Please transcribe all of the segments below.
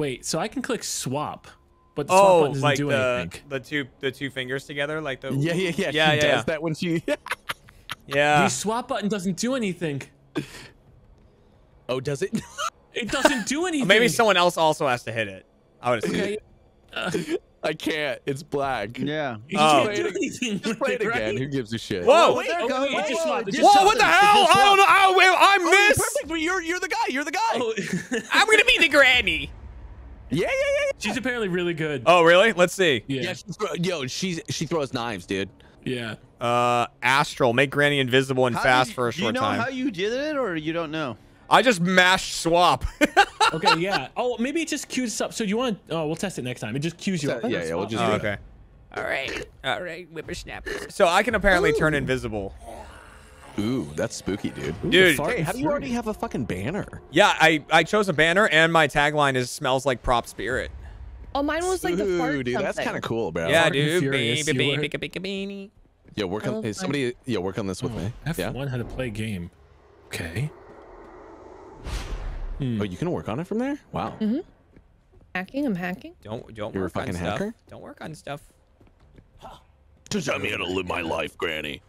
Wait, so I can click swap, but the swap button doesn't like do anything. The two fingers together, like the yeah. Does that when she yeah. The swap button doesn't do anything. Oh, does it? It doesn't do anything. Maybe someone else also has to hit it. I would assume. I can't. It's black. Yeah. Just play it again. Right? Who gives a shit? Whoa! Whoa! What the hell? I don't know. I missed. Perfect. But you're the guy. You're the guy. Oh. I'm gonna be the granny. Yeah. She's apparently really good. Oh really? Let's see. Yeah. She throws knives, dude. Yeah. Astral, make granny invisible and fast for a short time. Do you know how you did it, or you don't know? I just mashed swap. Okay, yeah. Oh, maybe it just cues us up. So do you want to... Oh, we'll test it next time. It just cues you up. Yeah, we'll just... Oh, okay. All right, whippersnappers. So I can apparently turn invisible. Ooh, that's spooky, dude. Dude, hey, how do you already have a fucking banner? Yeah, I chose a banner, and my tagline is smells like prop spirit. Oh, mine was like the fart dude, that's kind of cool, bro. Yeah, dude. Baby. Yeah, work on... Hey, somebody... Yeah, work on this with me. F1 how to play game. Okay. Oh, you can work on it from there? Wow. Mm-hmm. Hacking, I'm hacking. Don't You're work a fucking on stuff. Hacker? Don't work on stuff. Just tell me how to live my life, Granny.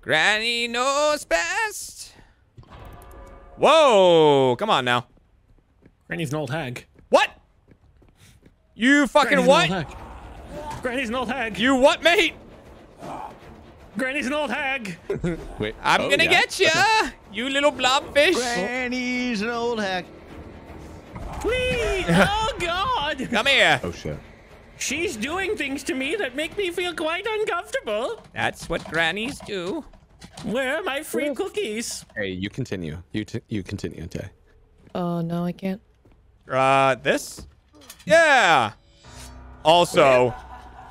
Granny knows best. Whoa, come on now. Granny's an old hag. What? You fucking what? Granny's an old hag. You what, mate? Granny's an old hag. Wait, I'm gonna get you, you little blobfish. Granny's an old hag. Please, oh God! Come here. Oh shit. She's doing things to me that make me feel quite uncomfortable. That's what grannies do. Where are my free cookies? Hey, you continue. You continue, Tay. Oh no, I can't. This? Yeah. Also,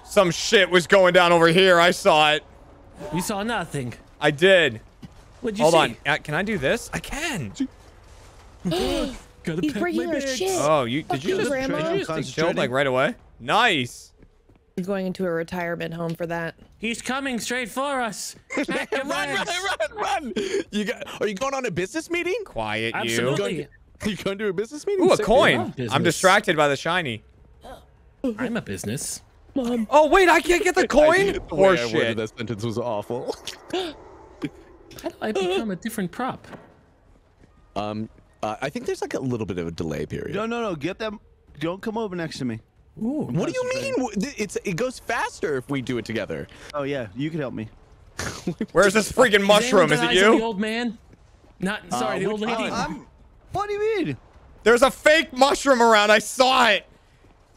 some shit was going down over here. I saw it. You saw nothing. I did. What'd you see? Hold on. Can I do this? I can. He's breaking our shit. Oh, did you just show up like right away? Nice. He's going into a retirement home for that. He's coming straight for us. run! Are you going on a business meeting? Quiet, absolutely. You going to a business meeting? Ooh, a coin. I'm distracted by the shiny. I'm a business. Mom. Oh wait, I can't get the coin. Poor shit. That sentence was awful. How do I become a different prop? I think there's like a little bit of a delay period. No. Get them. Don't come over next to me. Ooh, what do you mean? It goes faster if we do it together. Oh yeah, you can help me. Where's this freaking mushroom? Is it you? The old man. Not sorry, the old lady. What do you mean? There's a fake mushroom around. I saw it.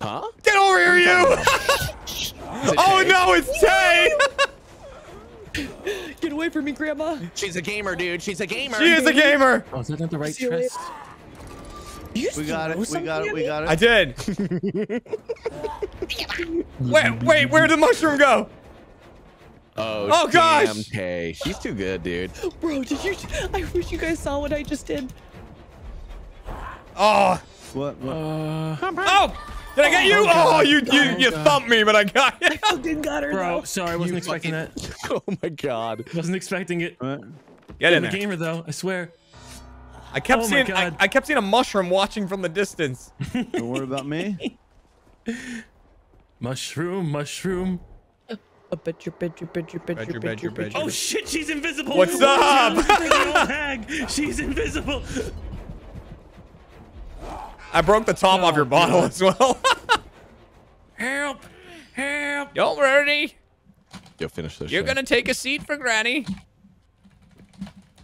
Huh? Get over here, you! Oh no, it's Tay! Get away from me, Grandma! She's a gamer, dude. She's a gamer. She is a gamer. Oh, is that not the right chest? We got it. We got it. I did. wait. Where did the mushroom go? Oh gosh! Damn, Tay. She's too good, dude. Bro, did you? I wish you guys saw what I just did. Oh. What? Oh. Did I get you? Oh, you thumped me, but I got you. I fucking got her. Bro, sorry, I wasn't expecting that. Oh my God. Wasn't expecting it. Get in there. I'm a gamer though, I swear. I kept seeing a mushroom watching from the distance. Don't worry about me. Mushroom. A bitch. Oh shit, she's invisible. What's up? She's invisible. I broke the top off your bottle as well. Help! Don't worry. You'll finish this. You're gonna take a seat for Granny.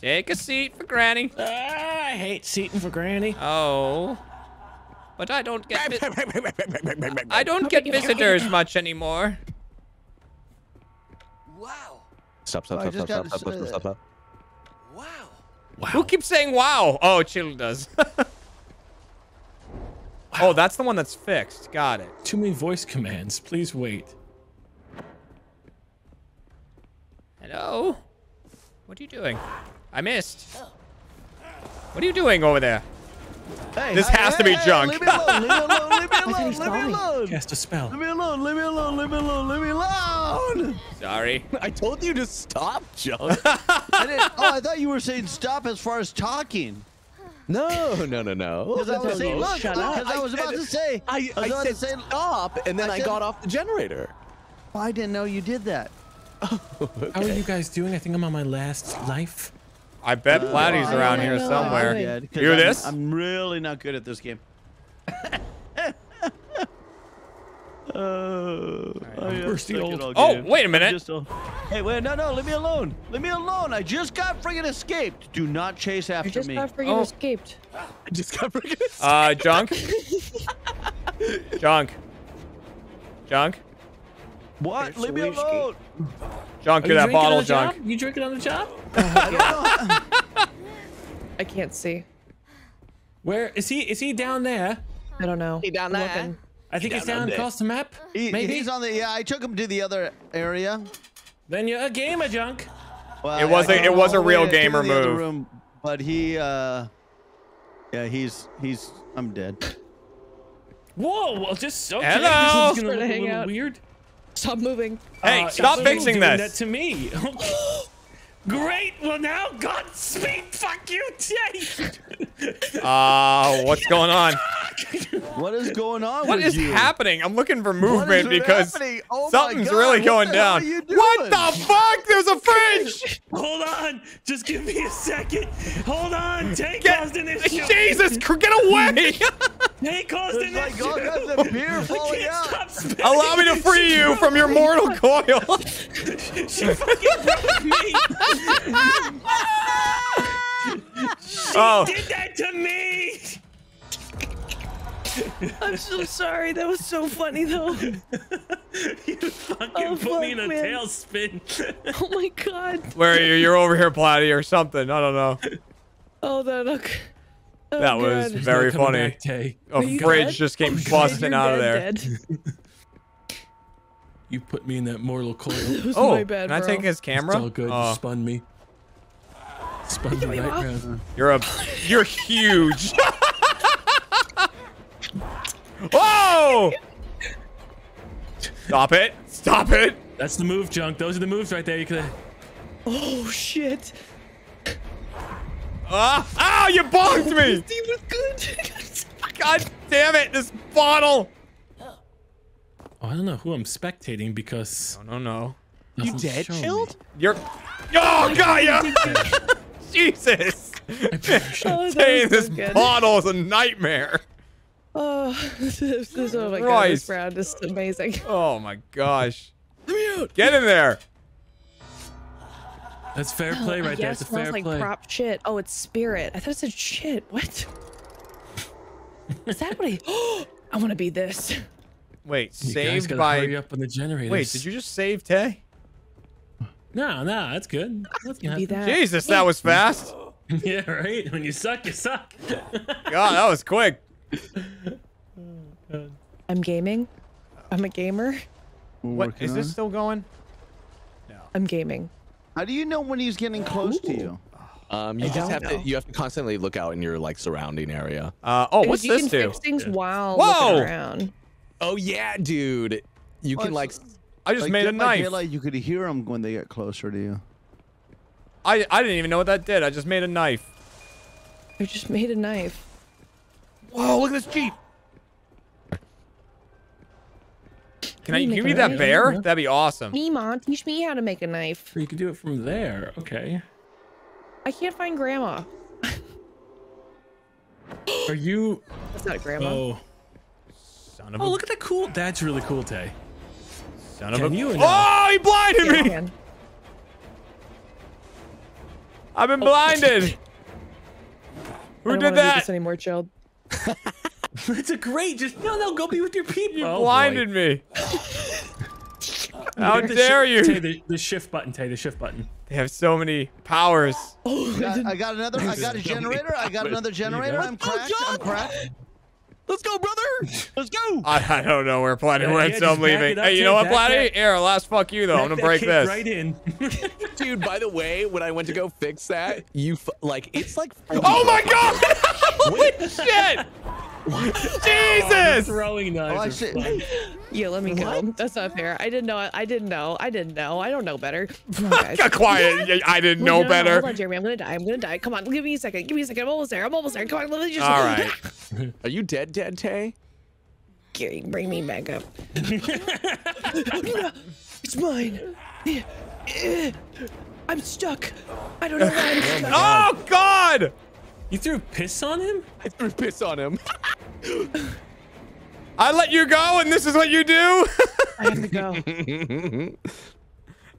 Take a seat for Granny. I hate seating for Granny. Oh, but I don't get visitors much anymore. Wow. Stop! Wow. Who keeps saying wow? Oh, Chilled does. Oh, that's the one that's fixed. Got it. Too many voice commands. Please wait. Hello? What are you doing? I missed. What are you doing over there? Hey, this has to be junk. Leave me alone. Cast a spell. Leave me alone. Sorry. I told you to stop, Junk. I thought you were saying stop as far as talking. No. Because I was about to say stop, and then I got off the generator. Well, I didn't know you did that. Oh, okay. How are you guys doing? I think I'm on my last life. I bet Platy's around here somewhere. Hear this? I'm really not good at this game. Oh, wait a minute. Hey, wait, no, leave me alone. Leave me alone. I just got friggin' escaped. Do not chase after me. I just got friggin' escaped. Junk. What? Leave me alone. Junk, get that bottle, Junk. You drinking on the job? I can't see. Where is he? Is he down there? I don't know. He down there. I think he's down across the map. Maybe he's on the. Yeah, I took him to the other area. Then you're a gamer, Junk. Well, it was a real gamer move. Room, but he, yeah, he's. I'm dead. Whoa! Well, just okay. Hello. This is gonna look a little weird. Stop moving. Hey, stop fixing this. That to me. Great. Well, now Godspeed. Fuck you, Tay. What's going on? What is going on? What is happening? I'm looking for movement because something's really going down. What the fuck? There's a fridge. Hold on. Just give me a second. Hold on. Tay caused an issue. Jesus, get away. Tay caused an issue. Allow me to free you from your mortal coil. She fucking broke me. She did that to me. I'm so sorry. That was so funny, though. You fucking put me in a tailspin. Oh my god. Where are you? You're over here, Platy, or something. I don't know. Oh, that look. Oh, that was very funny. A fridge just came busting out of there. You put me in that mortal coil. Oh, my bad, can I take his camera? It's all good. You spun me. Spun me right around. You're huge. Whoa! Stop it! Stop it! That's the move, Junk. Those are the moves right there. You could. Oh shit! Ow! You bonked me! God damn it! This bottle! Oh, I don't know who I'm spectating because. No. You dead, Chilled? You're. Oh god! Yeah. Jesus! Hey, this bottle is a nightmare. Oh, this round is amazing. Oh my gosh. Get in there. That's fair play right there. It's a fair play. Like prop shit. Oh, it's spirit. I thought it said shit. What? Is that what I want to be this. Wait, saved by... Hurry up on the generators. Wait, did you just save Tay? No, that's good. That's gonna be that. Jesus, that was fast. Yeah, right? When you suck, you suck. God, that was quick. Oh, I'm gaming. I'm a gamer. What is this still going? No. I'm gaming. How do you know when he's getting close to you? You have to constantly look out in your like surrounding area. What's this do? You can fix things while looking around. Oh yeah, dude. You can like. I just made a knife. You could hear them when they get closer to you. I didn't even know what that did. I just made a knife. I just made a knife. Whoa, look at this Jeep. Can I give me that bear? That'd be awesome. Mima, teach me how to make a knife. You can do it from there. Okay. I can't find Grandma. Are you... That's not Grandma. Oh, son of a... Oh, look at that cool... That's really cool, Tay. Son of a... Oh, he blinded me! I've been blinded! Who did that? I don't want to do this anymore, Chilled. That's a great no, go be with your people. You blinded me. How dare you? Tay, the shift button, Tay, the shift button. They have so many powers. Oh, I got another generator. I'm cracked. Let's go, brother. Let's go. I don't know where Platy went, so I'm leaving. Hey, you know what, Platy? Here, last fuck you, though. I'm gonna break this. Right in. Dude, by the way, when I went to go fix that, you like, it's like. Oh my god! Holy shit! What? Jesus! Oh, throwing knives. Oh, yeah, let me go. What? That's not fair. I didn't know. I don't know better. Got quiet. What? I didn't know better. Hold on, Jeremy. I'm gonna die. Come on. Give me a second. I'm almost there. Come on. Let me just. All right. Are you dead, Tay? Bring me back up. It's mine. I'm stuck. I don't know why I'm stuck. Oh, God. You threw piss on him? I threw piss on him. I let you go, and this is what you do? I have to go.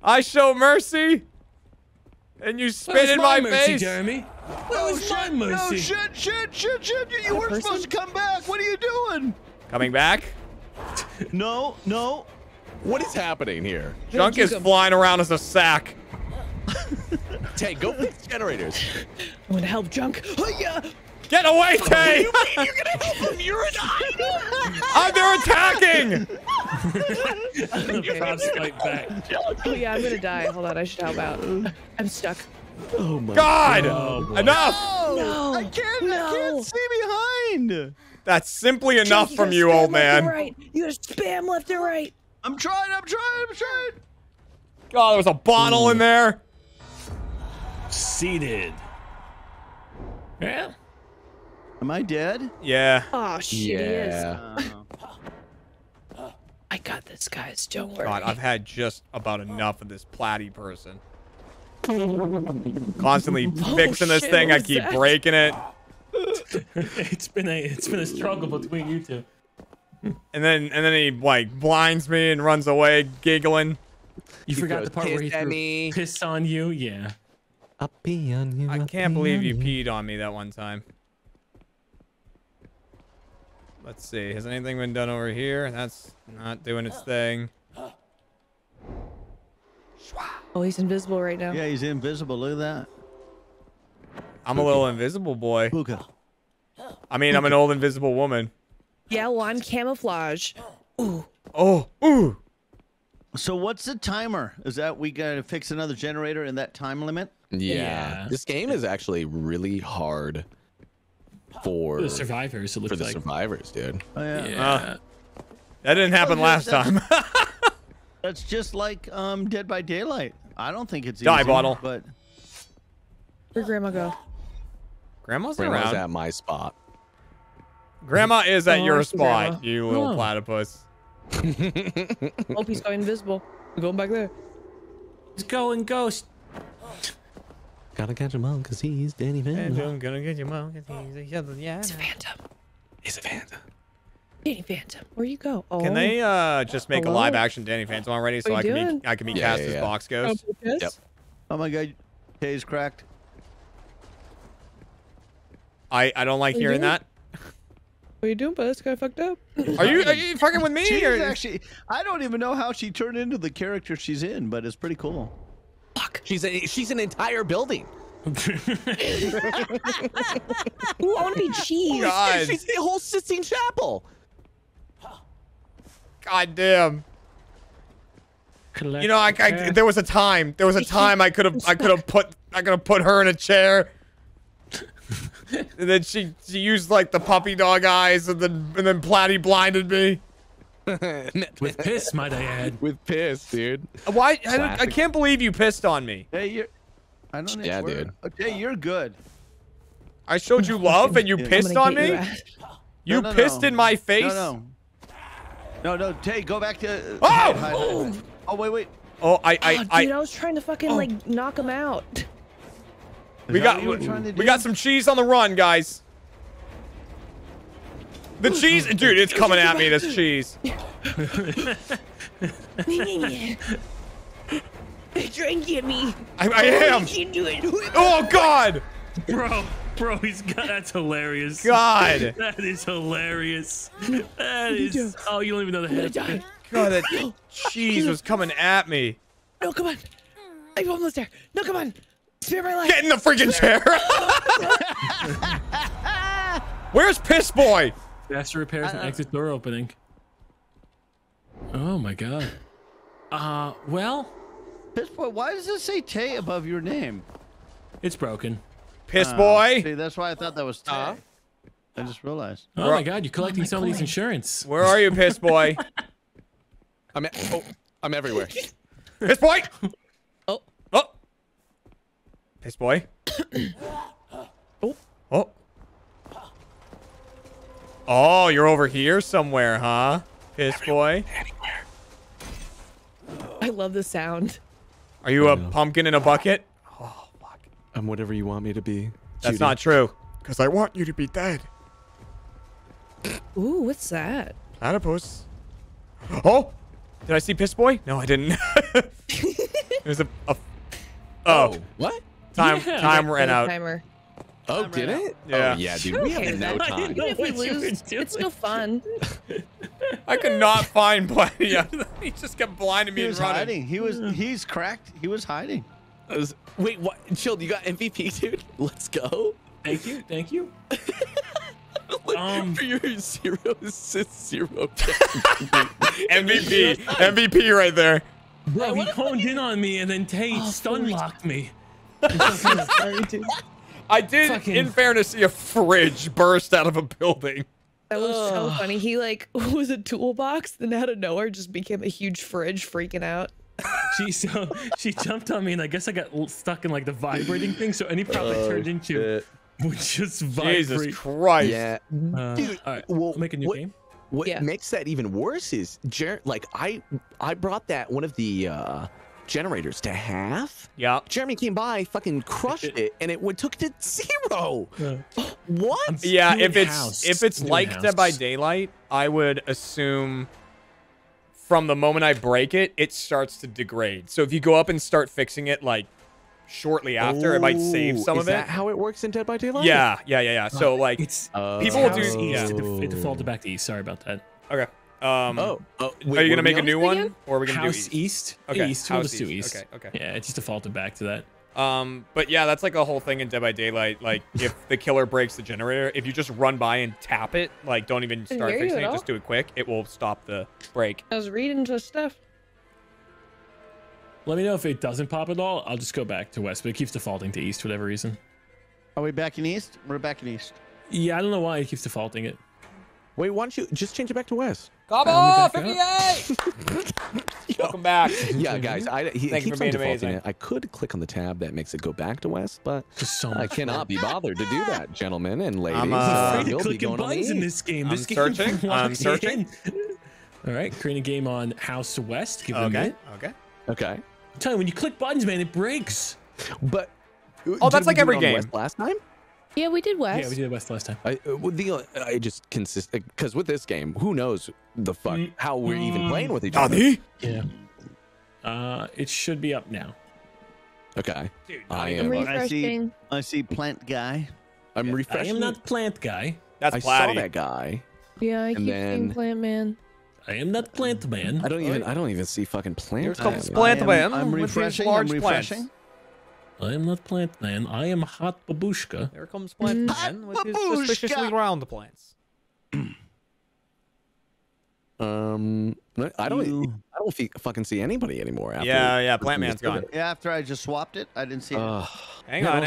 I show mercy, and you spit in my face. Mercy, Jeremy? Where was my mercy? No, shit. You weren't supposed to come back. What are you doing? Coming back? No. What is happening here? Junk is flying around as a sack. Tay, go fix generators. I'm gonna help Junk. Get away, Tay! What do you mean you're gonna help him? You're an idiot! They're attacking! You're gonna fight back. Oh yeah, I'm gonna die. Hold on, I should help out. I'm stuck. Oh my God! Oh, enough! No! I can't see behind! That's simply enough Junk, from you, old man. Right. You gotta spam left and right. I'm trying. God, there was a bottle in there. Seated. Yeah. Am I dead? Yeah. Oh, shit. Yeah. He is. I got this, guys. Don't worry. God, I've had just about enough of this Platy person. Constantly fixing this thing. I keep breaking it. It's been a struggle between you two. And then he like blinds me and runs away giggling. You forgot the part where he threw piss on you. Yeah. I'll pee on you. I can't believe you peed on me that one time. Let's see. Has anything been done over here? That's not doing its thing. Oh, he's invisible right now. Yeah, he's invisible. Look at that. I'm a little invisible boy. Puka. I mean, I'm an old invisible woman. Yeah, well, I'm camouflage. Ooh. Oh. Ooh. So what's the timer? Is that we gotta fix another generator in that time limit? Yeah. This game is actually really hard for the survivors. It looks like. Survivors, dude. Oh, yeah. That didn't happen last time. That's just like Dead by Daylight. I don't think it's easy, bottle. But where'd Grandma go? Grandma's at my spot. Grandma is at your spot, you little platypus. Hope he's going invisible. We're going back there. He's going ghost. Gotta catch him out because he's Danny Phantom. I'm gonna catch him out because he's a phantom. He's a phantom. Danny Phantom, where you go? Oh. Can they just make a live action Danny Phantom already so I can be cast as Box Ghost? Yep. Oh my God, Tay's cracked. I don't like hearing that. What are you doing, but this guy fucked up? Are you fucking with me? Actually, I don't even know how she turned into the character she's in, but it's pretty cool. Fuck. She's an entire building. Ooh, I want to be cheese. God. She's the whole Sistine Chapel. God damn. Collect, you know, there was a time I could have put her in a chair. And then she used like the puppy dog eyes, and then Platy blinded me. With piss, might I add? With piss, dude. Why? I can't believe you pissed on me. Hey, dude. Hey, you're good. I showed you love, and you pissed on me. You pissed in my face. No, Tay, go back to. Oh! Oh, wait. Oh, I was trying to fucking like knock him out. We got some cheese on the run, guys. The cheese, dude, it's coming at me. This cheese. Try and get me. I am. Oh God, bro, he's got. That's hilarious. God, that is hilarious. That is. Oh, you don't even know the head. God, that cheese was coming at me. No, come on. I'm almost there. No, come on. Get in the freaking chair! Where's Piss Boy? Faster repairs and exit door opening. Oh my God. Well. Piss Boy, why does it say Tay above your name? It's broken. Piss Boy? See, that's why I thought that was Tay. I just realized. Oh my God, you're collecting somebody's insurance. Where are you, Piss Boy? I'm everywhere. Piss Boy! Oh. Oh. Piss Boy. Oh. Oh. Oh, you're over here somewhere, huh? Piss Boy. Anywhere. I love the sound. Are you a pumpkin in a bucket? Oh, fuck. I'm whatever you want me to be. That's not true. Because I want you to be dead. Ooh, what's that? Platypus. Oh! Did I see Piss Boy? No, I didn't. It was a oh. What? Time ran out. Timer. Oh, did it? Yeah. Oh, yeah, dude. We have no time. Even if we lose, it's still fun. I could not find Platy. He just kept blinding me and running. Hiding. He's cracked. He was hiding. Wait, what? Chilled, you got MVP, dude? Let's go. Thank you. Thank you. Like, for your 0-0. MVP. MVP right there. Bro, he honed in on me and then Tay stun locked me. I did, in fairness, see a fridge burst out of a building. That was so funny. He, like, was a toolbox, then out of nowhere just became a huge fridge, freaking out. She jumped on me, and I guess I got stuck in, like, the vibrating thing, so any problem I turned into would just vibrate. Jesus Christ. Yeah. Dude, all right, well, make a new game. What makes that even worse is, like, I brought that one of the... generators to half. Yeah. Jeremy came by, fucking crushed it, and it took it to 0. What? Yeah. If it's like Dead by Daylight, I would assume from the moment I break it, it starts to degrade. So if you go up and start fixing it, like shortly after, it might save some of it. Is that how it works in Dead by Daylight? Yeah. Yeah. Yeah. Yeah. So like, it's people will do. Yeah. It defaulted back to East. Sorry about that. Okay. Wait, are you gonna make a new one, or are we gonna do East? Okay, East. We'll just do East. Okay. Yeah, it just defaulted back to that. But yeah, that's like a whole thing in Dead by Daylight. Like, if the killer breaks the generator, if you just run by and tap it, like, don't even start fixing it, just do it quick. It will stop the break. I was reading just stuff. Let me know if it doesn't pop at all. I'll just go back to West, but it keeps defaulting to East for whatever reason. Are we back in East? We're back in East. Yeah, I don't know why it keeps defaulting it. Wait, why don't you just change it back to West? Gobble 58! Welcome back. Yeah, guys, he keeps on defaulting it. I could click on the tab that makes it go back to West, but I cannot be bothered to do that, gentlemen and ladies. I'm afraid of clicking buttons in this game. I'm searching. All right, create a game on House to West. Give it a minute. Okay. I'm telling you, when you click buttons, man, it breaks. But that's like every game. Last time. Yeah, we did West. Yeah, we did West last time. I just consist because with this game, who knows the fuck how we're even playing with each other. Yeah. It should be up now. Okay. Dude, I see plant guy. I'm refreshing. I am not plant guy. That's Platy. I saw that guy. Yeah, I keep seeing plant man. I am not plant man. I don't even see fucking plant man. It's plant man. I'm refreshing. I am not plant man. I am hot babushka. There comes plant man with his suspiciously round plants. I don't fucking see anybody anymore. After plant man's gone. Yeah, after I just swapped it, I didn't see it. Hang on.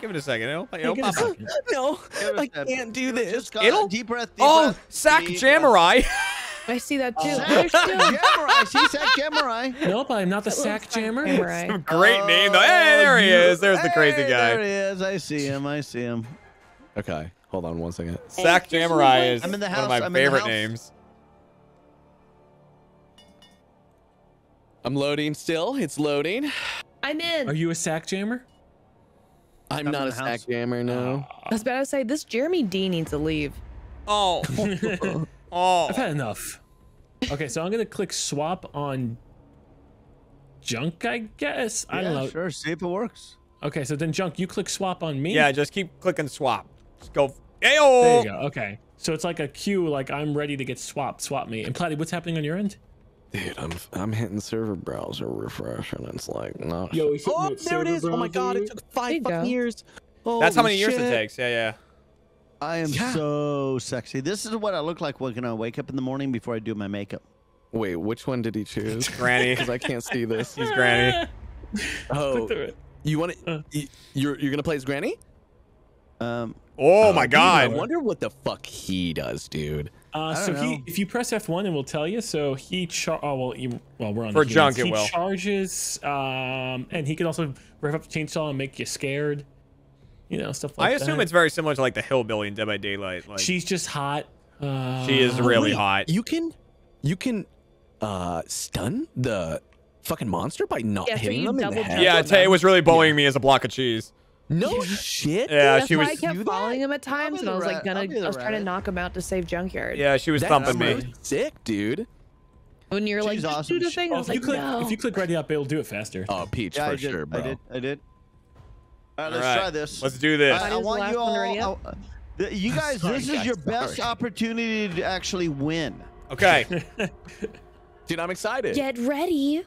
Give it a second. It'll pop up. No, I can't do this. Deep breath. Oh, Sack Jamurai. I see that too. I see Sack Jamurai. Nope, I'm not the Sack Jammer. Some great name though. Hey, there he is. There's the crazy guy. There he is. I see him. Okay, hold on one second. Sack Jamurai is one of my favorite names. I'm loading still. It's loading. I'm in. Are you a Sack Jammer? I'm not a Sack Jammer, no. I was about to say, this Jeremy D needs to leave. Oh. Oh. I've had enough. Okay, so I'm gonna click swap on Junk, I guess. I don't know. Sure, see if it works. Okay, so then Junk, you click swap on me. Yeah, just keep clicking swap. Just go. Ayo! There you go. Okay, so it's like a queue. Like I'm ready to get swapped. Swap me. And Platy, what's happening on your end? Dude, I'm hitting server browser refresh, and it's like not. Yo, oh, there it is! Browser. Oh my God, it took 5 fucking years. Holy That's how many shit. Years it takes. Yeah. I am so sexy. This is what I look like when I wake up in the morning before I do my makeup. Wait, which one did he choose? Granny. Because I can't see this. He's Granny. Oh, you want to? You're gonna play as Granny? Oh my God! I wonder what the fuck he does, dude. So if you press F1, it will tell you. So he we're on for the junk. He charges, and he can also rev up the chainsaw and make you scared. You know, stuff like that. I assume it's very similar to like the hillbilly in Dead by Daylight. Like, she's just hot. She is really hot. You can stun the fucking monster by not hitting them in the head. Yeah, Tay was really bullying me as a block of cheese. No shit. Yeah, that's why I kept following him at times, and I was like, I was trying to knock him out to save Junkyard. Yeah, she was thumping me. Sick, dude. When you're like, just do the thing. I was like, no. If you click ready up, it'll do it faster. Oh, Peach, for sure, bro. I did. All right, let's try this. Let's do this. I want you all. You guys, this is your best opportunity to actually win. Okay. Dude, I'm excited. Get ready.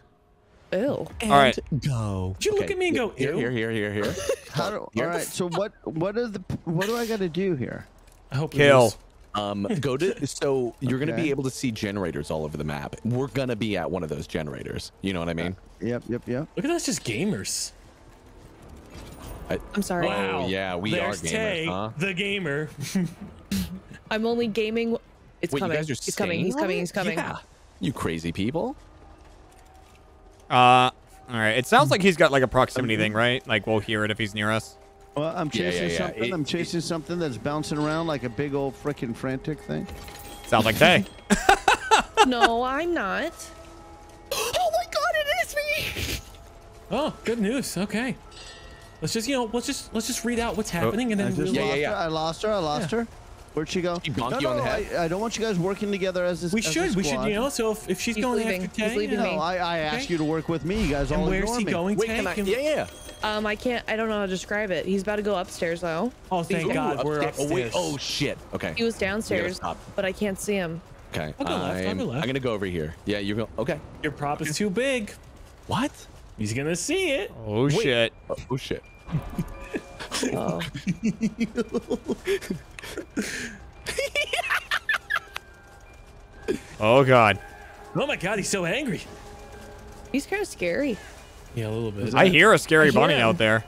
Ew. And all right. Go. Did you look at me and go, ew? Here. How do, all right. So what do I got to do here? I hope kill. Go to. So you're gonna be able to see generators all over the map. We're gonna be at one of those generators. You know what I mean? Yep. Look at us, just gamers. I'm sorry. Wow. Yeah, there's are gamers. Tay, huh? The gamer. I'm only gaming. It's wait, coming. You guys are He's coming. Yeah. You crazy people. All right. It sounds like he's got like a proximity thing, right? Like we'll hear it if he's near us. Well, I'm chasing something. I'm chasing something that's bouncing around like a big old freaking frantic thing. Sounds like Tay. No, I'm not. Oh my God, it is me. Oh, good news. Okay. Let's just, you know, let's just read out what's happening and then I lost her. Where'd she go? She bonked you on the head. I don't want you guys working together as this. We should, you know. So if she's going after Tay, you know, I asked you to work with me. You guys all ignore me. Where's he going? Wait, can I? Yeah. I can't. I don't know how to describe it. He's about to go upstairs though. Oh, thank God, we're upstairs. Oh, wait. Oh shit. Okay. He was downstairs, but I can't see him. Okay. I'll go left. I'm gonna go over here. Yeah, you go. Okay. Your prop is too big. What? He's gonna see it. Oh shit. Oh shit. Oh. Oh God. Oh my God, he's so angry. He's kind of scary. Yeah, a little bit. I hear a scary bunny out there.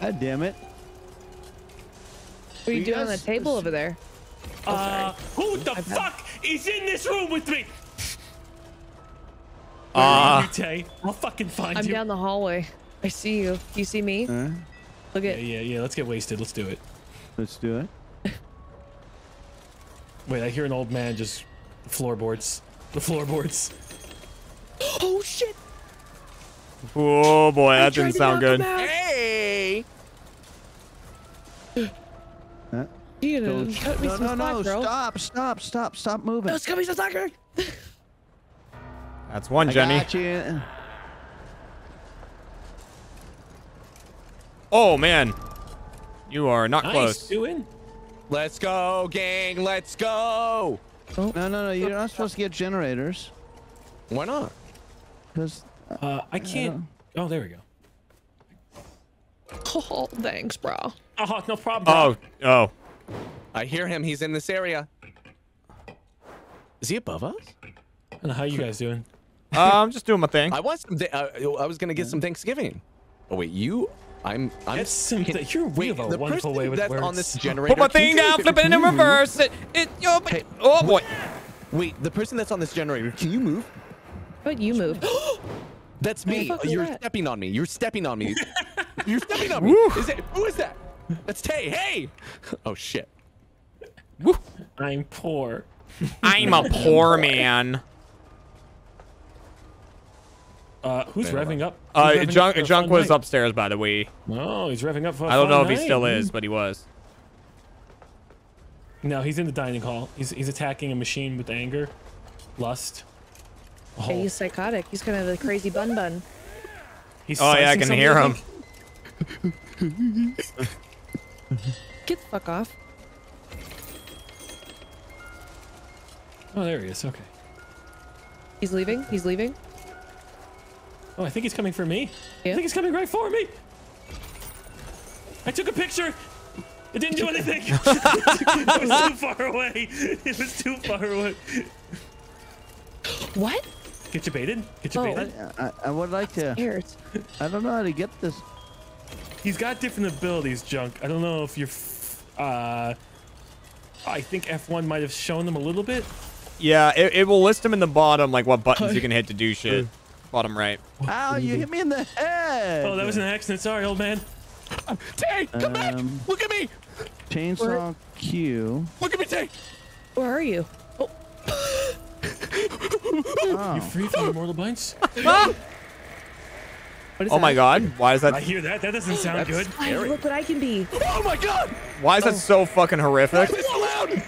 God damn it. What are you doing on the table over there? Oh, who the fuck is in this room with me? I'll fucking find you. I'm down the hallway. I see you. You see me? Look at yeah. Let's get wasted. Let's do it. Let's do it. Wait, I hear an old man just floorboards. The floorboards. Oh shit! Oh boy, that didn't sound good. Hey! You know, cut me some slack, no! Bro. Stop moving! Let's cut me some slack. That's one, Jenny. Got you. Oh man, you are not close. Doing? Let's go, gang. Let's go. Oh. No. You're not supposed to get generators. Why not? Because I can't. Oh, there we go. Oh, thanks, bro. Oh, no problem. Bro. Oh. I hear him. He's in this area. Is he above us? I don't know how you guys doing. I'm just doing my thing. I want some. I was gonna get some Thanksgiving. Oh wait, you. I'm that's something you're way of a wonderful way with that's words. On this generator. Put my thing down, flip it in reverse. Hey, oh boy. Wait, the person that's on this generator, can you move? But you move. That's me. You're stepping on me. You're stepping on me. You're stepping on me. Who is that? That's Tay. Hey. Oh shit. Woo. I'm poor. I'm a poor man. Who's revving up? Junk was upstairs, by the way. Oh, he's revving up for a fun night. I don't know if he still is, but he was. No, he's in the dining hall. He's attacking a machine with anger, lust. Oh. Hey, he's psychotic. He's kind of the crazy bun bun. He's I can hear him. Get the fuck off. Oh, there he is. Okay. He's leaving. He's leaving. Oh, I think he's coming for me. Yeah. I think he's coming right for me. I took a picture. It didn't do anything. It was too far away. It was too far away. What? Get you baited. Get you baited. I would like to. I don't know how to get this. He's got different abilities, Junk. I don't know if you're I think F1 might have shown them a little bit. Yeah, it will list them in the bottom, like what buttons you can hit to do shit. Bottom right. Ow, you hit me in the head! Oh, that was an accident. Sorry, old man. Tay, come back! Look at me! Chainsaw Q. Look at me, Tay! Where are you? Oh. Oh. You free from your mortal binds? Oh my god, why is that? I hear that. That doesn't sound good. Scary. Look what I can be. Oh my god! Why is that so fucking horrific? It's so loud!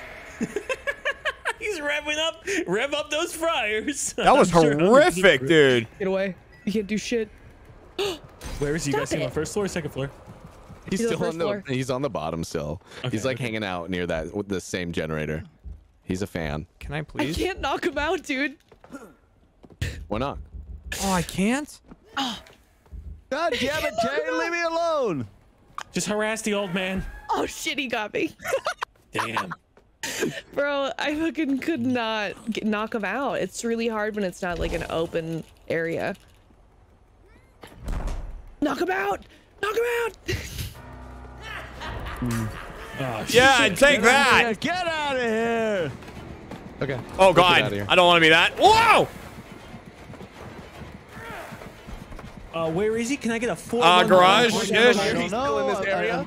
He's revving up. Rev up those fryers. That was horrific, dude. Get away. You can't do shit. Where is he? Stop. You guys see him on first floor or second floor? He's still on the floor. He's on the bottom still. Okay. He's like hanging out near that with the same generator. He's a fan. Can I please? I can't knock him out, dude. Why not? Oh, I can't? God damn it, Jay, leave me alone! Just harass the old man. Oh shit, he got me. Damn. Bro, I fucking could not knock him out. It's really hard when it's not like an open area. Knock him out! Knock him out! Oh, yeah, shit. Take that! Get out of here! Okay. Oh god, I don't want to be that. Whoa! Where is he? Can I get a full garage? Yes. I don't know. In this area.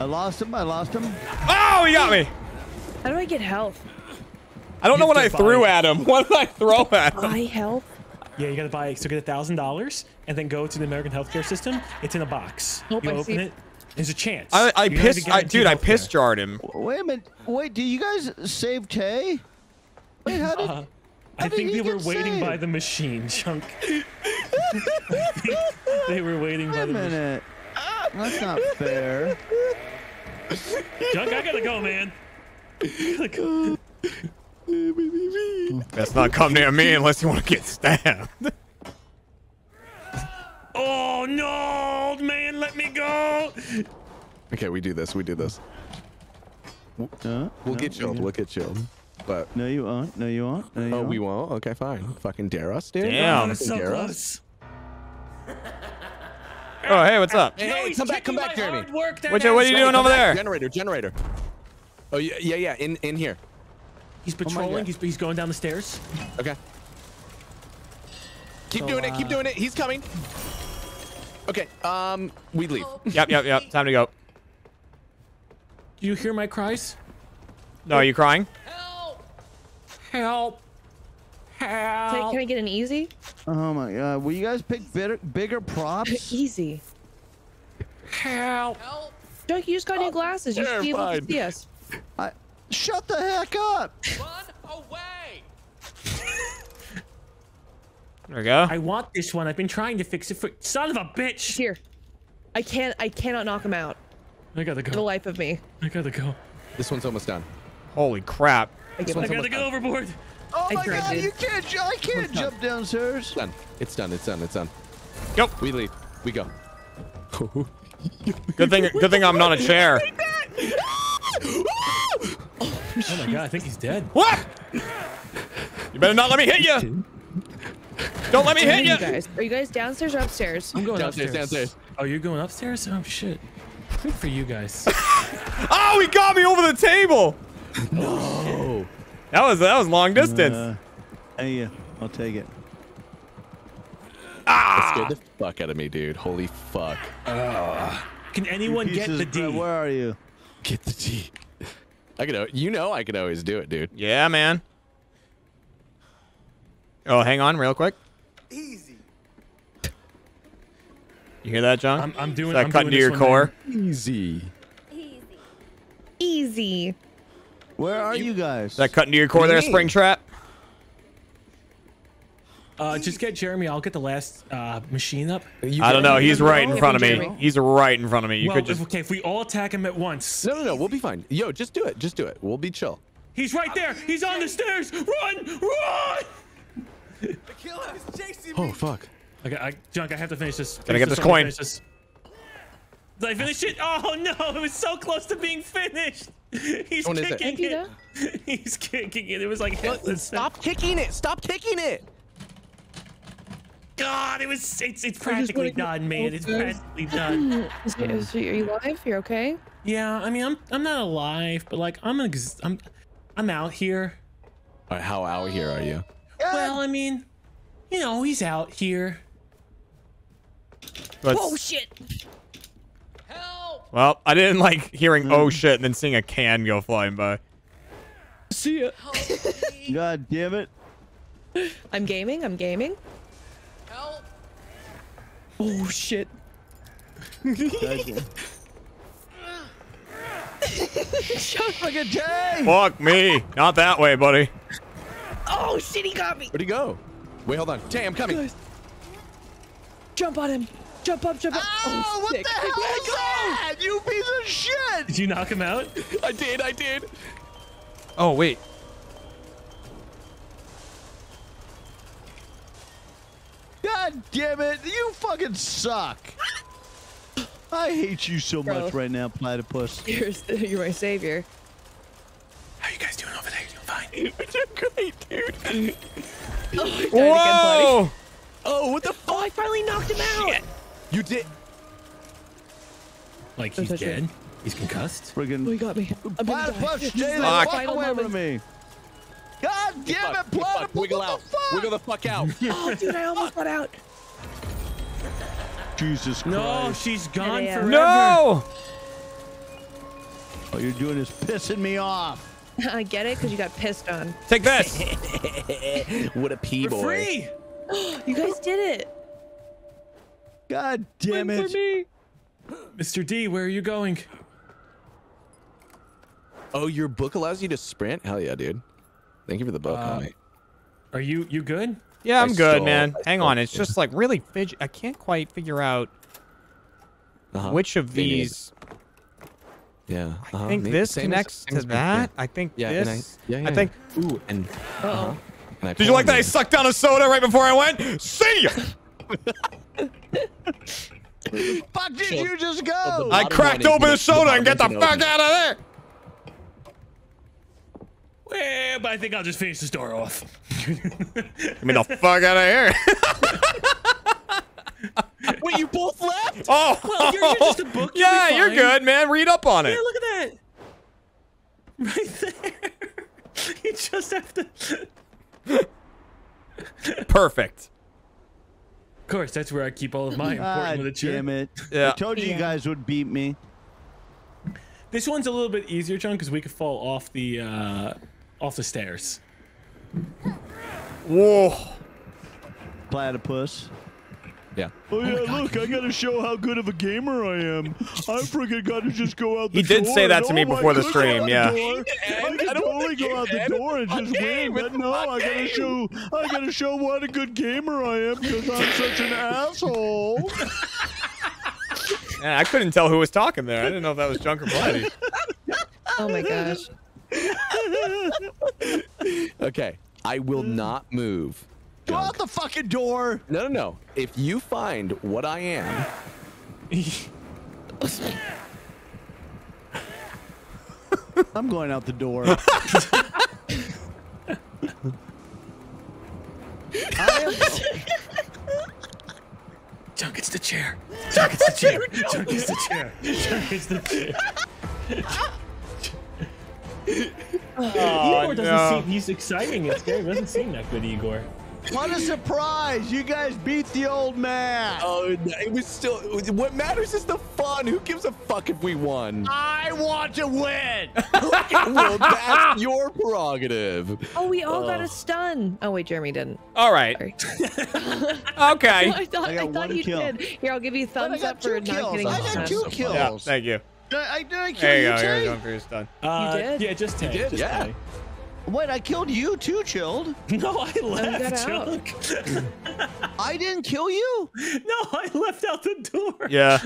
I lost him. I lost him. Oh, he got me. How do I get health? I don't know what I threw at him. What did I throw at him? Buy health? Yeah, you gotta buy. So get $1,000 and then go to the American healthcare system. It's in a box. Hope you open it. There's a chance. I piss jarred him. Wait a minute. Wait, did you guys save Tay? Wait, how did? I think they were waiting by the machine, Junk. They were waiting by the machine. That's not fair. Junk, I gotta go, man. I gotta go. Best not come near me unless you want to get stabbed. Oh no, old man, let me go. Okay, we do this. We do this. We'll get chilled. We'll get chilled. But no, you won't. No, you won't. No, you won't. We won't. Okay, fine. Fucking dare us, dude. Damn, that's so close. Oh, hey, what's up? Hey, come back, Jeremy. What are you doing over there? Generator. Oh yeah. In here. He's patrolling. He's going down the stairs. Okay. Keep doing it. Keep doing it. He's coming. Okay. We leave. Yep. Time to go. Do you hear my cries? No, are you crying? Help. Can I get an easy? Oh my god. Will you guys pick bigger props? Easy. Help. Junk, you just got new glasses. You should be able to see us. Shut the heck up. Run away. There we go. I want this one. I've been trying to fix it for... Son of a bitch. Here. I cannot knock him out. I gotta go. For the life of me. I gotta go. This one's almost done. Holy crap. I gotta go overboard. Oh my god, you can't! I can't jump downstairs. It's done. It's done. Go. We leave. We go. Good thing I'm not a chair. Oh my god, I think he's dead. What? You better not let me hit you. Don't let me hit you. Are you guys downstairs or upstairs? I'm going downstairs. Oh, you're going upstairs? Oh shit. Good for you guys. Oh, he got me over the table. No. That was long distance. Yeah, I'll take it. Ah! That scared the fuck out of me, dude. Holy fuck. Can anyone get the D? Bro, where are you? Get the D. I could always do it, dude. Yeah, man. Oh, hang on real quick. Easy. You hear that, John? I'm doing that. Cut into your core. Man. Easy. Where are you guys? That cut into your core there, Springtrap? Just get Jeremy. I'll get the last machine up. I don't know. He's right in front of me. You could just... Okay, if we all attack him at once. No. We'll be fine. Yo, just do it. We'll be chill. He's right there. He's on the stairs. Run! The killer is chasing me. Oh, fuck. Okay, Junk, I have to finish this. Gotta get this coin. Did I finish it? Oh, no. It was so close to being finished. He's kicking it. He's kicking it. It was like... Stop kicking it. God, it was. It's practically done, man. It's practically done. Yeah. So are you alive? You're okay? Yeah, I mean, I'm not alive, but like I'm out here. All right, how out here are you? God. Well, I mean, you know, he's out here. But oh shit! Help! Well, I didn't like hearing "oh shit" and then seeing a can go flying by. See ya. God damn it! I'm gaming. I'm gaming. Help! Oh shit! Shot like a day! Fuck me! Not that way, buddy. Oh shit! He got me. Where'd he go? Wait, hold on. Tay, I'm coming. Guys. Jump on him! Jump up! Jump up! Oh, oh what sick. The hell is that? You piece of shit! Did you knock him out? I did. I did. Oh wait. God damn it! You fucking suck. I hate you so much right now, Platypus. You're my savior. How you guys doing over there? Doing fine? You're great, dude. Oh, whoa! Again, oh, what the fuck? Oh, I finally knocked him out. You did. Like he's dead. He's concussed. Friggin'. Oh, he got me. Platypus, Jalen, walk away from me. God damn it, Platypus! Wiggle out. Wiggle the fuck out. Oh, dude, I almost got out. Jesus Christ. No, she's gone forever. No! All you're doing is pissing me off. I get it, because you got pissed on. Take this! What a pee-boy. We're free! You guys did it. God damn Wait it. For me. Mr. D, where are you going? Oh, your book allows you to sprint? Hell yeah, dude. Thank you for the book, homie. Are you good? Yeah, I'm good, man. Hang on, it's just like really fidget. I can't quite figure out which of these. Yeah, I think this connects to that. I think this. I think. Ooh, and. Uh-oh. Did you like that I sucked down a soda right before I went? See ya! Fuck did you just go? I cracked open the soda and get the fuck out of there! Well, but I think I'll just finish this door off. Get me the fuck out of here! Wait, you both left? Oh! Well, you're just a book. Yeah, you're good, man. Read up on it. Yeah, look at that. Right there. You just have to... Perfect. Of course, that's where I keep all of my important literature. Damn it! Yeah. I told you guys would beat me. This one's a little bit easier, John, because we could fall off the stairs. Whoa! Platypus. Yeah. Oh yeah, oh look, I gotta show how good of a gamer I am. I freaking gotta just go out the door. He did say that to me before the stream, yeah. I can totally go out the door and just win, but no, I gotta show what a good gamer I am because I'm such an asshole. Yeah, I couldn't tell who was talking there. I didn't know if that was Junk or Platy. Oh my gosh. Okay, I will not move. Go out the fucking door! No, no, no. If you find what I am... I'm going out the door. Junk, it's the chair. Junk, it's the chair. Junk, it's the chair. Junk, it's the chair. Oh, Igor doesn't seem... He's exciting. It's scary. He doesn't seem that good, Igor. What a surprise! You guys beat the old man. Oh, it was still. What matters is the fun. Who gives a fuck if we won? I want to win. Well, that's your prerogative. Oh, we all got a stun. Oh wait, Jeremy didn't. All right. Okay. I thought you did. Here, I'll give you thumbs up for not getting. I got 2 kills. Yeah, thank you. I killed you. There you go. You're going for your stun. You did. Yeah, just Tay. Yeah. Tay. What? I killed you too, Chilled. No, I left. Junk. I didn't kill you. No, I left out the door. Yeah.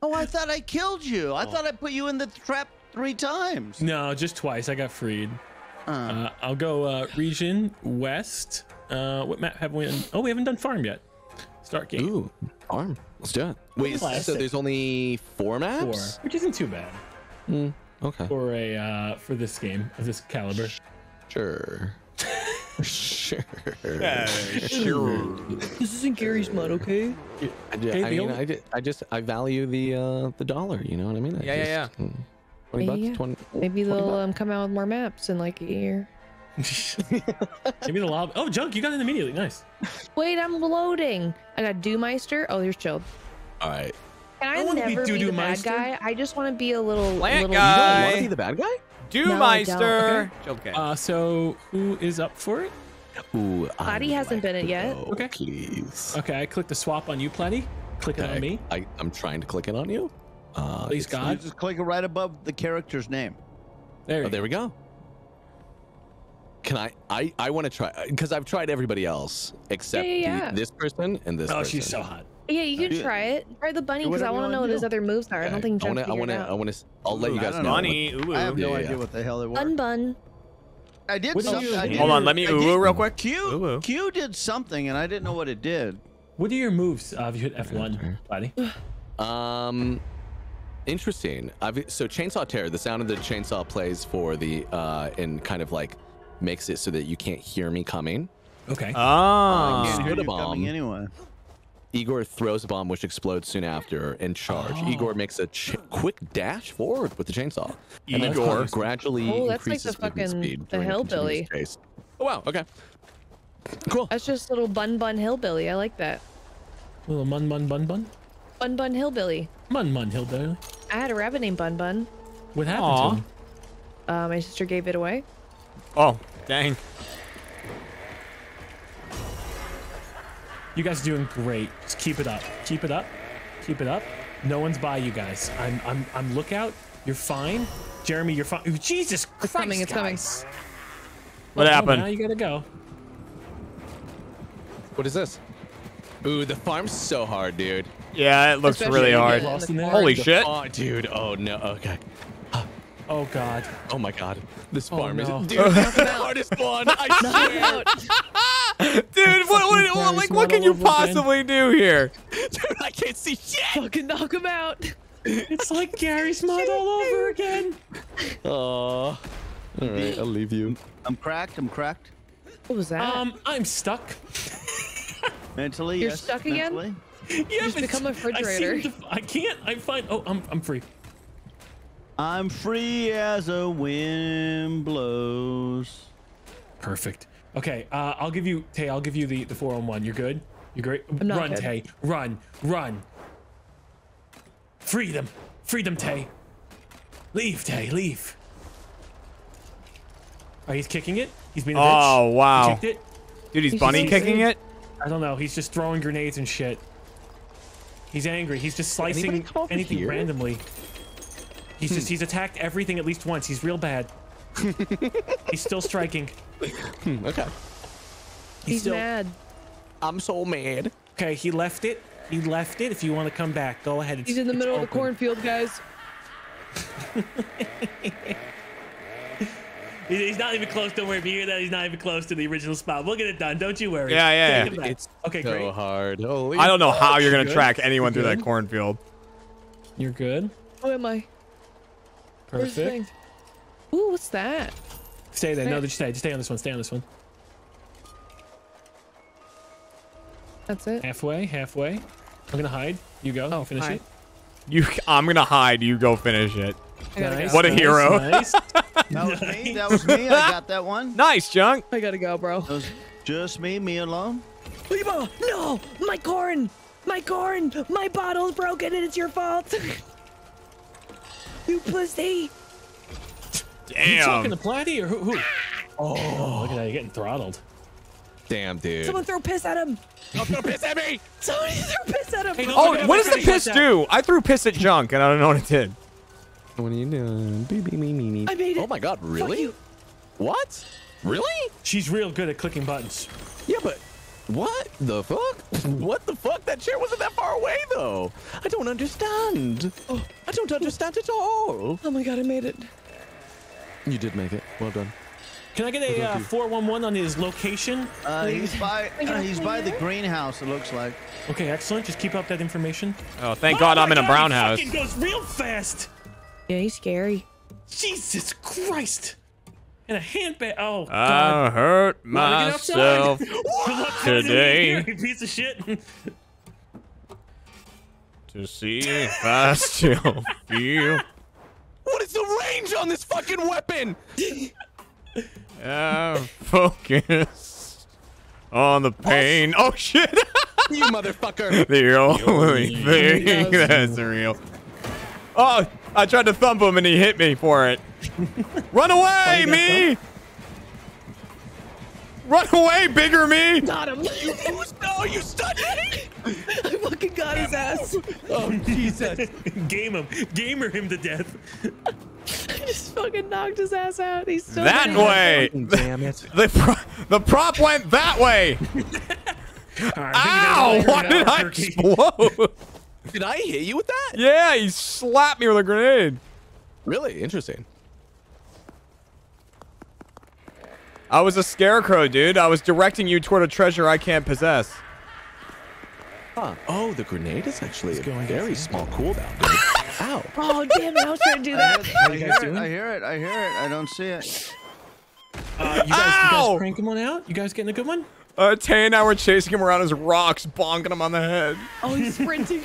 Oh, I thought I killed you. I thought I put you in the trap 3 times. No, just twice. I got freed. I'll go region west. What map have we? Oh, we haven't done farm yet. Start game. Ooh, farm. Let's do it. Wait, so there's only 4 maps, which isn't too bad. Okay. For this game of this caliber. Sure. Sure. Sure. This isn't Gary's mud, okay? I value the dollar. You know what I mean? Yeah. 20 bucks. Yeah. 20. Maybe they'll come out with more maps in like a year. Give me the lobby. Oh, Junk, you got in immediately. Nice. Wait, I'm loading. I got Doomeister. Oh, there's Chilled. All right. Can I never be the bad guy? I just want to be a little plant guy. You don't want to be the bad guy? Doomeister. No, okay. So who is up for it? Ooh, Platy hasn't been it yet. Okay. Please. Okay, I clicked the swap on you, Platy. Click it on me. I'm trying to click it on you. Please, God. You just click it right above the character's name. There. Oh, there we go. Can I want to try, because I've tried everybody else except this person and this person. Oh, she's so hot. Yeah, you can try it. Try the bunny, because I want to know what his other moves are. I don't think Junk figured it out. I'll let you guys know. Bunny. I have no idea what the hell it was. Unbun. I did something. Hold on, let me ooh real quick. Q did something, and I didn't know what it did. What are your moves if you hit F1, buddy? Interesting. So Chainsaw Terror, the sound of the chainsaw plays for the, and kind of like, makes it so that you can't hear me coming. Okay. Coming anyway. Igor throws a bomb which explodes soon after and charge. Oh. Igor makes a quick dash forward with the chainsaw. And Igor gradually increases like the speed. The hillbilly. Oh wow. Okay. Cool. That's just little bun hillbilly. I like that. Little bun. Bun hillbilly. Bun hillbilly. I had a rabbit named Bun Bun. What happened to him? My sister gave it away. Oh, dang. You guys are doing great. Just keep it up. Keep it up. Keep it up. No one's by you guys. I'm lookout. You're fine. Jeremy, you're fine. Ooh, Jesus Christ. It's coming, it's guys. Coming. What happened? Now you gotta go. What is this? Ooh, the farm's so hard, dude. Yeah, it looks really hard. Holy shit. Oh, dude. Oh, no. Okay. Oh God! Oh my God! This farm is dude, that's the hardest one. I swear. Dude, what can you possibly do here? Dude, I can't see shit. Fucking knock him out. It's like Gary's mud all over again. Oh, all right, I'll leave you. I'm cracked. What was that? I'm stuck. Mentally, you're stuck mentally. Again. Yeah, just become a refrigerator. I can't. I'm fine. Oh, I'm free. I'm free as a wind blows. Perfect. Okay, I'll give you Tay. I'll give you the 4-on-1. You're good. You're great. Run, Tay. Run. Free them, Tay. Leave, Tay. Leave. Oh, he's kicking it. He's being a bitch. Oh wow. He kicked it. Dude, he's bunny kicking it. I don't know. He's just throwing grenades and shit. He's angry. He's just slicing anything randomly. He's attacked everything at least once. He's real bad. He's still striking. Okay. He's mad. I'm so mad. Okay, he left it. If you want to come back, go ahead. He's in the middle of the cornfield, guys. He's not even close. Don't worry if you hear that. He's not even close to the original spot. We'll get it done. Don't you worry. Yeah. It's okay, so great. Hard. Holy I don't know how you're going to track anyone through that cornfield. You're good? Who am I? Perfect. Ooh, what's that? Stay there. No, just stay on this one. That's it. Halfway. I'm gonna hide. You go. Oh, finish it. I'm gonna hide. You go finish it. Nice, what a hero. Nice. That was me. I got that one. Nice, Junk. I gotta go, bro. That was just me alone. Lima, no, my corn, my bottle's broken, and it's your fault. You pussy! Damn! You talking to Platy or who? Oh, look at that! You're getting throttled. Damn, dude! Someone throw piss at him! Don't throw piss at me! Somebody throw piss at him! Hey, what does the piss do? I threw piss at Junk, and I don't know what it did. What are you doing? Me. I made it. Oh my God! Really? What? Really? She's real good at clicking buttons. Yeah, but what the fuck? What the fuck? That chair wasn't that far away, though. I don't understand. Oh, I don't understand at all. Oh my God, I made it. You did make it. Well done. Can I get a 4-1-1 on his location? He's by the greenhouse, it looks like. Okay, excellent. Just keep up that information. Oh, thank God I'm in a brown house. He goes real fast. Yeah, he's scary. Jesus Christ. in a handbag. Oh, God. I hurt myself today. You piece of shit. To see if I still feel. What is the range on this fucking weapon? Focus on the pain. Oh, shit. You motherfucker. The only thing that's real. Oh, I tried to thump him and he hit me for it. Run away, me! Run away, bigger me! Got him. No, you stunned me! I fucking got his ass. Oh, Jesus. Game him. Gamer him to death. I just fucking knocked his ass out. He's so that way. Damn it. The prop went that way. Right, ow! Why did I explode? Did I hit you with that? Yeah, he slapped me with a grenade. Really? Interesting. I was a scarecrow, dude. I was directing you toward a treasure I can't possess. Huh. Oh, the grenade is actually a very small cooldown, dude. Ow. Oh, damn it. I was trying to do that. I hear it. I don't see it. You guys cranking one out? You guys getting a good one? Tay and I were chasing him around his rocks, bonking him on the head. Oh, he's sprinting.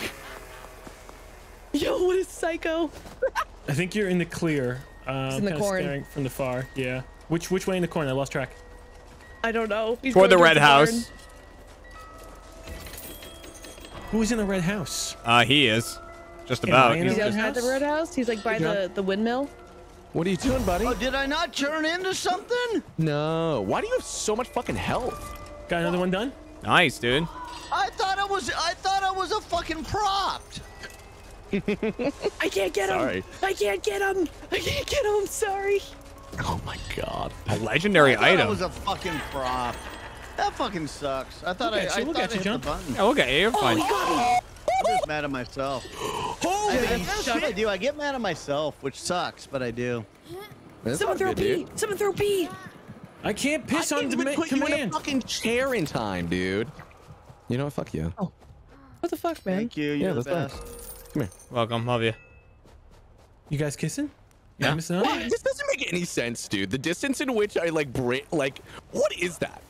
Yo, what a psycho. I think you're in the clear. He's in the corn. Staring from the far. Yeah. Which way in the corn? I lost track. I don't know. He's toward the red house. Who's in the red house? He is. Just about. He's outside the red house. He's like by the windmill. What are you doing, buddy? Oh, did I not turn into something? No. Why do you have so much fucking health? Got another one done? Nice, dude. I thought I was a fucking prop. I can't get him. Sorry. I can't get him. Sorry. Oh my God. A legendary item. I was a fucking prop. That fucking sucks. I thought I hit the button. Oh, okay, you're fine. Oh, I'm just mad at myself. Holy shit. I do. I get mad at myself, which sucks, but I do. Someone throw P. Someone throw P. I can't piss on command. I didn't even put you in a fucking chair in time, dude. You know what? Fuck you. Oh. What the fuck, man? Thank you. You're the best. Come here. Welcome. Love you. You guys kissing? Yeah. This doesn't make any sense, dude. The distance in which I like, what is that?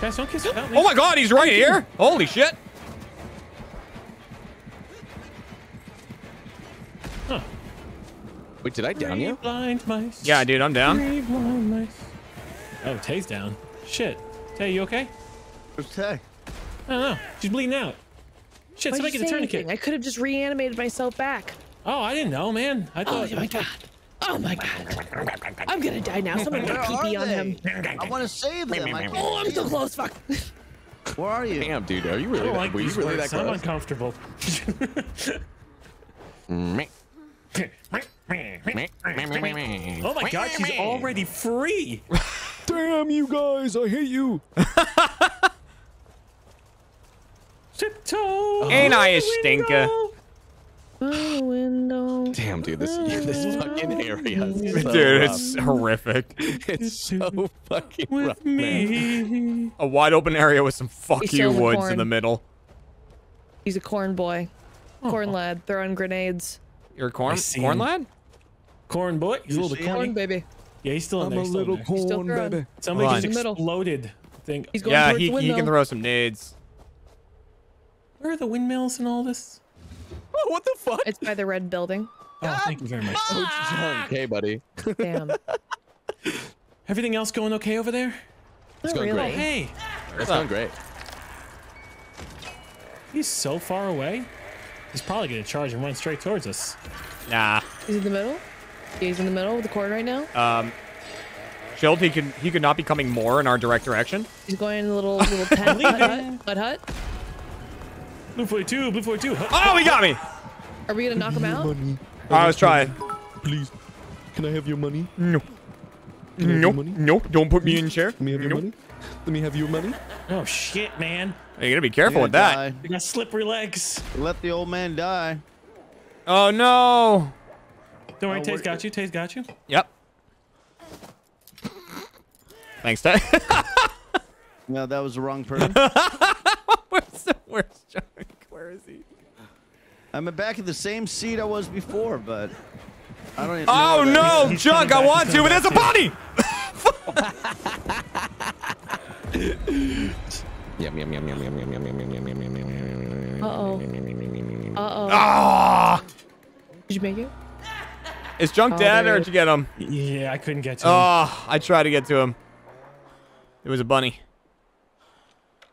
Guys, don't kiss. Oh my God, he's right here. Holy shit. Huh. Wait, did I down you? Blind mice. Yeah, dude, I'm down. Blind mice. Oh, Tay's down. Shit. Tay, you okay? Where's Tay? I don't know. She's bleeding out. Shit, why'd somebody get a tourniquet. Anything? I could have just reanimated myself back. Oh, I didn't know, man. I thought. Oh, my God. Oh, my God. I'm going to die now. Someone put PP on him. I want to save them. Oh, I'm so close. Fuck. Where are you? Damn, dude. Are you really that close? Like I'm uncomfortable. Oh my God, she's already free. Damn you guys, I hate you. Tiptoe. Ain't I a stinker? Window. Damn, dude, this fucking area is so it's horrific. It's so fucking rough, man. A wide open area with some fuck you woods in the middle. He's a corn boy. Corn lad throwing grenades. You're a corn lad? Corn boy? He's a little corn baby. Yeah, he's still in there. I'm a little corn baby. Somebody just exploded. Yeah, he can throw some nades. Where are the windmills and all this? Oh, what the fuck? It's by the red building. Oh, thank you very much. Oh, Junk. Hey, buddy. Damn. Everything else going okay over there? It's going great. Hey. It's going great. He's so far away. He's probably gonna charge and run straight towards us. Nah. He's in the middle. He's in the middle of the corn right now. Chilled, he could not be coming more in our direct direction. He's going in the little tent. hut. Blue 42. Hut, oh, he got me. Are we gonna knock him out? Alright, let's try it. Please, can I have your money? No. No. Don't put me in chair. Let me have your money. Let me have your money. Oh shit, man. You gotta be careful with that. You got slippery legs. Let the old man die. Oh no. Don't worry, Tay's got you. Tay's got you. Yep. Thanks, Tay. No, that was the wrong person. Where's Junk? Where is he? I'm back in the same seat I was before, but I don't even know. Oh no, Junk! I want to, but there's a body. Yum yum yum yum yum yum yum yum yum yum yum yum. Uh oh. Uh oh. Did you make it? Is Junk dead, or did you get him? Yeah, I couldn't get to him. Oh, I tried to get to him. It was a bunny.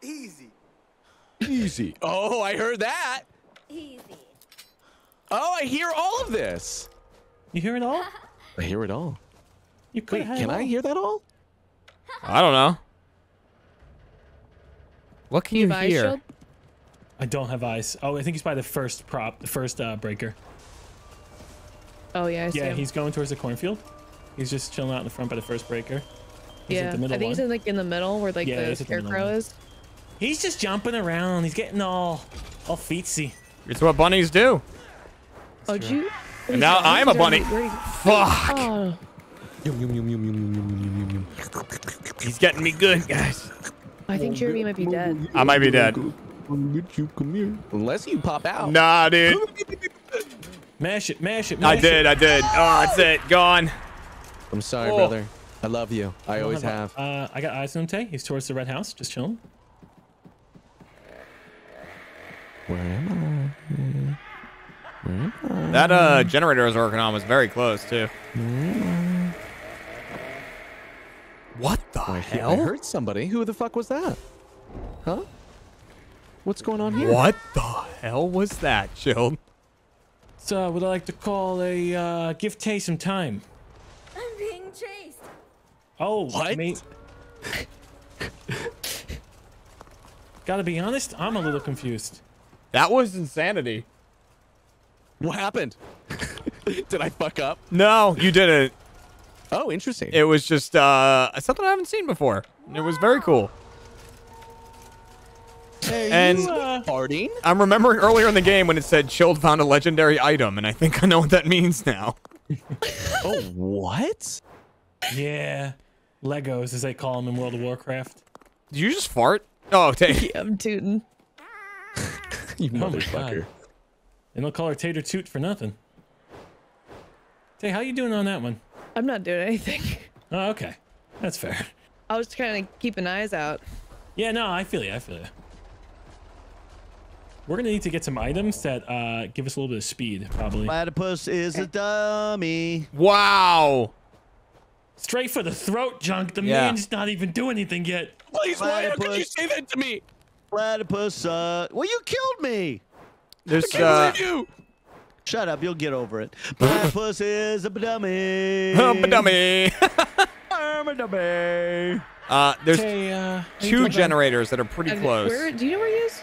Easy. Easy. Oh, I heard that. Easy. Oh, I hear all of this. You hear it all? I hear it all. You could. Wait, can I hear that all? I don't know. What can you hear? Shield? I don't have eyes. Oh, I think he's by the first prop, the first breaker. Oh yeah, I see him. He's going towards the cornfield. He's just chilling out in the front by the first breaker. He's like the middle one. He's in, like, in the middle where like the scarecrow is. He's just jumping around. He's getting all feetsy. It's what bunnies do. Oh, you. And now I'm a bunny. Fuck. Oh. He's getting me good, guys. I think Jeremy might be dead. I might be dead. Unless you pop out. Nah, dude. Mash it, mash it, mash it. I did. Oh, that's it. Gone. I'm sorry, brother. I love you. I always have. I got eyes on him, Tay. He's towards the red house. Just chilling. Where am I? Where am I? That generator I was working on was very close, too. What the hell? I heard somebody. Who the fuck was that? Huh? What's going on here? What the hell was that, Chilled? So, would I like to call a give Tay some time? I'm being chased. Oh, what? Gotta be honest, I'm a little confused. That was insanity. What happened? Did I fuck up? No, you didn't. Oh, interesting. It was just something I haven't seen before. Wow. It was very cool. And I'm remembering earlier in the game when it said Chilled found a legendary item, and I think I know what that means now. Oh, what? Yeah. Legos, as they call them in World of Warcraft. Did you just fart? Oh, Tay. Yeah, I'm tootin'. You motherfucker. And they'll call her Tater Toot for nothing. Tay, how you doing on that one? I'm not doing anything. Oh, okay. That's fair. I was kind of keeping eyes out. Yeah, no, I feel you. I feel you. We're gonna need to get some items that give us a little bit of speed, probably. Platypus is a dummy. Wow. Straight for the throat, Junk. The man's not even doing anything yet. Please, Platypus. Why could you say that to me? Platypus, well, you killed me. There's you. Shut up. You'll get over it. Platypus is a dummy. I'm a dummy. I'm a dummy. There's two generators that are pretty close. Where, do you know where he is?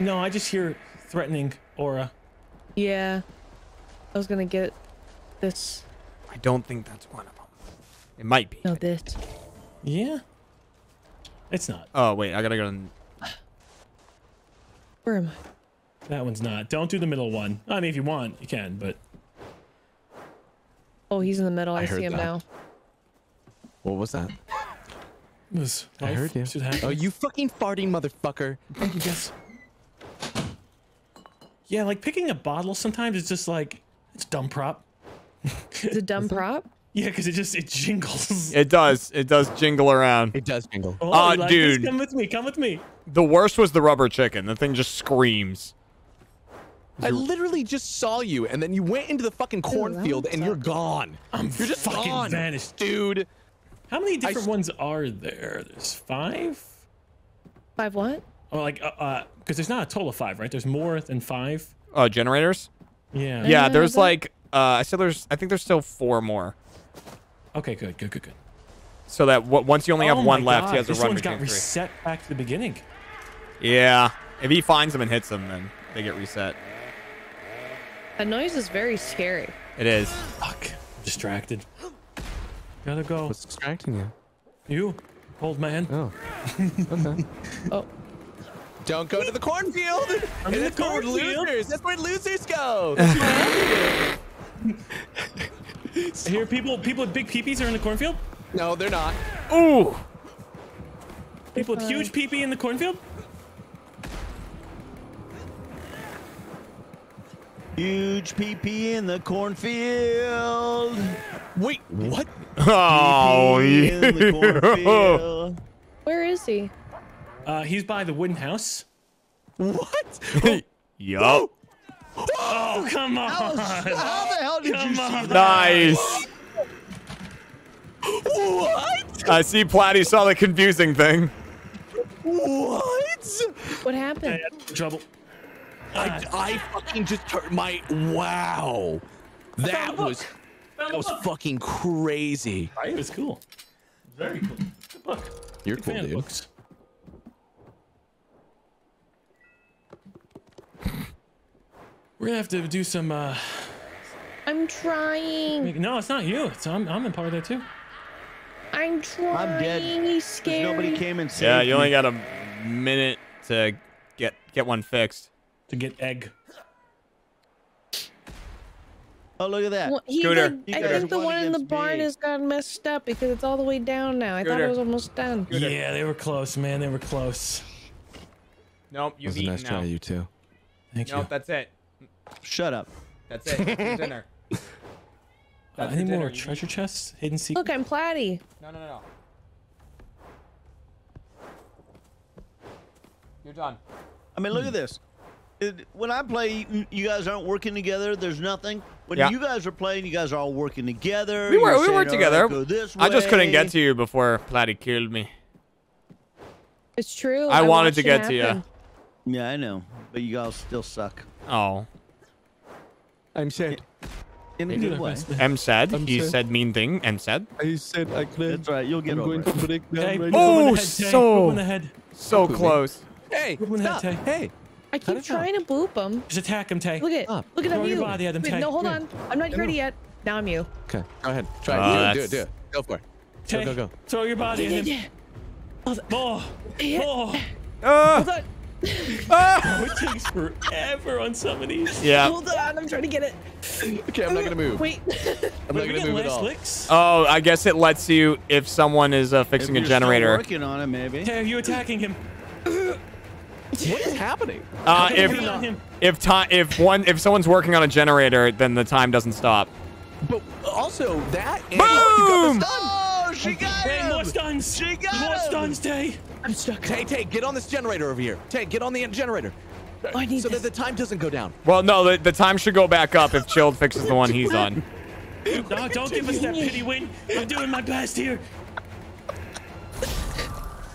No, I just hear threatening aura. Yeah. I was gonna get this. I don't think that's one of them. It might be. No, this. Yeah. It's not. Oh, wait. I gotta go. Where am I? That one's not. Don't do the middle one. I mean, if you want, you can, but. Oh, he's in the middle. I see him now. What was that? It was I heard you. Oh, you fucking farting motherfucker. Yes. Yeah, like picking a bottle sometimes it's just like it's a dumb prop. It's a dumb prop? Yeah, because it jingles. It does. It does jingle around. It does jingle. Oh, like dude. This? Come with me. Come with me. The worst was the rubber chicken. The thing just screams. I literally just saw you and then you went into the fucking cornfield and you're gone. You're just fucking gone, vanished. Dude. How many different ones are there? There's 5? 5 what? Oh, like, because there's not a total of 5, right? There's more than 5. Generators? Yeah. Yeah, there's like, I think there's still 4 more. Okay, good. So that once you only have one left, he has to run between 3. This one's got reset back to the beginning. Yeah. If he finds them and hits them, then they get reset. That noise is very scary. It is. Fuck. I'm distracted. Gotta go. What's distracting you? You. Old man. Oh. Okay. Oh. Don't go to the cornfield. I'm in the cornfield. That's where losers go. I hear people with big peepees are in the cornfield. No, they're not. Ooh. People with huge peepee in the cornfield. Huge PP in the cornfield. Wait, what? Oh, yeah. In the cornfield. Where is he? He's by the wooden house. What? Oh. Yo. Oh, come on. How the hell did you see that? Nice. What? I see Platy saw the confusing thing. What? What happened? I had trouble. I fucking just turned my wow. That was fucking crazy. It was cool. Very cool. Good book. You're good cool, dude. Books. We're gonna have to do some. I'm trying. No, it's not you. It's I'm in part of that too. I'm trying. I'm dead. He's scared. Nobody came and saved me. Yeah, you only got a minute to get one fixed. To get egg. Oh, look at that. Well, I think the one in the barn has gotten messed up because it's all the way down now. I thought it was almost done. Scooter. Yeah, they were close, man. They were close. Nope, you've eaten now. Nice try, you two. Thank you. Nope, that's it. Shut up. That's it. That's dinner. That's any more treasure chests? Hidden secrets? Look, I'm Platy. No. You're done. I mean, look at this. When I play, you guys aren't working together. There's nothing. When you guys are playing, you guys are all working together. We were together. Right, I just couldn't get to you before Platy killed me. It's true. I wanted to get to you. Yeah, I know. But you guys still suck. Oh. I'm sad. In a good way. I'm sad. He said mean thing. I'm sad. I said I cleared. That's right. You'll get over it. Oh, so close. Hey, stop. Hey. I keep trying to boop him. Just attack him, Tay. Look at it. Look at you. Body at him, Tay. No, hold on. I'm not ready yet. Now I'm you. Okay. Go ahead. Try it. Do it. Go for it. Tay, go. Throw your body at him. Oh. It takes forever on some of these. Yeah. Hold on. I'm trying to get it. Okay, I'm not going to move. Wait. I'm not going to move at all. Oh, I guess it lets you if someone is fixing a generator. Working on it, maybe. Tay, are you attacking him? What is happening? If someone's working on a generator, then the time doesn't stop. But also that. Boom! You got the stun. Oh, she got him. Hey, more stuns. She got more stuns, Tay. I'm stuck. Tay, get on this generator over here. Tay, get on the generator. Oh, I need so that the time doesn't go down. Well, no, the time should go back up if Chilled fixes the one he's on. No, don't give us that pity win. I'm doing my best here.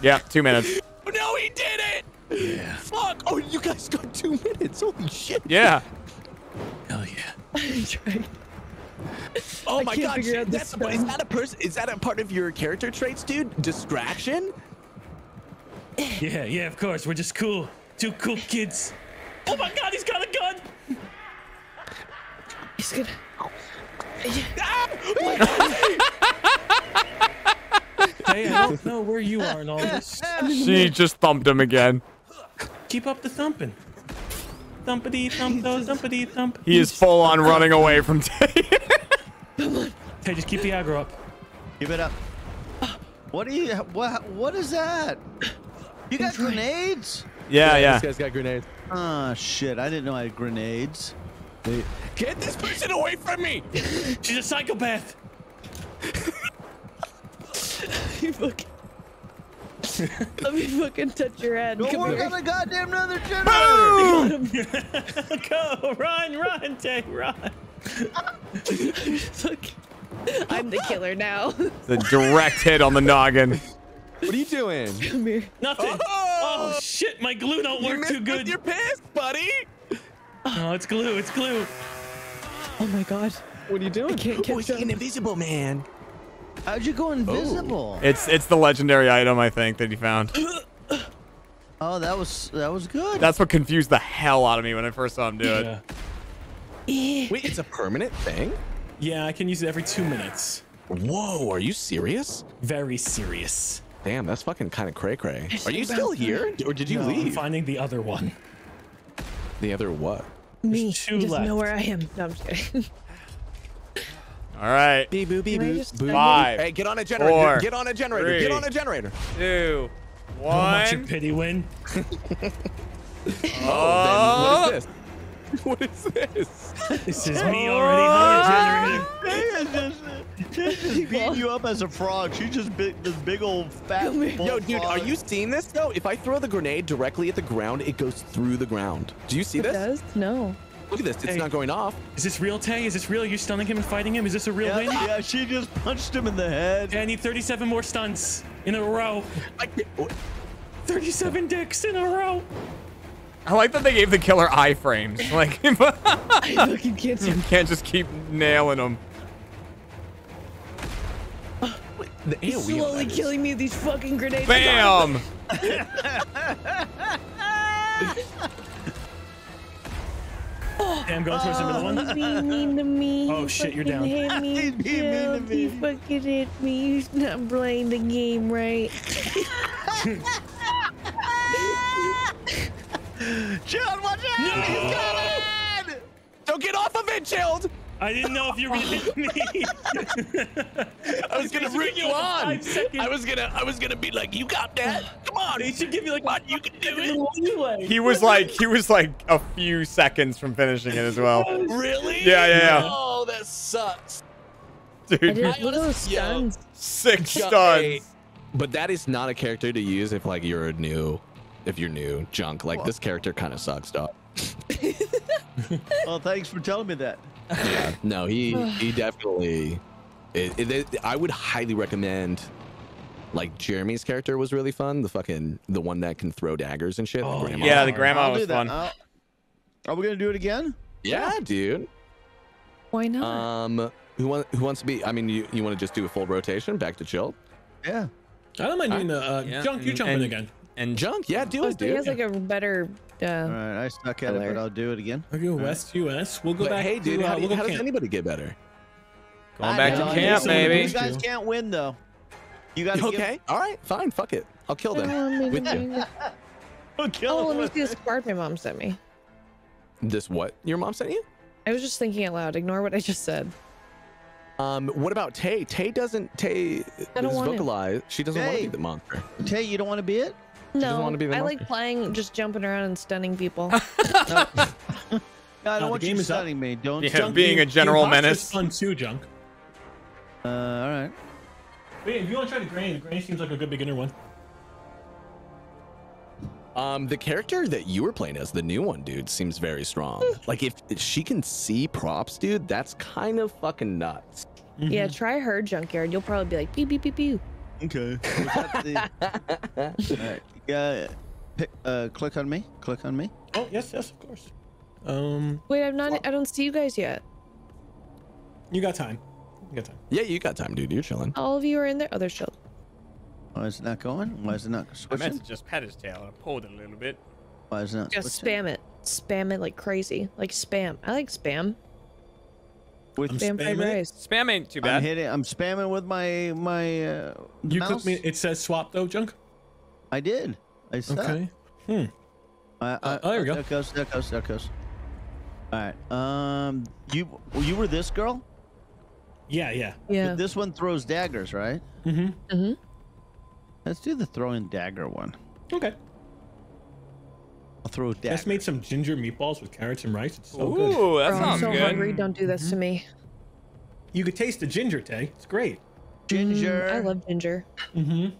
Yeah, 2 minutes. No, he did it. Yeah. Fuck! Oh, you guys got 2 minutes. Holy shit! Yeah. Hell yeah. Oh my god! Shit, is that a person? Is that a part of your character traits, dude? Distraction? Yeah, of course. We're just cool. Two cool kids. Oh my god! He's got a gun. He's gonna. Hey, I don't know where you are in all this. She just thumped him again. Keep up the thumping. Thumpity thump, thumpity thump. He is full on running away from Tay. Tay, just keep the aggro up. Give it up. What are you? What is that? You got grenades? Yeah. This guy's got grenades. Ah, shit! I didn't know I had grenades. Get this person away from me! She's a psychopath. Let me fucking touch your head. Don't work on the goddamn another generator. Go, run, Tay, run. I'm the killer now. The direct hit on the noggin. What are you doing? Come here. Nothing. Oh shit, my glue don't work too good. You're pissed, buddy. Oh, it's glue. Oh my god. What are you doing? I can't catch an invisible man. How'd you go invisible? Oh. It's the legendary item I think that he found. Oh, that was good. That's what confused the hell out of me when I first saw him do it. Wait, it's a permanent thing? Yeah, I can use it every 2 minutes. Whoa, are you serious? Very serious. Damn, that's fucking kind of cray-cray. Are you still here? Or did you leave? I'm finding the other one. The other what? Me. Two just left. Know where I am. No, I'm just kidding. All right. Bee boo. 5. Hey, get on a generator. 4, get on a generator. 3, get on a generator. 2, 1. How much your pity win? Oh, then what is this? What is this? This is me already. She's just beating you up as a frog. She just bit this big old fat. Yo, dude, frog. Are you seeing this though? If I throw the grenade directly at the ground, it goes through the ground. Do you see this? It does? No. Look at this. It's not going off. Is this real, Tay? Is this real? Are you stunning him and fighting him? Is this a real thing? Yeah, she just punched him in the head. Yeah, I need 37 more stunts in a row. 37 dicks in a row. I like that they gave the killer iframes. Like, I fucking can't. You can't just keep nailing them. He's slowly killing me with these fucking grenades. Bam! Damn, go towards the middle one. He's mean to me. Oh shit, you're down. Hit me. He's mean to me. You fucking hit me. You're not playing the game right. Chilled, watch out! No! He's coming! Don't get off of it, Chilled! I didn't know if you were gonna hit me. I was gonna bring you on. I was gonna be like, you got that? Come on! They should give me like, what? You can do it. He was like a few seconds from finishing it as well. Really? Yeah, yeah, yeah. Oh, that sucks, dude. Stuns. 6 stuns. But that is not a character to use if like you're a new. If you're new, Junk, like this character kind of sucks, dog. Well, thanks for telling me that. Yeah, no, he definitely. I would highly recommend. Like Jeremy's character was really fun. The one that can throw daggers and shit. Oh, yeah, the grandma was fun. Are we gonna do it again? Yeah, dude. Why not? Who wants to be? I mean, you want to just do a full rotation back to Chilled? Yeah. I don't mind doing the Junk. You jumping again. And Junk, yeah, do it, dude. He has like a better. All right, I stuck at it, but I'll do it again. I'll go West U.S. We'll go back. Hey, dude, how does anybody get better? Going back to camp, baby. You guys can't win though. You guys okay? All right, fine. Fuck it. I'll kill them with you. I'll kill them. Oh, let me see this card my mom sent me. This what? Your mom sent you? I was just thinking out loud. Ignore what I just said. What about Tay? Tay doesn't vocalize. She doesn't want to be the monster. Tay, you don't want to be it? No, I like playing, just jumping around and stunning people. No, I don't want you stunning me. Don't. Yeah, being a general menace. Fun too, Junk. All right. Wait, if you want to try the Granny seems like a good beginner one. The character that you were playing as, the new one, dude, seems very strong. Like if she can see props, dude, that's kind of fucking nuts. Mm-hmm. Yeah, try her, Junkyard. You'll probably be like, pew, pew, pew, pew. Okay. All right. Click on me. Click on me. Oh yes, yes, of course. Wait, I'm not. I don't see you guys yet. You got time. You got time. Yeah, you got time, dude. You're chilling. All of you are in there. Oh, they're chilling. Why is it not going? Why is it not switching? I meant to just pat his tail and pulled it a little bit. Why is it not? Just switching? Spam it. Spam it like crazy. Like spam. I like spam. With spam ain't too bad. I'm spamming with my you mouse. Clicked me. It says swap though, Junk. I did. I said. Okay. Hmm. Oh, there we go. There goes. All right. You were this girl. Yeah. But this one throws daggers, right? Mm-hmm. Let's do the throwing dagger one. Okay. I'll throw a dagger. Just made some ginger meatballs with carrots and rice. It's so good. Ooh, that sounds good. I'm so hungry. Don't do this to me. You could taste the ginger, Tay. It's great. Ginger. I love ginger. I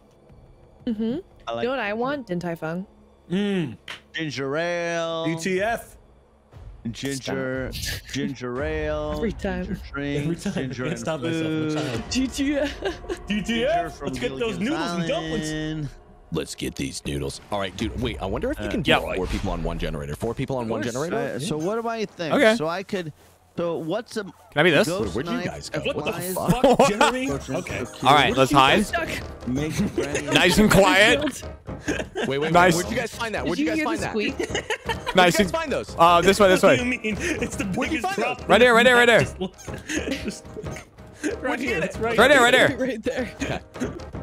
like you know what I want? Din Tai Fung. Ginger ale. ETF. Ginger ale. Every time. Ginger drinks. Every time. Ginger and stop food. GTF. GTF. Let's get those noodles and dumplings. Let's get these noodles. All right, dude. Wait, I wonder if you can do 4 people on one generator. 4 people on one generator. So what do I think? Okay. So I could. So what's a? Can I be this? Where'd you guys go? What the fuck, Jeremy? Okay. All right, let's hide. Nice and quiet. Wait. Nice. Where'd you guys find that? Where'd you guys find that? Nice. Where'd you guys find those? This way. What do you mean? It's the biggest problem. Right there. Right there. Okay.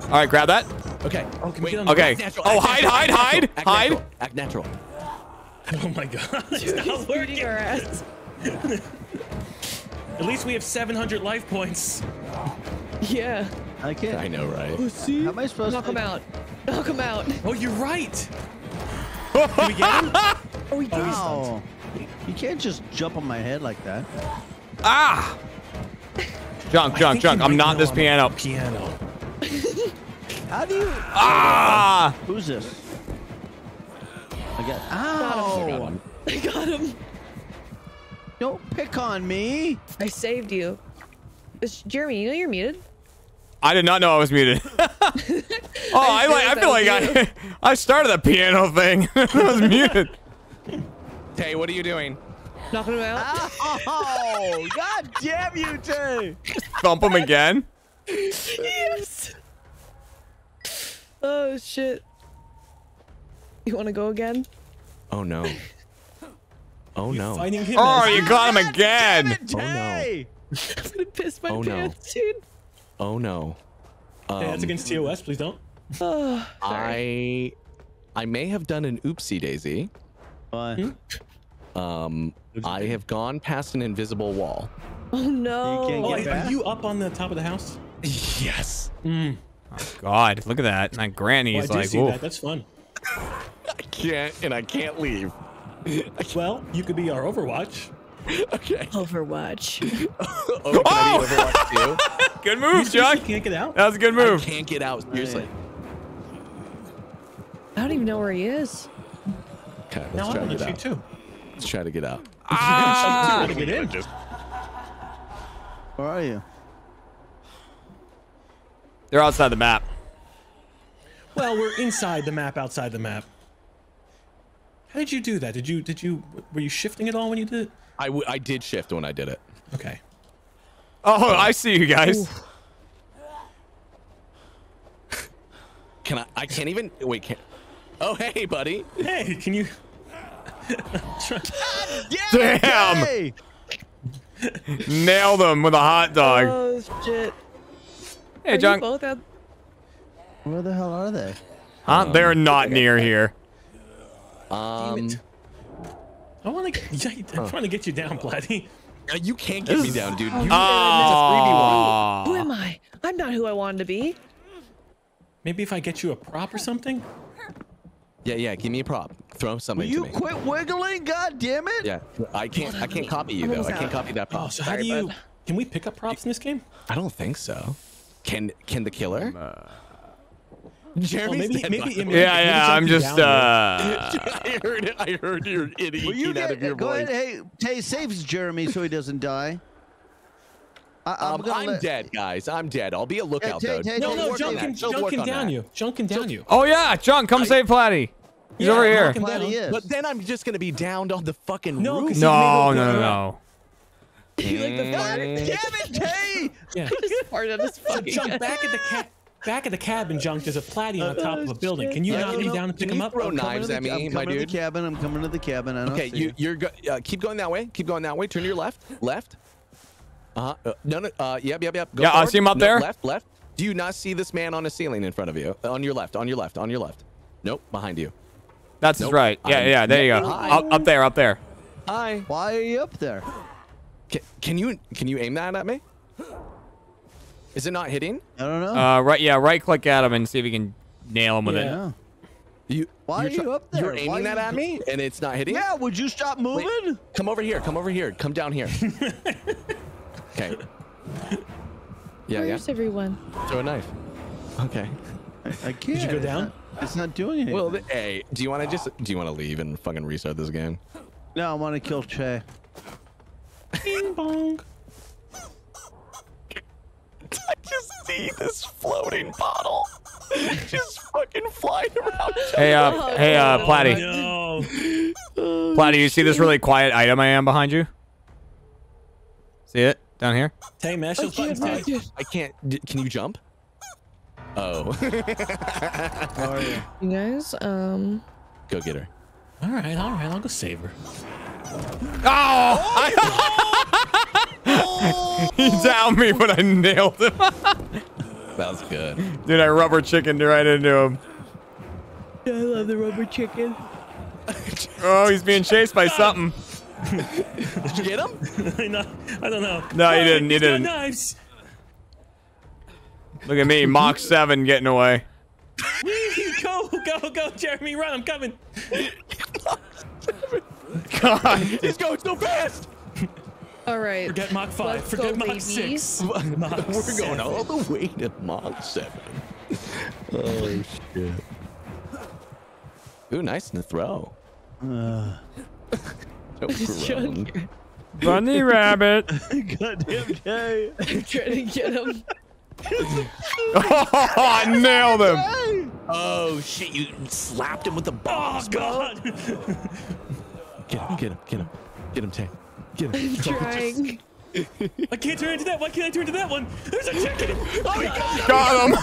All right, grab that. Okay. Oh, okay. Oh, hide. Act natural. Oh my God. It's not working. Your ass. At least we have 700 life points. Yeah. I can't. I know, right? Oh, see? How am I supposed to knock him out? Oh, you're right. Did we get him? Oh, we do. You can't just jump on my head like that. Ah! Junk. I'm not this piano. How do you? Ah! Who's this? I got. Ow! I got him. Don't pick on me. I saved you. It's Jeremy, you know you're muted. I did not know I was muted. Oh, I feel like I started the piano thing. I was muted. Tay, what are you doing? Knocking him out. Oh, God damn you, Tay! Thump him again. Yes. Oh shit. You want to go again? Oh no. Oh no. Oh, you got him again. Oh no. I'm gonna piss my pants, dude. Oh no. Hey, that's against TOS. Please don't. Oh, I may have done an oopsie daisy. What? I have gone past an invisible wall. Oh no. Are you up on the top of the house? Yes. Mm. Oh, God, look at that. My granny's like, "Whoa, that's fun." I can't leave. Well, you could be our Overwatch. Okay. Overwatch. Oh! Overwatch too? Good move, John. You can't get out. That was a good move. I can't get out. Seriously. I don't even know where he is. Okay, let's try to get out. Too. Let's try to get out. Ah! Get in. Where are you? They're outside the map. Well, we're inside the map, outside the map. How did you do that? Were you shifting at all when you did it? I did shift when I did it. Okay. Oh, I see you guys. I can't even, wait, oh, hey, buddy. Hey, can you? Damn. Yay! Nailed them with a hot dog. Oh, shit. Hey, Junk. Where the hell are they? Huh? They're not near here. Damn it. I'm trying to get you down, Platy. You can't get me down, dude. Who am I? I'm not who I wanted to be. Maybe if I get you a prop or something? Yeah, give me a prop. Throw something at me. You quit wiggling, god damn it! Yeah, I can't copy you, though. I can't copy that prop. Oh, so can we pick up props in this game? I don't think so. Can the killer? Jeremy's maybe yeah. I'm just I heard your idiot. Well, you out of your voice. Hey, Tay saves Jeremy so he doesn't die. I'm dead, guys. I'm dead. I'll be a lookout though. No, Junk can down you. Junk can down you. Oh yeah, Junk, come save Platy. He's over here. But then I'm just gonna be downed on the fucking roof. No. You like the fart? Damn it, Tay! Yeah. Junk back at the cabin. Junk, there's a Platy on top of a building. Can you knock me down and pick him up? Throw knives at me, my dude. I'm coming to the cabin. Okay, you're keep going that way. Keep going that way. Turn to your left. Yep. Go forward. I see him up there. Left. Do you not see this man on a ceiling in front of you? On your left. Nope, behind you. That's right. Yeah. There you go. Up there. Hi. Why are you up there? Can you aim that at me? Is it not hitting? I don't know. Right click at him and see if you can nail him with it. Why are you up there? You're aiming that at me and it's not hitting? Yeah, would you stop moving? Wait, come over here. Come down here. Okay. Yeah. Where's everyone? Throw a knife. Okay. I can't. Did you go down? It's not doing anything. Well, hey, do you want to leave and fucking restart this game? No, I want to kill Che. Bing bong. I just see this floating bottle just fucking flying around. Hey, Platy. No. Platy, you see this really quiet item I am behind you? See it down here? Hey, mash those buttons, Tay. I can't. Can you jump? Oh. How are you? You guys, go get her. All right. I'll go save her. Oh! He downed me when I nailed him. That was good. Dude, I rubber chickened right into him. I love the rubber chicken. Oh, he's being chased by something. Did you get him? No, I don't know. No, you didn't. You didn't. Knives. Look at me, Mach 7 getting away. Go, Jeremy, run. I'm coming. God, he's going so fast! Alright. Forget Mach 5. Let's forget Mach 6. Mach We're 7. Going all the way to Mach 7. Oh, shit. Ooh, nice in the throw. Bunny rabbit. Goddamn Jay. I'm trying to get him. Oh, I nailed him. Oh, shit. You slapped him with the box. Oh, God. Get him, get him, get him. Get him, Tay. Get him. I'm trying. I can't turn into that. Why can't I turn into that one? There's a chicken. Oh, my God. Got him.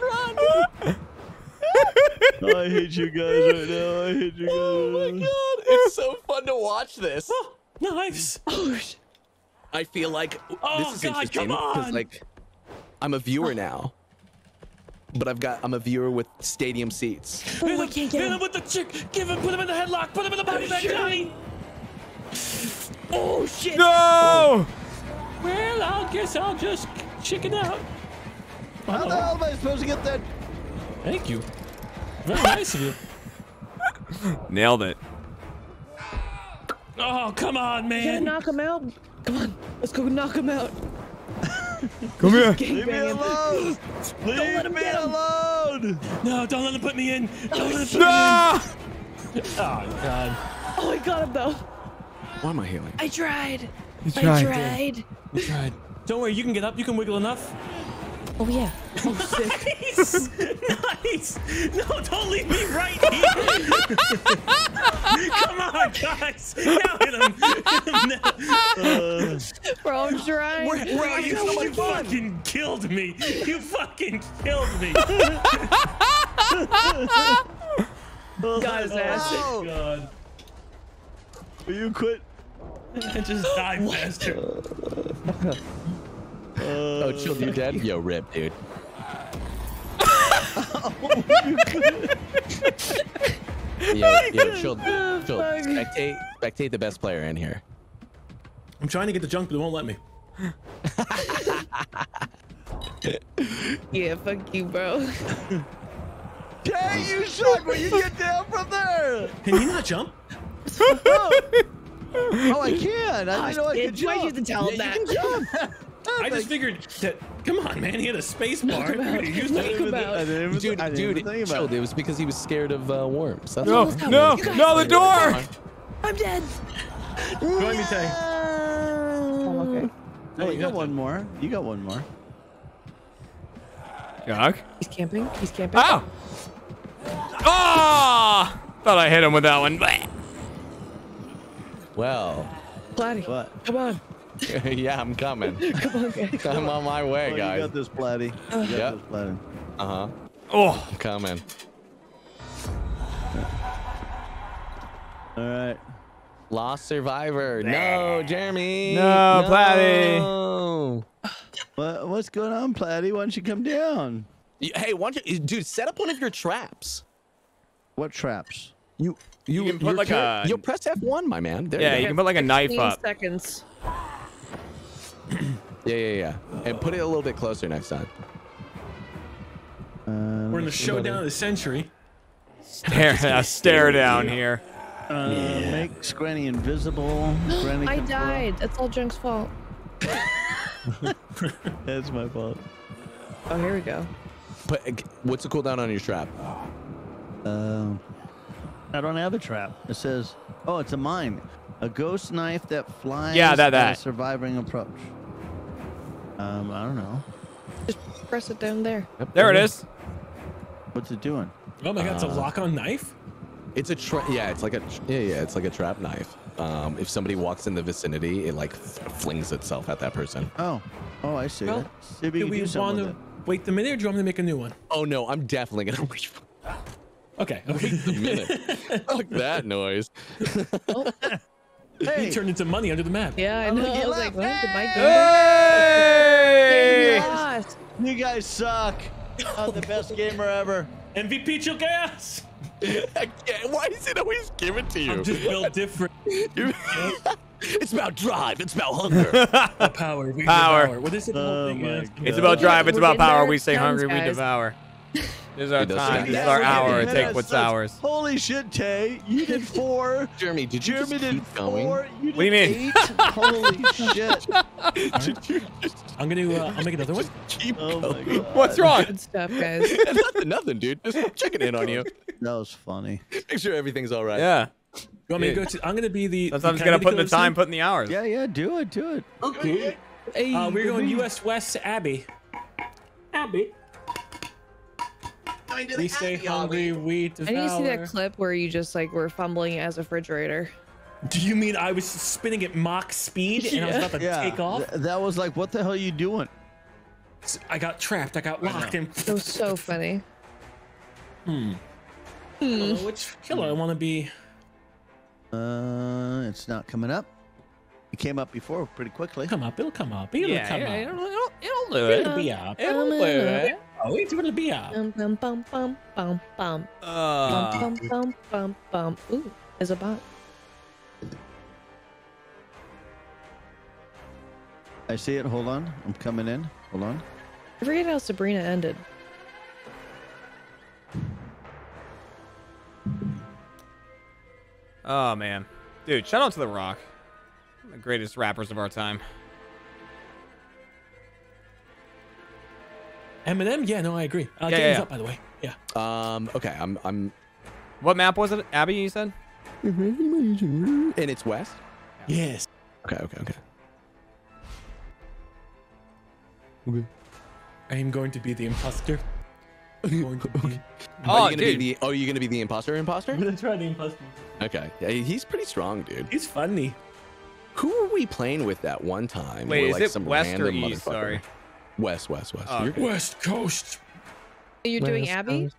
Run. Oh, I hate you guys right now. I hate you guys. Oh, my God. It's so fun to watch this. Oh, nice. Oh, shit. I feel like this is interesting because, like, I'm a viewer now, but I'm a viewer with stadium seats. Oh, I can't get him with the chick. Give him, put him in the headlock. Put him in the body bag, Johnny. Oh shit! No! Oh. Well, I guess I'll just chicken out. Uh-oh. How the hell am I supposed to get that? Thank you. Very nice of you. Nailed it. Oh come on, man! You gotta knock him out. Come on, let's go knock him out. Come here. Leave me alone. Leave me alone. No, don't let him put me in. Don't let him put me in. Oh, God. Oh, I got him, though. Why am I healing? I tried. You tried. You tried. Don't worry, you can get up. You can wiggle enough. Oh, yeah. Oh, nice. Nice. No, don't leave me right here. Come on, guys. Now hit him. Bro, I'm trying. Bro, you fucking killed me. You fucking killed me. God, his ass. Oh, God. Will you quit? I just died faster. Oh, Chilled, you dead? Yo, rip, dude. yo, Chilled, spectate the best player in here. I'm trying to get the junk, but it won't let me. Yeah, fuck you, bro. Jay, you suck when you get down from there! Can you not jump? Oh, I can! I didn't know I could jump! Why'd you have to tell him that? I just figured that. Come on, man. He had a space bar. Dude, Chilled, it was because he was scared of worms. That's no, the door! I'm dead. Join me, Tay. Oh, okay. Oh, you got one more. You got one more. Yuck. He's camping. He's camping. Oh! Ah! Oh! Thought I hit him with that one. Well. Platy. What? Come on. Yeah, I'm coming. I'm on my way, guys. You got this, Platy. Yep. Uh-huh. Oh, I'm coming. All right. Lost survivor. No, Jeremy. No, Platy. What's going on, Platy? Why don't you come down? Hey, why don't you... Dude, set up one of your traps. What traps? You can put like a... You'll press F1, my man. There you can put like a knife up. 15 seconds. Yeah. And put it a little bit closer next time. We're in the showdown of the century. Stare down here. Make Granny invisible. Granny I died. That's all Junk's fault. That's my fault. Oh, here we go. But what's the cooldown on your trap? I don't have a trap. It says, oh, it's a mine. A ghost knife that flies at a surviving approach. I don't know. Just press it down there. Yep, there it is. What's it doing? Oh my God, it's a lock-on knife? It's a trap. Yeah, it's like a it's like a trap knife. If somebody walks in the vicinity, it like flings itself at that person. Oh, I see. Well, do we want to wait the minute or do you want me to make a new one? Oh no, I'm definitely gonna reach. Okay. Wait a minute. Fuck that noise. Hey. He turned into money under the map. Yeah, I know. I was like, what did Mike do? Hey! You guys suck. I'm the best gamer ever. MVP ChilledChaos. Why is it always given to you? I'm just built different. It's about drive. It's about hunger. Power. We devour. What is it? It's about drive. It's about power. We stay hungry. We devour. This is our time. This is our hour. Take what's ours. Holy shit, Tay! You did 4. Jeremy, did you? Jeremy did 4. What do you mean? 8. Holy shit! I'm gonna. I'll make another one. Keep going. What's wrong? Good stuff, guys. Nothing, dude. Just checking in on you. That was funny. Make sure everything's all right. Yeah. You want me to go to? I'm gonna be the. That's I'm just gonna put the time, put in the hours. Yeah, yeah. Do it. Do it. Okay. Hey, we're going U.S. West to Abby. Abby. We stay hungry, we devour. I need to see that clip where you just like were fumbling as a refrigerator. Do you mean I was spinning at mock speed and I was about to take off? That was like, what the hell are you doing? I got trapped. I got locked in. That was so funny. Which killer I want to be? It's not coming up. It came up before pretty quickly. Come up. It'll come up. It'll come up. It'll do it. It'll be up. It'll do it. Oh, it's gonna be up. Bum bum bum bum bum. Bum bum bum bum bum. Ooh, there's a bot. I see it. Hold on. I'm coming in. Hold on. I forget how Sabrina ended. Oh man, dude! Shout out to The Rock, the greatest rappers of our time. Eminem? Yeah, no, I agree. James up, by the way. Yeah. Okay, I'm. What map was it, Abby? You said. And it's west. Yeah. Yes. Okay. Okay. Okay. Okay. I am going to be the imposter. I'm going to be... Oh, dude. You're gonna be the imposter. I'm gonna try the imposter. Okay. Yeah, he's pretty strong, dude. He's funny. Who were we playing with that one time? Wait, is like, it some west or east? Sorry. West. Oh, okay. West Coast. You're doing Abby? Coast.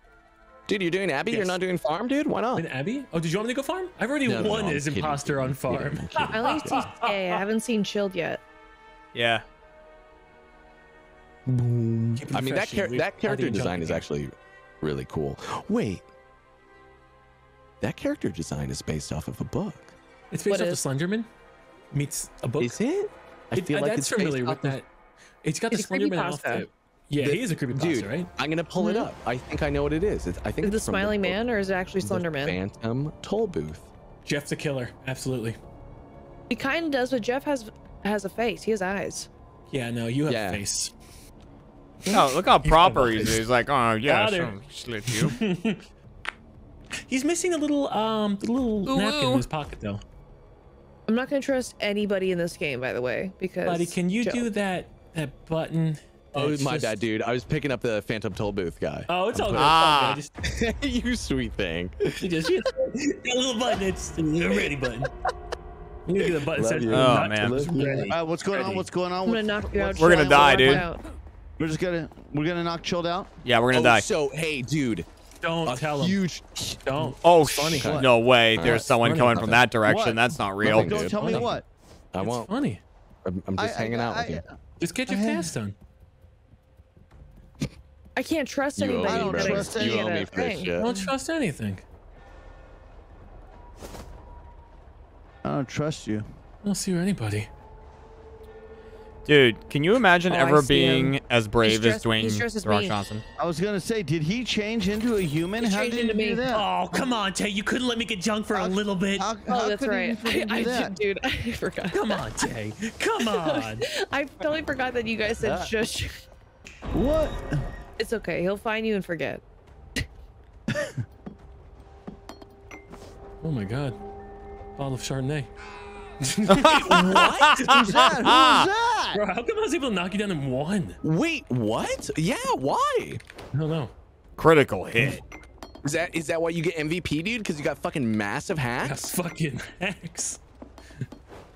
Dude, you're doing Abby? Yes. You're not doing farm, dude? Why not? Abby? Oh, did you want me to go farm? I've already won as imposter on farm. I like to say I haven't seen Chilled yet. Yeah. Boom. I mean, that character design is actually really cool. Wait. That character design is based off of a book. It's based off of Slenderman meets a book. Is it? I feel like it's familiar with that. It's got the Slenderman outfit. Yeah, he is a creepypasta, dude, right? I'm going to pull it up. I think I know what it is. It's, I think is it's the Smiling Man, or is it actually Slenderman? Phantom Toll Booth. Jeff the Killer. Absolutely. He kind of does, but Jeff has a face. He has eyes. Yeah, no, you have a face. Oh, look how proper he is. He's like, oh, yeah, some slit you. He's missing a little napkin in his pocket, though. I'm not going to trust anybody in this game, by the way, because... Buddy, can you do that... That button. Oh, my bad, dude. I was picking up the Phantom Toll Booth guy. Oh, it's all good. Ah. You sweet thing. You that little button. It's the ready button. You need to get the button. Says, oh, man. Ready. What's going on? What's going on? I'm gonna knock you out. We're going to die, dude. We're just going to... We're going to knock Chilled out? Yeah, we're going to die. So, hey, dude. Don't tell him. Don't. Oh, funny. No way. All There's someone coming from that direction. What? That's not real. Don't tell me what. I won't. It's funny. I'm just hanging out with you. Just get your cast on. I can't trust anybody. I don't trust anything. I don't trust anything. I don't trust you. I don't see anybody. Dude, can you imagine ever being as brave as Dwayne Rock Johnson? I was gonna say, did he change into a human? How did he do that? Oh, come on, Tay, you couldn't let me get junk for a little bit. Oh, that's right. Dude, I forgot. Come on, Tay. Come on. I totally forgot that you guys said shush. What? It's okay. He'll find you and forget. Oh my God, bottle of Chardonnay. What? Who's that? Bro, how come I was able to knock you down in one? Wait, what? Yeah, why? I don't know. Critical hit. Is that why you get MVP, dude? Because you got fucking massive hacks? Got fucking hacks.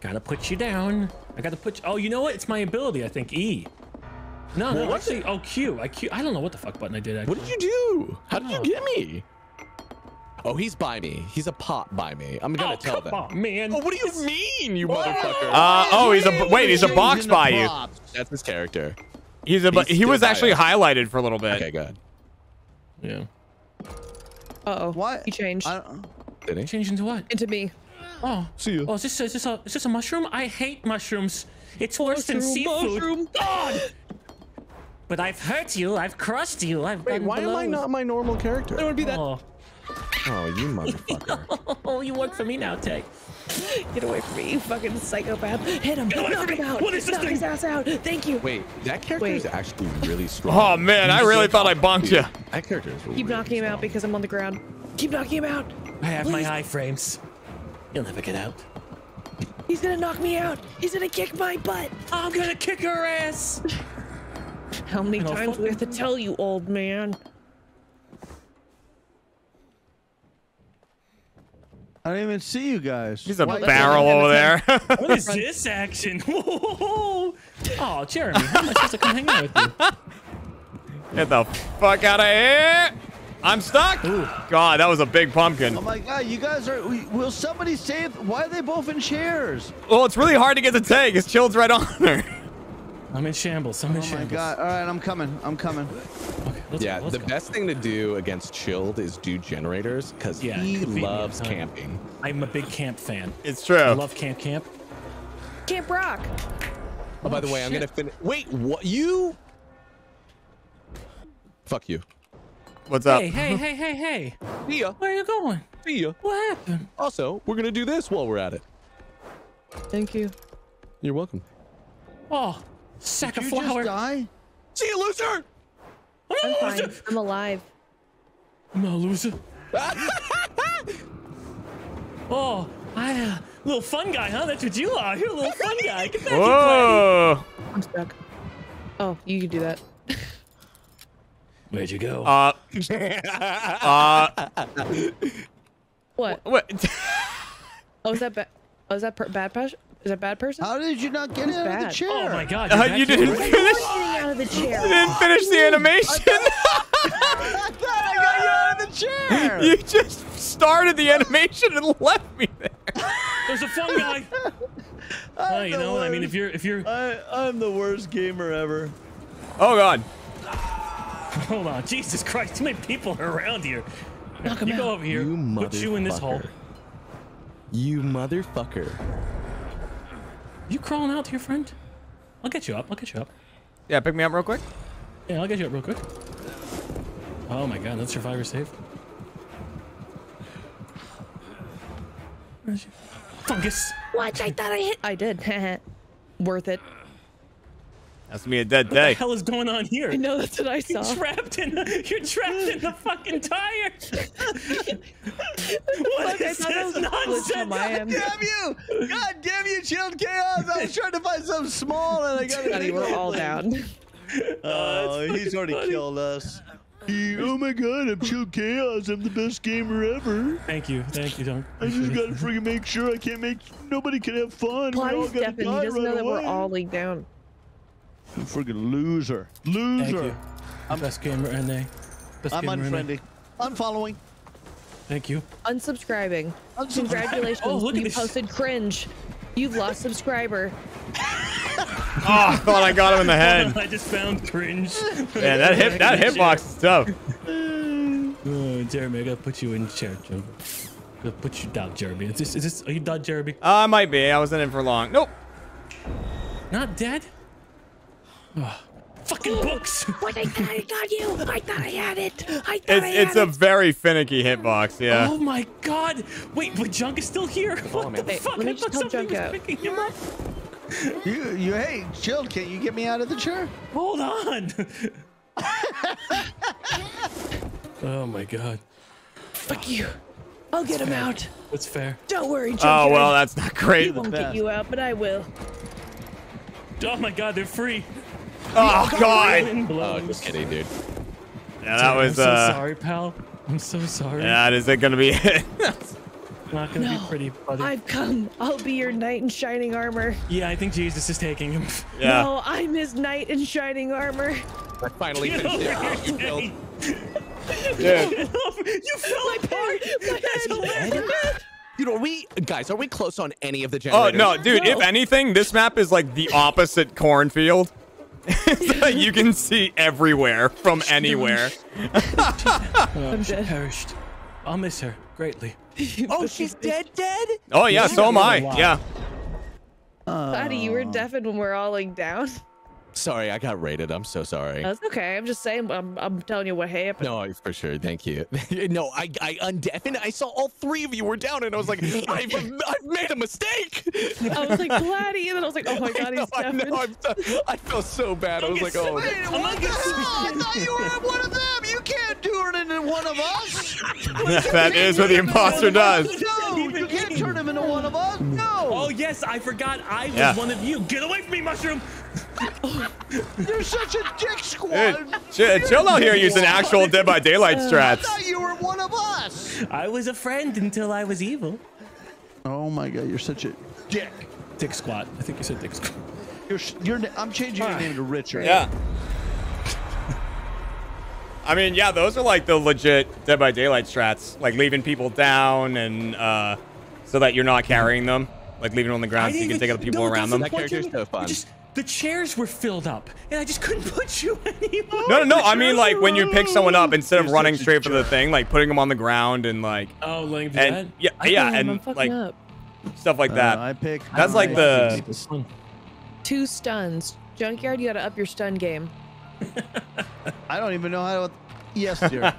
Gotta put you down. I gotta put you. Oh, you know what? It's my ability, I think. E. No, no, actually. Oh, Q. I don't know what the fuck button I did. Actually. What did you do? How did you get me? Oh, he's by me. He's a pop by me. I'm gonna tell them. Oh, man. Oh, what do you mean, you motherfucker? Oh, he's a He's a box by you. That's his character. He's a. He was actually highlighted for a little bit. Okay, good. Yeah. Uh oh. What? He changed. Did he change into what? Into me. Oh. See you. Oh, is this a mushroom? I hate mushrooms. It's worse than seafood. Mushroom. God. But I've hurt you. I've crushed you. I've Wait, why blows. Am I not my normal character? It would be that. Oh, oh you motherfucker. Oh, you work for me now, Tay. Get away from me, you fucking psychopath. Hit him. Knock him out. What is this Knock thing? His ass out. Thank you. Wait, that character is actually really strong. Oh, man. I really thought I bonked you. That character is really Keep knocking strong. Him out because I'm on the ground. Keep knocking him out. I have my iframes. You'll never get out. He's gonna knock me out. He's gonna kick my butt. I'm gonna kick her ass. How many times do we have to tell you, old man? I didn't even see you guys. There's a barrel over there. What is this action? Oh, Jeremy, how am I supposed to come hang out with you? Get the fuck out of here! I'm stuck. Ooh. God, that was a big pumpkin. Oh my God, you guys are. Will somebody save? Why are they both in chairs? Well, it's really hard to get the tag. His Chilled's right on her. I'm in shambles. I'm in shambles. Oh my God! All right, I'm coming. I'm coming. Okay, let's go. Best thing to do against Chilled is do generators because he loves camping. I'm a big camp fan. It's true. I love camp. Camp Rock. Oh, by the way, shit. I'm gonna finish. Wait, what? You? Fuck you. What's up? Hey. See ya. Where are you going? See ya. What happened? Also, we're gonna do this while we're at it. Thank you. You're welcome. Oh. Sack of flour. Did you just die? See you, loser! I'm fine. Loser. I'm alive. I'm not a loser. Oh, little fun guy, huh? That's what you are. You're a little fun guy. Get back here, Platy. I'm stuck. Oh, you can do that. Where'd you go? What? Oh, is that bad? Oh, is that bad passion? Is that bad person? How did you not get out of the chair? Oh my God! You didn't finish. Out of the chair. You didn't finish the animation. I thought I got you out of the chair. You just started the animation and left me there. There's a fun guy. Oh, you know what I mean? I'm the worst gamer ever. Oh God. Hold on, Jesus Christ! Too many people are around here. Knock him out. Go over here. Put you in this hole. You motherfucker. You crawling out to your friend? I'll get you up. Yeah, pick me up real quick. Yeah, I'll get you up real quick. Oh my God, that survivor saved. Fungus. Watch, I thought I hit. I did. Worth it. That's me a dead day. What the hell is going on here? I know, that's what I saw. You're trapped in the fucking tire. What is this nonsense? God damn you! God damn you, ChilledChaos! I was trying to find something small and I got it. We're all down. Oh, he's already killed us. Oh my God, I'm ChilledChaos. I'm the best gamer ever. Thank you, Junk. I just gotta freaking make sure I can't make. Nobody can have fun. We all gotta die right away. He doesn't know that we're all leagued down. You freaking loser. Thank you. I'm best gamer and they. I'm unfriending. Unfollowing. Thank you. Unsubscribing. Congratulations. Oh, look at this. You posted cringe. You've lost subscriber. I thought I got him in the head. I just found cringe. Yeah, that hitbox is tough. Oh, Jeremy, I gotta put you in the chair, Jeremy. I gotta put you down, Jeremy. Are you done, Jeremy? I might be. I wasn't in for long. Nope. Not dead? Oh, fucking books! What? I thought I had it! It's a very finicky hitbox, yeah. Oh my God! Wait, but Junk is still here? What the fuck? I thought somebody was picking him up. Hey, Chilled, can you get me out of the chair? Hold on! Oh my God. Fuck you. I'll get him out. That's fair. Don't worry, Junk. Oh, well, that's not great. He won't get you out, but I will. Oh my God, they're free. Oh God! Oh, just kidding, dude. Yeah, that was. I'm so sorry, pal. I'm so sorry. Yeah, is it gonna be? Not gonna be pretty, buddy. I've come. I'll be your knight in shining armor. Yeah, I think Jesus is taking him. Yeah. No, I'm his knight in shining armor. I finally finished it. You fell apart. That's hilarious. Dude, are we close on any of the generators? Oh no, dude! No. If anything, this map is like the opposite cornfield. So you can see everywhere from anywhere. I'm perished. I'll miss her greatly. Oh, she's dead, dead? Oh yeah, so am I. Yeah. Platy, you were deafened when we're all like down. Sorry, I got raided. I'm so sorry. That's okay. I'm just saying. I'm telling you what happened. No, for sure. Thank you. No, I saw all three of you were down, and I was like, I've made a mistake. I was like, Platy, and then I was like, oh my god, he's deafened. I felt so bad. I was like, oh. What the hell? I thought you were one of them. You can't turn into one of us. That is what the imposter does. No, you can't turn him into one of us. No. Oh yes, I forgot. I was one of you. Get away from me, mushroom. You're such a dick squad. Dude, Chill out here using actual Dead by Daylight strats. I thought you were one of us. I was a friend until I was evil. Oh my god, you're such a dick. Dick squad. I think you said dick squad. I'm changing your name to Richard. Yeah. I mean, yeah, those are like the legit Dead by Daylight strats, like leaving people down and so that you're not carrying them, like leaving them on the ground so you can take out the people around them. That character's so fun. The chairs were filled up, and I just couldn't put you anymore. No, no, no. I mean, like, when you pick someone up, instead of running straight for the thing, like, putting them on the ground and, like... Oh, letting them do that? Yeah, yeah, and, like, stuff like that. I pick... That's, like, the... 2 stuns. Junkyard, you gotta up your stun game. I don't even know how to... Yes, dear.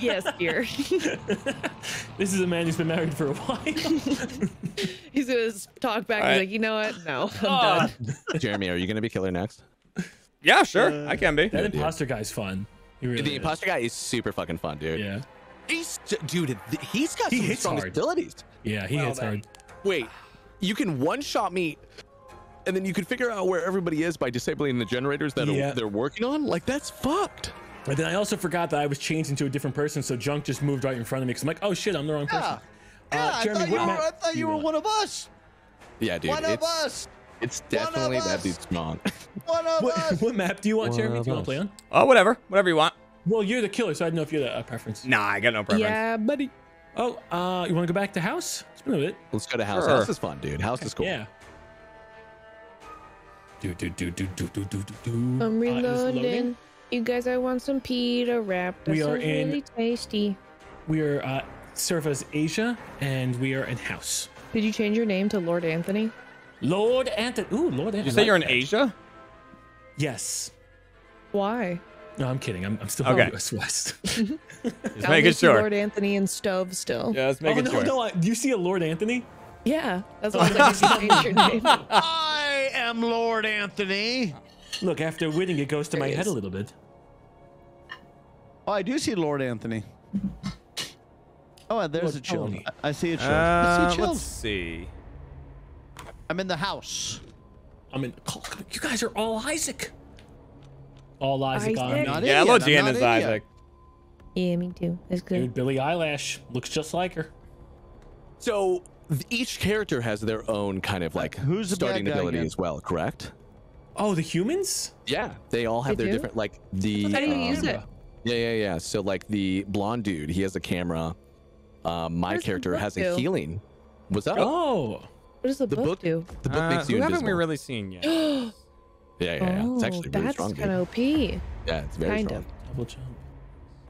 Yes, dear. This is a man who's been married for a while. He's gonna talk back and be like, you know what? No, I'm done. Jeremy, are you gonna be killer next? Yeah, sure. I can be. That imposter guy's fun. The imposter guy is super fucking fun, dude. Yeah. He's dude. He's got some strong abilities. Yeah, he hits hard. Wait, you can one-shot me. And then you can figure out where everybody is by disabling the generators that they're working on. Like, that's fucked. But then I also forgot that I was changed into a different person, so Junk just moved right in front of me. Because I'm like, oh shit, I'm the wrong person. Yeah, Jeremy, I thought you were one of us. Yeah, dude. One of us. It's definitely that dude's mom. One of us. What map do you want, Jeremy? Do you want to play on? Oh, whatever. Whatever you want. Well, you're the killer, so I don't know if you're the preference. Nah, I got no preference. Yeah, buddy. Oh, you want to go back to house? Let's move it. Let's go to house. Sure. House is fun, dude. House is cool. Yeah. I'm reloading. You guys, I want some pita wrap. That we are in really tasty. We are Surface Asia, and we are in house. Did you change your name to Lord Anthony? Lord Anthony. Ooh, Lord Anthony. Did you say you're in Asia? Yes. Why? No, I'm kidding. I'm still in U.S. West. Just making sure. Lord Anthony and Stove still. Yeah, let's make it sure. No, do you see a Lord Anthony? Yeah, that's why I said you changed your name. I am Lord Anthony. Look, after winning, it goes to my head a little bit. Oh, I do see Lord Anthony. Oh, there's a Chilled. I see a Chilled. Let's see. I'm in the house. I'm in. You guys are all Isaac. All Isaac on. Yeah, Logian is Isaac. Yeah, me too. That's good. Dude, Billie Eilish looks just like her. So each character has their own kind of like starting ability as well, correct? Oh, the humans? Yeah, they all have their different, like the. How do you use it? Yeah, yeah, yeah. So like the blonde dude, he has a camera. My character has a healing. What's up? Oh, what does the book do? The book makes you invisible. Who haven't we really seen yet? Yeah, yeah, yeah. It's actually really strong. That's kind of OP. Yeah, it's very strong. Double jump.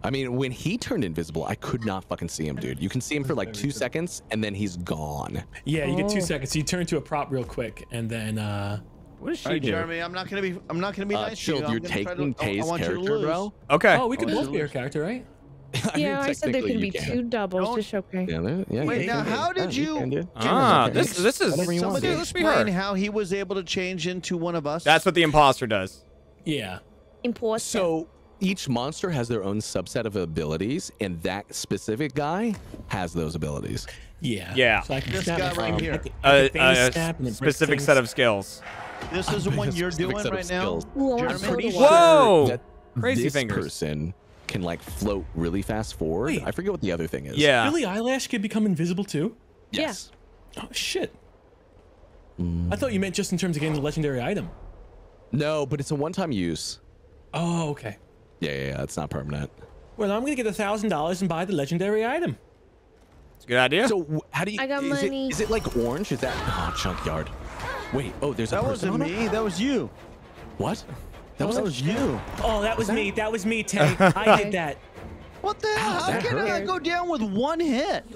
I mean, when he turned invisible, I could not fucking see him, dude. You can see him for like 2 seconds, and then he's gone. Yeah, you get 2 seconds. You turn to a prop real quick, and then. What is she doing? Jeremy, I'm not gonna be nice to you. You're taking Tay's character, bro. Okay. Oh, we can both be her character, right? Yeah, I said there can be 2 doubles. Just okay. Yeah, wait, now how did you? Ah, this is. Somebody explain how he was able to change into one of us. That's what the imposter does. Yeah. Imposter. So each monster has their own subset of abilities, and that specific guy has those abilities. Yeah. Yeah. So I can snap right here. A specific set of skills. This is what you're doing right now. Whoa! Crazy fingers. This person can like float really fast forward. Wait. I forget what the other thing is. Yeah. Billie Eilish can become invisible too? Yes. Yeah. Oh shit. I thought you meant just in terms of getting the legendary item. No, but it's a one-time use. Oh, okay. Yeah, yeah, yeah. It's not permanent. Well, I'm gonna get $1,000 and buy the legendary item. It's a good idea. So how do you? I got money. Is it like orange? Is that Junkyard? Wait, oh, there's that person. That wasn't me. That was you. What? That was you. Oh, that was me. That was me, Tay. I did that. What the hell? How can I go down with 1 hit?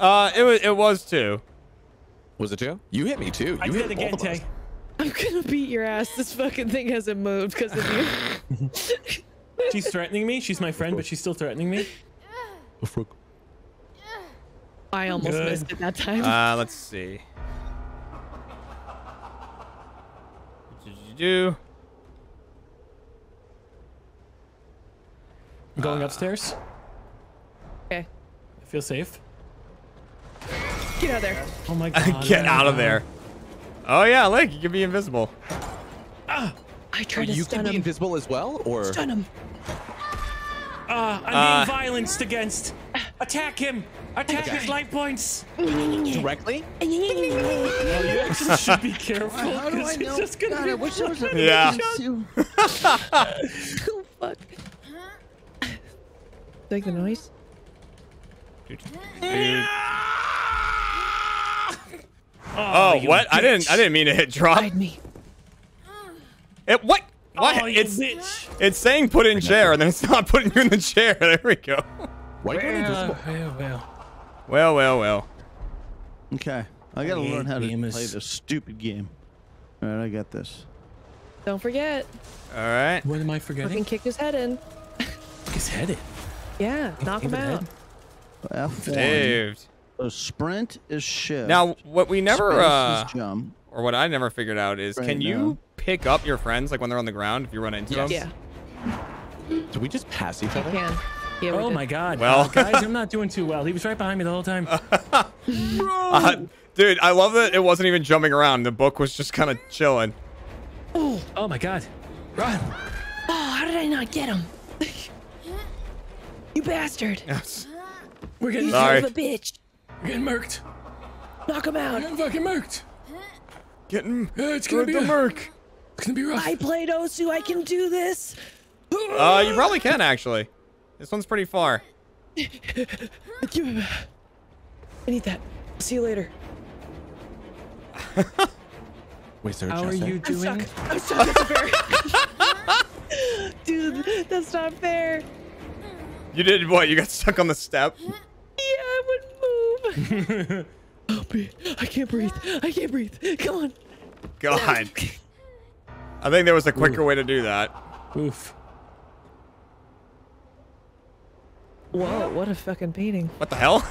It was 2. Was it 2? You hit me too. I did it again, Tay. I'm gonna beat your ass. This fucking thing hasn't moved because of you. She's threatening me. She's my friend, but she's still threatening me. I almost missed it that time. Let's see. What did you do? I'm going upstairs. Okay. I feel safe. Get out of there. Oh my god. Get out of there. Oh yeah, Link, you can be invisible. Ah, I tried to stun him. You can be invisible as well, or stun him. I mean violence against. Attack him. Attack his life points. Directly? Oh, you actually should be careful. How do I know? Just god, I wish there was a Oh fuck. Like the noise. Dude. Oh, oh what? Bitch. I didn't mean to hit drop. Me. It what? What? Oh, it's saying put in chair, and then it's not putting you in the chair. There we go. Why well. Okay, I gotta learn how to play this stupid game. All right, I got this. Don't forget. All right. What am I forgetting? I can kick his head in. Kick his head in. Yeah, knock him out. F1. Saved. So sprint is shift. Now, what we never, jump. Or what I never figured out is, can you pick up your friends like when they're on the ground if you run into them? Yeah. Did we just pass each other? Yeah, oh my god. Well, guys, I'm not doing too well. He was right behind me the whole time. Dude, I love that it wasn't even jumping around. The book was just kind of chilling. Oh. Oh my god. Run. Oh, how did I not get him? You bastard. Yes. We're getting son of a bitch. Getting murked. Knock him out. Getting fucking murked. Getting it's gonna be the murk. It's gonna be rough. I played Osu. I can do this. You probably can actually. This one's pretty far. I need that. See you later. Wait, sir. How are you doing? I'm stuck. That's fair. Dude, that's not fair. You did what? You got stuck on the step. Help me. I can't breathe. I can't breathe. Come on. God. I think there was a quicker way to do that. Oof. Whoa, what a fucking painting. What the hell?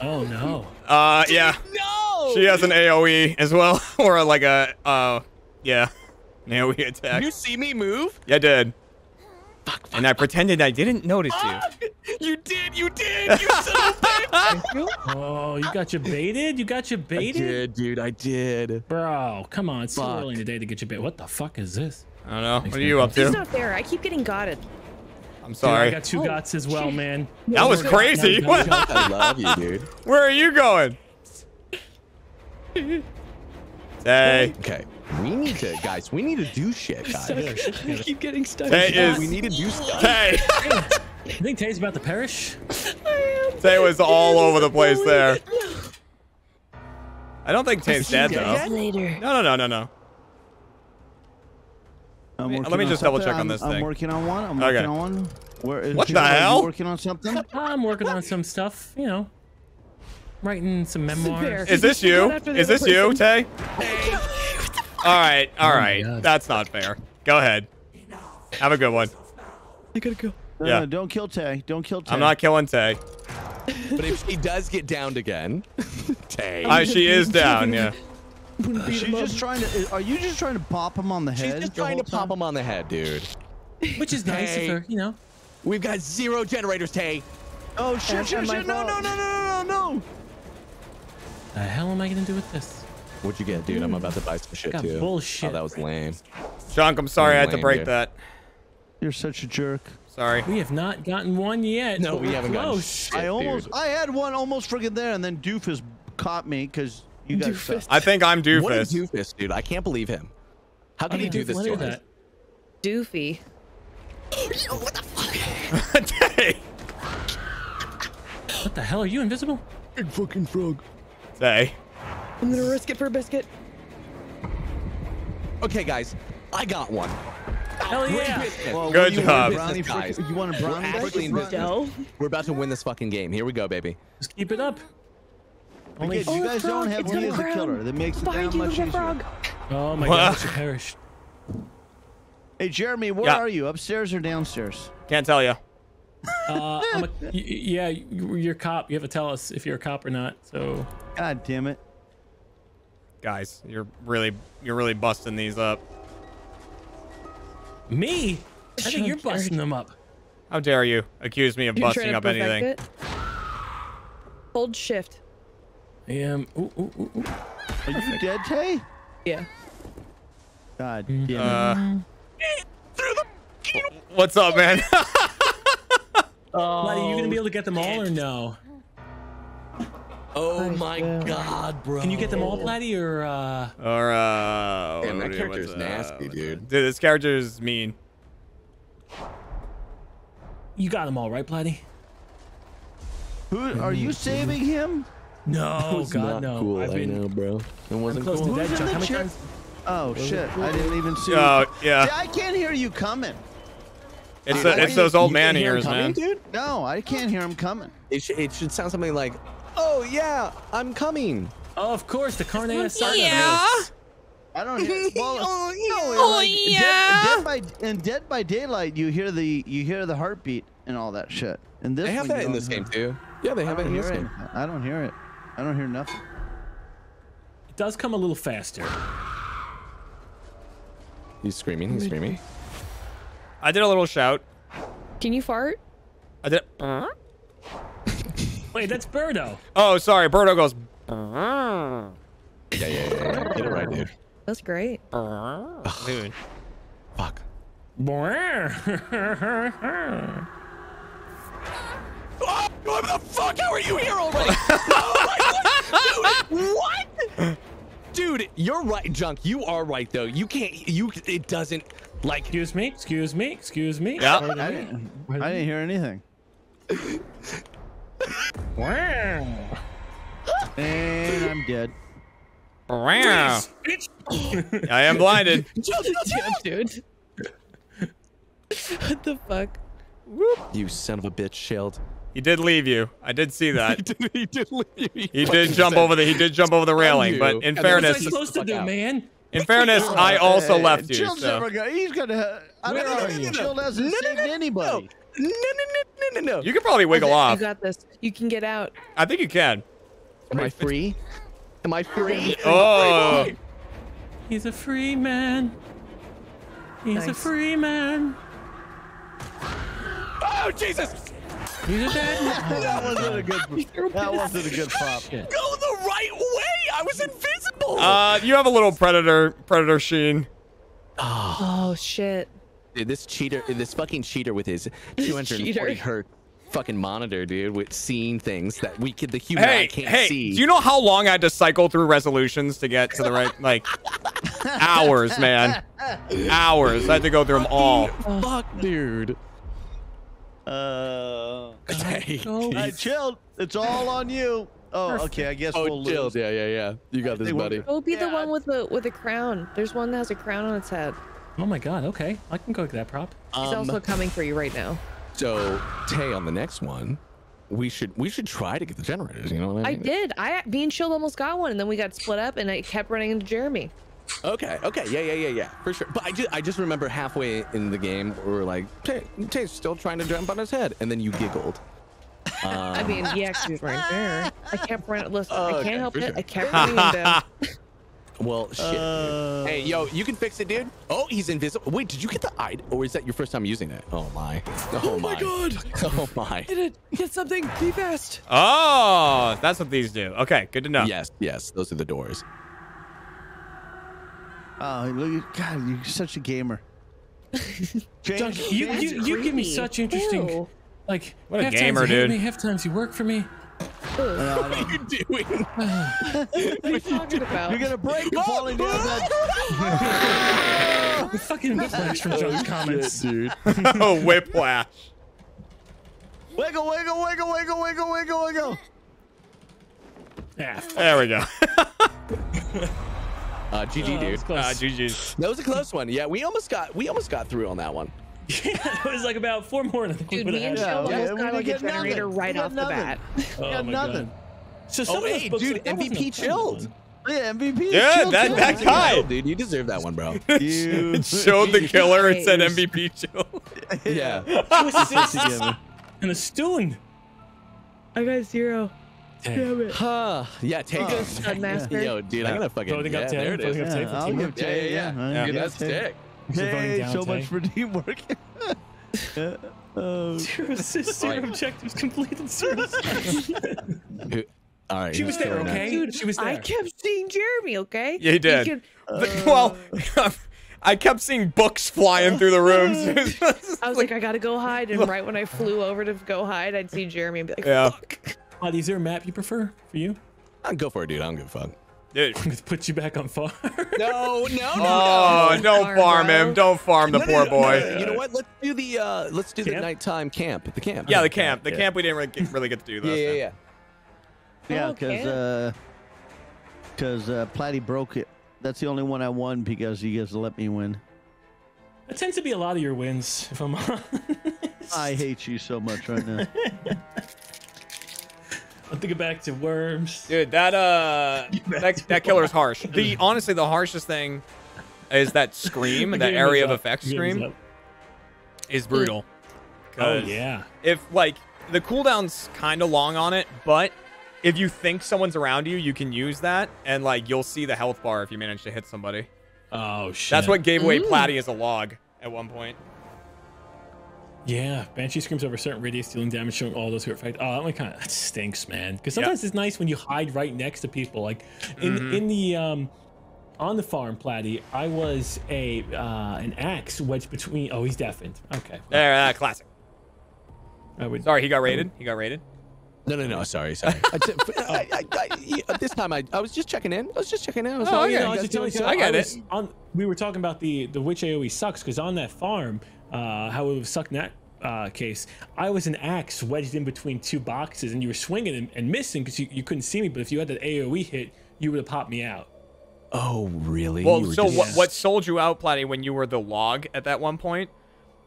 Oh no. Yeah. No! She has an AoE as well. Or like a yeah. An AoE attack. Did you see me move? Yeah, I did. And I pretended I didn't notice you. You did, you son of a bitch. Oh, you got you baited? You got you baited? I did, dude, I did. Bro, come on, it's so early in the day to get you baited. What the fuck is this? I don't know. What are you up to? It's not fair. I keep getting gotted. I'm sorry. Dude, I got two gots as well, man. That was crazy. What? I love you, dude. Where are you going? Hey. Okay. We need to, guys. We need to do shit, guys. I keep getting stuck. We need to do stuff. Tay. You think Tay's about to perish? I am. Tay was all over the place there. No. I don't think Tay's dead though. Later. No. Let me just double check on this thing. I'm working on one. I'm working on one. Where is what the hell? Working on something. I'm working on some stuff. You know, writing some memoirs. Is this you? Is this you, Tay? All right. Oh, that's not fair. Go ahead. Have a good one. I gotta go. No, don't kill Tay. Don't kill Tay. I'm not killing Tay. But if she does get downed again, Tay. She is down. Yeah. She's just trying to. Are you just trying to pop him on the head? She's just trying to pop him on the head, dude. Which is nice of her, you know. We've got 0 generators, Tay. Oh shit! No! The hell am I gonna do with this? What'd you get, dude? I'm about to buy some shit too. Bullshit. Oh, that was lame. Junk, I'm sorry I had to break that. You're such a jerk. Sorry. We have not gotten one yet. No, we haven't gotten shit, I had one almost friggin' there, and then Doofus caught me because you guys. I think I'm Doofus. What is Doofus, dude? I can't believe him. How can he do this to us? Doofy. Yo, what the fuck? Tay. What the hell? Are you invisible? Big fucking frog. Tay. I'm gonna risk it for a biscuit. Okay, guys, I got one. Hell yeah! Well, good job, guys. You want a brownie? We're about to win this fucking game. Here we go, baby. Just keep it up. Only if you guys don't have me as a killer, that makes it that much easier. Oh my God, she perished. Hey, Jeremy, where are you? Upstairs or downstairs? Can't tell you. Yeah, you're a cop. You have to tell us if you're a cop or not. So. God damn it, guys, you're really busting these up. Me? I think you're busting them up. How dare you accuse me of busting up anything? It? Hold shift. I am. Ooh. Are you dead, Tay? Yeah. God damn it. What's up, man? Platy, are you gonna be able to get them all or no? Oh my God, bro! Can you get them all, Platy, or? Or Damn, that character's nasty, dude. Dude, this character's mean. You got them all, right, Platy? Who are you saving him? No, God, no. Cool, I know, bro. It wasn't cool. Who's in the chair? Oh shit! I didn't even see. Oh yeah. I can't hear you coming. It's those old man ears, man. Dude? No, I can't hear him coming. It should sound something like, "Oh yeah, I'm coming." Oh, of course, the carne asada. Yeah. I don't hear. Well, in Dead by Daylight, you hear the heartbeat and all that shit. And this they have that in this game too. Yeah, they have it in this game. I don't hear it. I don't hear nothing. It does come a little faster. He's screaming. He's screaming. I did a little shout. Can you fart? I did. Wait, that's Birdo. Oh, sorry. Birdo goes. Yeah. Get it right, dude. That's great. Dude. Fuck. Oh, the fuck? How are you here already? Oh my God. Dude, what? Dude, you're right, Junk. You are right, though. You can't. It doesn't. Like. Excuse me. Yeah. I didn't hear anything. Wow. And I'm dead. Wow. I am blinded. Dude. What the fuck? You son of a bitch, Chilled. He did leave you. I did see that. he did leave you. He did jump over the railing, but in fairness, supposed to do, man. In fairness, I also left you. Chill's never gonna. He's gonna. I don't know. Chill hasn't saved anybody. No. You can probably wiggle off. You got this. You can get out. I think you can. Am I free? Am I free? Oh. He's a free man. He's a free man. Oh Jesus! He's a dead man. That wasn't a good pop. Go the right way. I was invisible. You have a little predator sheen. Oh shit. Dude, this fucking cheater with his 240 hertz fucking monitor, dude, with seeing things that we could, the human eye can't see. Do you know how long I had to cycle through resolutions to get to the right, like, hours, man, hours. I had to go through them all. Fuck, dude. Hey, Chilled. It's all on you. Oh, perfect. Okay. I guess we'll lose. Yeah. You got this, buddy. We'll be the one with the crown. There's one that has a crown on its head. Oh my God. Okay, I can go with that prop. He's also coming for you right now. So Tay, on the next one, we should try to get the generators. You know what I mean? I did. Me and Chilled almost got one, and then we got split up, and I kept running into Jeremy. Okay. Yeah. For sure. But I just remember halfway in the game, we were like, Tay's still trying to jump on his head, and then you giggled. I mean, yeah, she was right there. I kept running. Listen, I can't help it. Sure. I kept running him down. Well, shit. Dude. Hey, yo, you can fix it, dude. Oh, he's invisible. Wait, did you get the eye? Or is that your first time using it? Oh my. Oh my God. Oh my. Get something. Be fast. Oh, that's what these do. Okay, good to know. Yes. Those are the doors. Oh, look at God! You're such a gamer. Junk, you give me such interesting. Ew. Like, what a gamer, dude. Half times you work for me. What are you doing? What are you talking about? You're gonna break the falling down that. Fucking whiplash from Junk's comments, dude. Oh, whiplash. Wiggle. Yeah. There we go. GG, dude. GG. That was a close one. Yeah, we almost got through on that one. Yeah, it was like about four more. Dude, me and Chilled almost got a generator right off the bat. We got nothing. So some of those books, dude, like, MVP Chilled. Yeah, MVP. Yeah, that guy. Dude, you deserve that one, bro. It showed the killer and said MVP Chilled. Yeah. 2 assists and a stoon. I got 0. Damn it. Huh. Yeah, take us. Yo, dude, I'm gonna fucking. Floating up there. Floating up Tay for teamwork. Yeah. Dude, that's sick. Hey, so much for teamwork. Zero assists, 0 objectives completed. 0 assists. All right, she was there, okay? Dude, she was there. I kept seeing Jeremy, okay? Yeah, he did. Well, I kept seeing books flying through the rooms. I was like, I gotta go hide. And right when I flew over to go hide, I'd see Jeremy and be like, fuck. Is there a map you prefer for you? I'd go for it, dude. I don't give a fuck. Dude. I'm gonna put you back on farm. No, don't farm him. Don't farm the poor boy. You know what? Let's do the nighttime camp. The camp. Yeah, the camp. The camp we didn't really get to do. Yeah. Yeah, because Platy broke it. That's the only one I won because you guys let me win. That tends to be a lot of your wins, if I'm honest. I hate you so much right now. I'll think it back to worms. Dude, that killer's harsh. Honestly, the harshest thing is that scream, that area of effect scream is brutal. Oh, yeah. If, like, the cooldown's kind of long on it, but if you think someone's around you, you can use that, and, like, you'll see the health bar if you manage to hit somebody. Oh, shit. That's what gave away Platy as a log at one point. Yeah, Banshee screams over a certain radius, dealing damage, showing all those who are affected. Oh, that stinks, man. Because sometimes it's nice when you hide right next to people. Like, on the farm, Platy, I was an axe wedged between... Oh, he's deafened. Okay. There, classic. Sorry, he got raided? He got raided? No, sorry. This time I was just checking in. I was I get it. We were talking about the witch AoE sucks because on that farm, how it would suck in that case, I was an axe wedged in between 2 boxes and you were swinging and missing because you couldn't see me. But if you had that AoE hit, you would have popped me out. Oh, really? Well, so what sold you out, Platy, when you were the log at that one point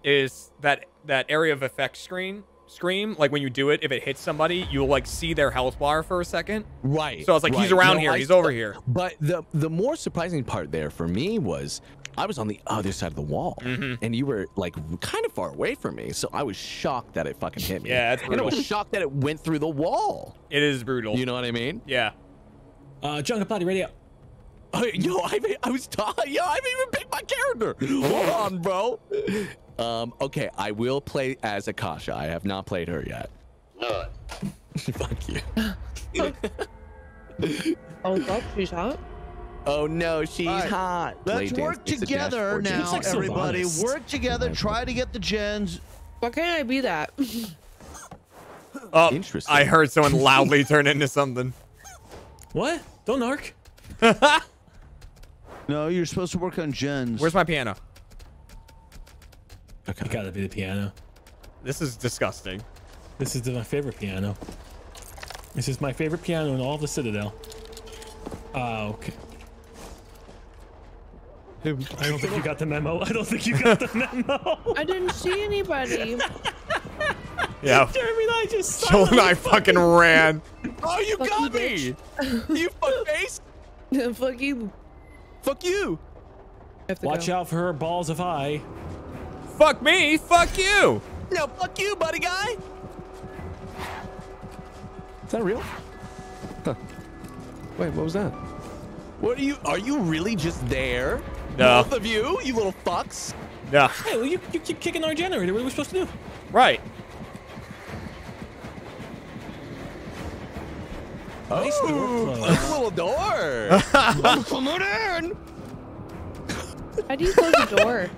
is that area of effect scream, like when you do it, if it hits somebody, you'll like see their health bar for a second. Right. So I was like, he's around here, he's over here. But the more surprising part there for me was I was on the other side of the wall, and you were like kind of far away from me, so I was shocked that it fucking hit me. Yeah, that's brutal. And I was shocked that it went through the wall. It is brutal. You know what I mean? Yeah. Junk and Platy, ready up. Yo, I was talking. Yo, I haven't even picked my character. Hold on, bro. Okay, I will play as Akasha. I have not played her yet. Fuck you. Oh, God, she's hot? Oh, no, she's hot. Let's work together now, everybody. Work together. Try to get the gens. Why can't I be that? Interesting. I heard someone loudly turn into something. What? Don't narc. No, you're supposed to work on gens. Where's my piano? Okay. It gotta be the piano. This is disgusting. This is my favorite piano. This is my favorite piano in all the Citadel. Okay. I don't think you got the memo. I didn't see anybody. Yeah. Jeremy and I just. Jill and I fucking ran. Oh, you fuck got me. You fuckface. Fuck you. Fuck you. Watch out for her balls of eye. Fuck me. Fuck you. No, fuck you, buddy guy. Is that real? Huh. Wait, what was that? What are you? Are you really just there? No. Both of you, you little fucks. Yeah. Hey, well, you keep kicking our generator. What are we supposed to do? Right. Oh, nice door little door. Come on in. How do you close the door?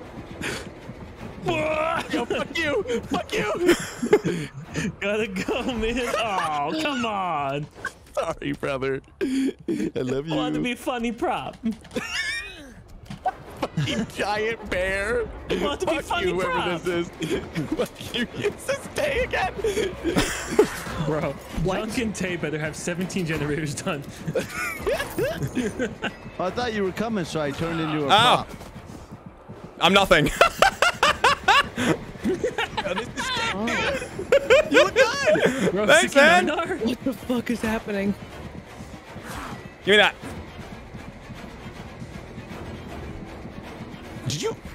Yo, fuck you! Fuck you! Gotta go, man. Oh, come on. Sorry, brother. I love you. I want to be a funny prop. Fucking giant bear. I want to be funny you, prop. Whoever this is. Fuck you. It's this Tay again. Bro, Junk and Tay better have 17 generators done. I thought you were coming, so I turned into a prop. I'm nothing. Yo, this is sick, dude. You look good. Bro, thanks, man. What the fuck is happening? Give me that.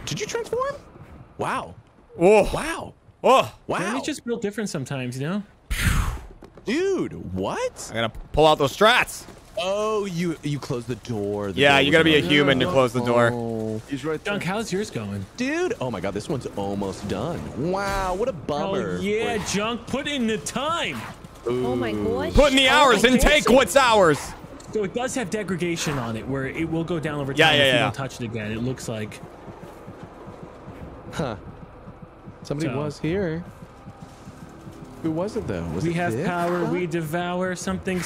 Did you transform? Wow. Oh. Wow. Oh. Wow. Jeremy's just real different sometimes, you know? Dude, what? I'm gonna pull out those strats. Oh, you closed the door. Yeah, you gotta be a human to close the door. Oh. He's right there. Junk, how's yours going? Dude, oh my god, this one's almost done. Wow, what a bummer. Oh, yeah, Junk, put in the time. Ooh. Oh my gosh. Put in the hours and take what's ours. So it does have degradation on it where it will go down over time if you don't touch it again, it looks like. Huh. Somebody was here. Who was it though? Was it Vic? We have power, we devour, something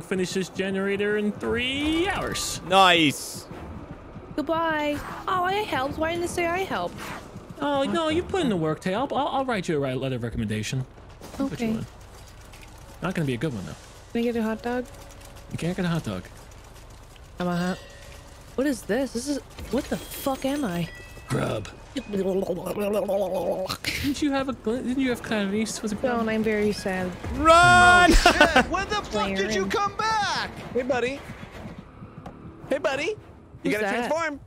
finishes generator in 3 hours. Nice. Goodbye. Oh, I helped. Why didn't they say I helped? Oh, no, you put in the work, Tay. I'll write you a letter of recommendation. Okay. Not gonna be a good one though. Can I get a hot dog? You can't get a hot dog. I'm a hot. What is this? This is, what the fuck am I? Grub. Didn't you have carnies? Was it? No, and I'm very sad. Run! Hey, when the fuck did you come back? Hey, buddy. Hey, buddy. You gotta transform.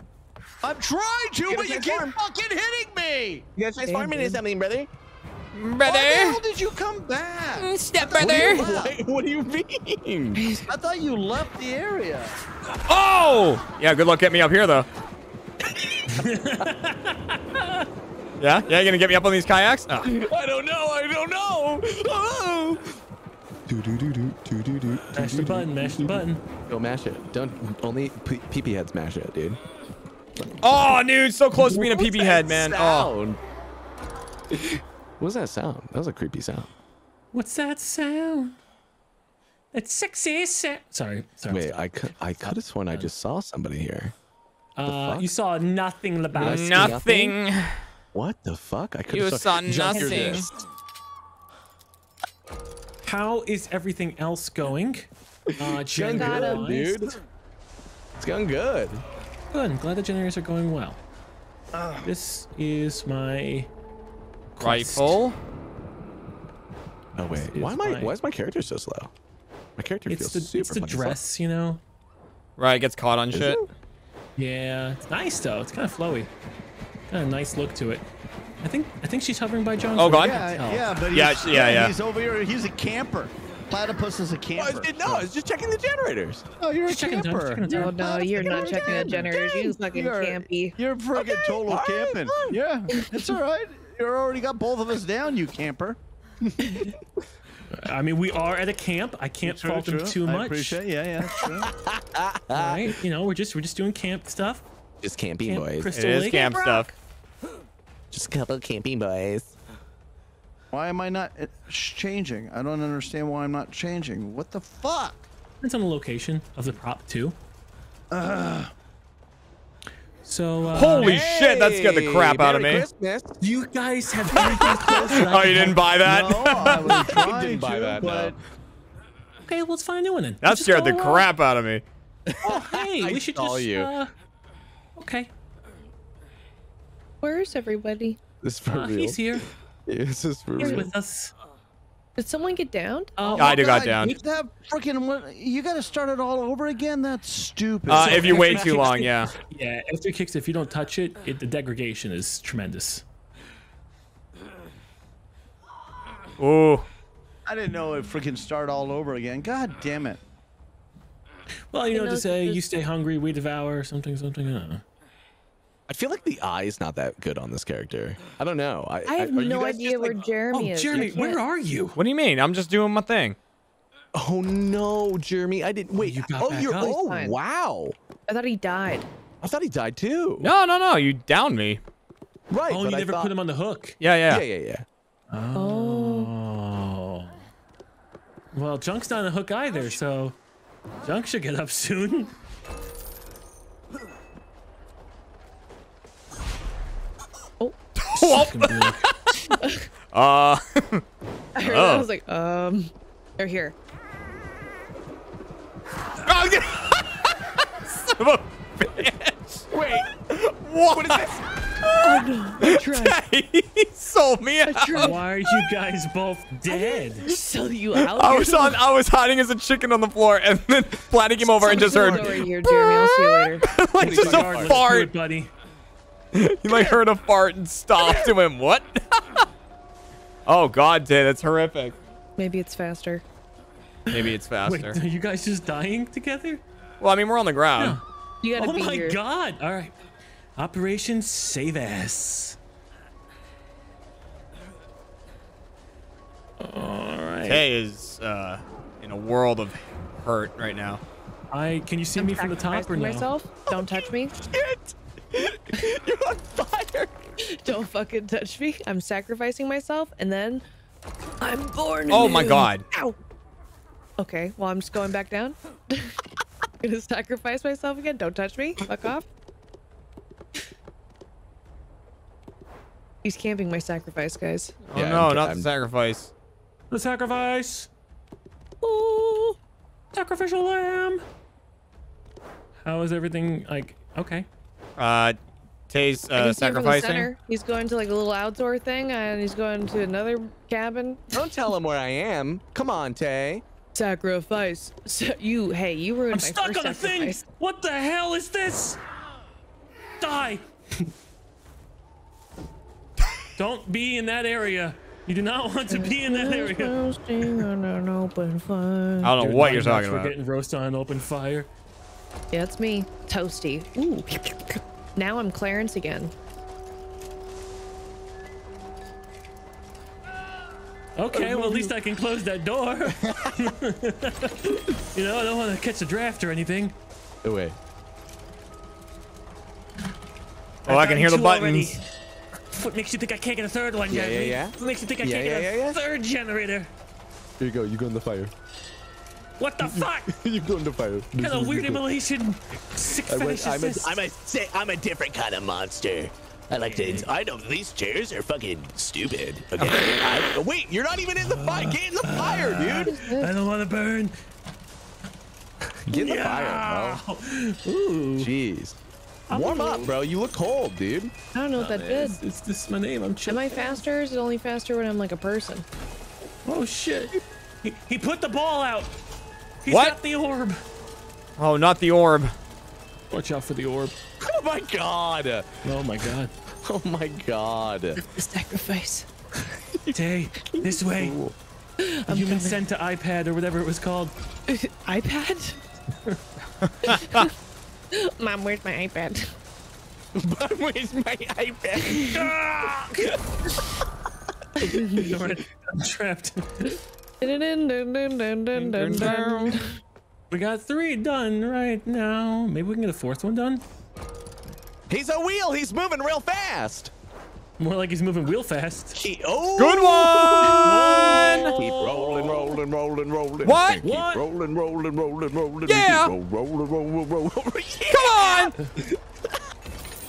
I'm trying to, but you keep fucking hitting me. You gotta transform into something, brother. Brother. Why the hell did you come back? Stepbrother. What do you mean? I thought you left the area. Oh! Yeah, good luck getting me up here, though. Yeah? Yeah, you gonna get me up on these kayaks? Oh. I don't know! Oh. Mash the button, mash the button. Go mash it. Don't, only peepee heads mash it, dude. Oh, dude, so close to being a peepee head, man. Sound? Oh. What was that sound? That was a creepy sound. What's that sound? It's sexy sound. Sorry. Wait, I could have sworn I just saw somebody here. You saw nothing about it. Nothing. What the fuck? I couldn't. You saw nothing. How is everything else going? It's going good, dude. It's going good. Good. I'm glad the generators are going well. This is my rifle. Oh wait, why is my character so slow? My character feels super. It's the dress, you know. Right, it gets caught on shit. Yeah, it's nice though. It's kind of flowy, kind of nice look to it. I think she's hovering by John. Oh god. Yeah. He's over here. He's a camper. Platypus is a camper. Oh, no, it's just checking the generators. Oh, you're just a camper. No, you're not checking the generators. You're fucking campy. You're freaking total camping. Fine. Yeah, it's all right. You're already got both of us down, you camper. I mean, we are at a camp. I can't fault them too much. I appreciate it. Yeah. All right, you know, we're just doing camp stuff. Just camping boys. It is camp stuff. Just a couple of camping boys. Why am I not changing? I don't understand why I'm not changing. What the fuck? It's on the location of the prop too. Holy shit, that scared the crap out of me. Christmas. You guys have anything close enough. Oh, you didn't buy that? No, I was trying didn't buy that, but... No. Okay, well, let's find a new one then. That scared the crap out of me. Well, hey, we should just... You. Okay. Where is everybody? This is for real. He's here. Yeah, this is for real. He's with us. Did someone get down? Oh, I got down. That freaking, you got to start it all over again? That's stupid. If you wait too long, yeah. After it kicks, if you don't touch it, the degradation is tremendous. Oh. I didn't know it freaking start all over again. God damn it. Well, you know what to say. You stay hungry, we devour, something. I don't know. I feel like the eye is not that good on this character. I don't know. I have no idea where Jeremy is. Oh, Jeremy, where are you? What do you mean? I'm just doing my thing. Oh no, Jeremy! I didn't wait. Oh, wow! I thought he died. I thought he died too. No! You downed me. Right. Oh, you never put him on the hook. Yeah. Oh. Well, Junk's not on the hook either, so Junk should get up soon. I heard that. I was like, they're here. Oh, yeah. Son of a bitch. Wait, what is this? He sold me out. Why are you guys both dead? Sold you out? I was hiding as a chicken on the floor, and then Platy came over and just heard. Here, Jeremy. I'll see you later. Like just a fart, buddy. He like heard a fart and stopped and went, "What?" Oh God, Tay, that's horrific. Maybe it's faster. Maybe it's faster. Wait, are you guys just dying together? Well, I mean, we're on the ground. No. You gotta be here. Oh my God! All right. Operation Save Ass. Alright. Tay is in a world of hurt right now. Can you see me from the top or no? Myself? Don't touch me. Shit. You're on fire. Don't fucking touch me. I'm sacrificing myself and then I'm born. Oh my God. Ow. Okay, well I'm just going back down. I'm gonna sacrifice myself again. Don't touch me. Fuck off. He's camping my sacrifice, guys. Oh yeah, no, not the sacrifice. The sacrifice. Ooh, sacrificial lamb. How is everything? Like, okay. Tay's sacrificing. He's going to like a little outdoor thing, and he's going to another cabin. Don't tell him where I am. Come on, Tay. Sacrifice. So you, hey, you ruined my first sacrifice. I'm stuck on a thing. What the hell is this? Die. Don't be in that area. You do not want to be in that area. I don't know what you're talking about. Getting roasted on an open fire. Yeah, it's me, Toasty. Ooh. Now I'm Clarence again. Okay, well at least I can close that door. You know, I don't want to catch a draft or anything. No way. Oh, I can hear the buttons. Already. What makes you think I can't get a third one? Yeah, Jeremy? Yeah, yeah. What makes you think I can't get a third generator? Here you go. You go in the fire. What the fuck? You go in the fire. What kind of weird immolation? Sick fetish is this? I'm a different kind of monster. I like to. I know these chairs are fucking stupid. Okay. Wait, you're not even in the fire. Get in the fire, dude. I don't want to burn. Get in the fire, bro. Ooh. Jeez. Warm up, bro. You look cold, dude. I don't know what that did. It's just my name. I'm chill. Am I faster? Or is it only faster when I'm like a person? Oh shit! He put the ball out. He's got the orb. Oh, not the orb. Watch out for the orb. Oh my God. Oh my God. Oh my God. The sacrifice. Tay, this way. Cool. You've been sent to iPad or whatever it was called. iPad. Mom, where's my iPad? Mom, where's my iPad? I'm trapped. We got 3 done right now. Maybe we can get a 4th one done. He's a wheel. He's moving real fast. More like he's moving wheel fast. Good one! Keep rolling, rolling, rolling, rolling. What? Keep rolling, rolling, rolling, rolling. Yeah! Rolling, rolling, rolling, rolling. Come on!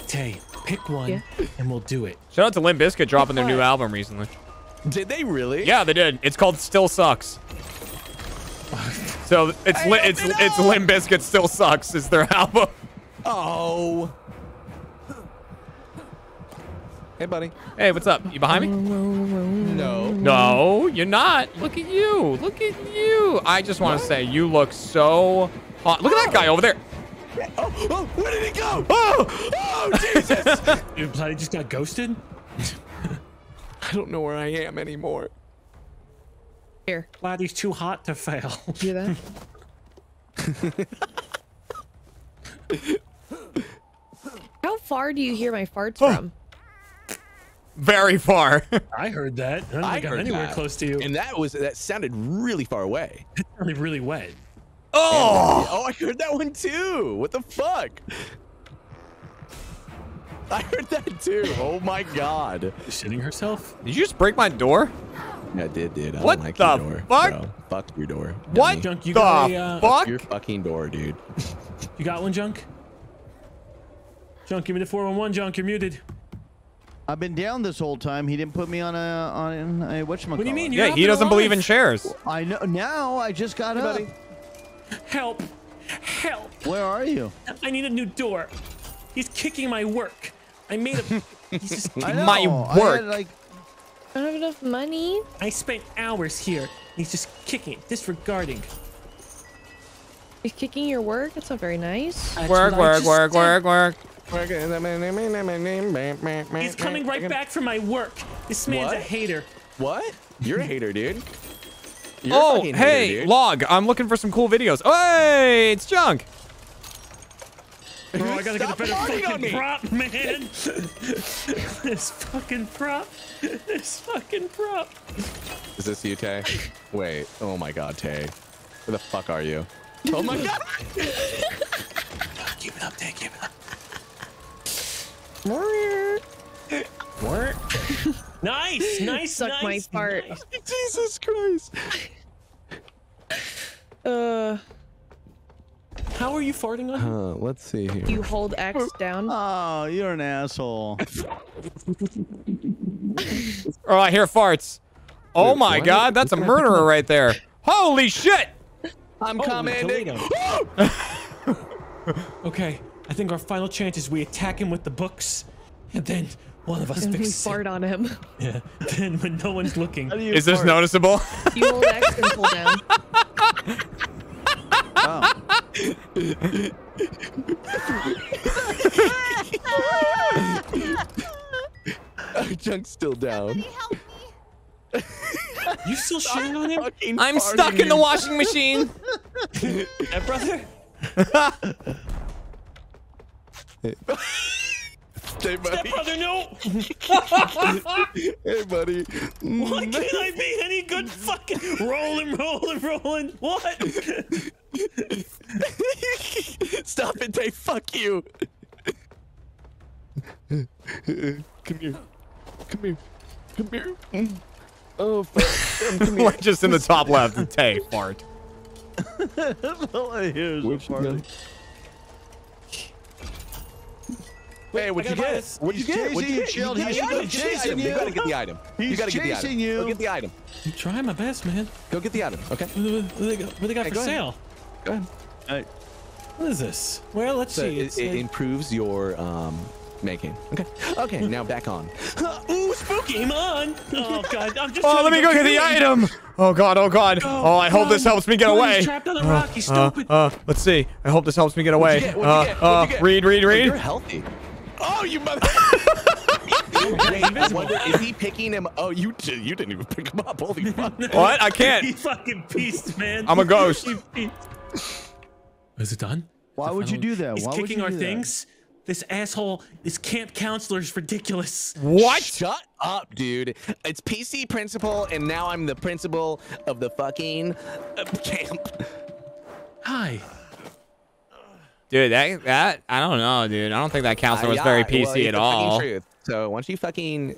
Tay, pick one and we'll do it. Shout out to Limp Bizkit dropping their new album recently. Did they really? Yeah, they did. It's called Still Sucks. So it's Limp Bizkit Still Sucks is their album. Oh. Hey, buddy. Hey, what's up? You behind me? No. No, you're not. Look at you. Look at you. I just want to say you look so hot. Look at that guy over there. Oh, oh, where did he go? Oh, oh, Jesus. Dude, Platy just got ghosted? I don't know where I am anymore. Here. Platy's too hot to fail. You hear that? How far do you hear my farts from? Very far. I heard that. I got anywhere close to you. And that sounded really far away. It sounded really wet. Oh! Oh, I heard that one too. What the fuck? I heard that too. Oh my God. Shitting herself. Did you just break my door? I did, dude. I don't like your door. What the fuck? Bro, fuck your door. What Junk, you got the fuck? Your fucking door, dude. You got one, Junk? Junk, give me the 411, Junk. You're muted. I've been down this whole time. He didn't put me on a whatchamacallit. What do you mean? Yeah, he doesn't believe in shares. I know. Now I just got up. Help! Help! Where are you? I need a new door. He's kicking my work. I made a... He's just my work. I don't have enough money. I spent hours here. He's just kicking, disregarding. He's kicking your work? That's not very nice. Work. He's coming right back for my work. This man's a hater. What? You're a hater, dude. You're a hey, hater, dude. Log. I'm looking for some cool videos. Hey, it's Junk. Bro, I gotta get a better fucking prop, man. This fucking prop. Is this you, Tay? Wait. Oh my God, Tay. Where the fuck are you? Oh my God. Keep it up, Tay. Keep it up. What? Nice. Suck my fart. Nice. Jesus Christ. How are you farting on him? Let's see here. You hold X down. Oh, you're an asshole. Oh, I hear farts. Oh my God, that's a murderer right there. Holy shit! I'm commanding. Okay, I think our final chance is we attack him with the books, and then one of us fixes it. Fart on him. Yeah. Then when no one's looking. Is this noticeable? You hold X and pull down. Wow. Junk's still down. Help me. You still shitting on him? I'm stuck in the washing machine. Brother. Hey, buddy. Stepbrother, no! Hey, buddy. Why can't I be any good fucking rolling? What? Stop it, Tay. Fuck you. Come here. Oh, fuck. Come here. Just in the top left, Tay, fart. All I hear is farting. Hey, what'd you get? He's chasing you, Chilled. You gotta get the item. He's chasing you. Go get the item. I'm trying my best, man. Go get the item, okay? What do they got for sale? Go ahead. All right. What is this? Well, let's see. It improves your making. Okay, now back on. Ooh, spooky, I'm on. Oh, God. I'm just let me go get the item. Oh, God. Oh, I hope this helps me get away. He's trapped on the rock. He's stupid. Let's see. I hope this helps me get away. Read. You're healthy. Oh, you mother! I wonder, is he picking him? Oh, you didn't even pick him up. Holy fuck! What? I can't. He fucking peaced, man. I'm a ghost. Is it done? Why would you do that? He's kicking our things. This asshole, this camp counselor's ridiculous. What? Shut up, dude. It's PC principal, and now I'm the principal of the fucking camp. Hi. Dude, that I don't know, dude. I don't think that counselor was very PC at all. Truth. So why don't you fucking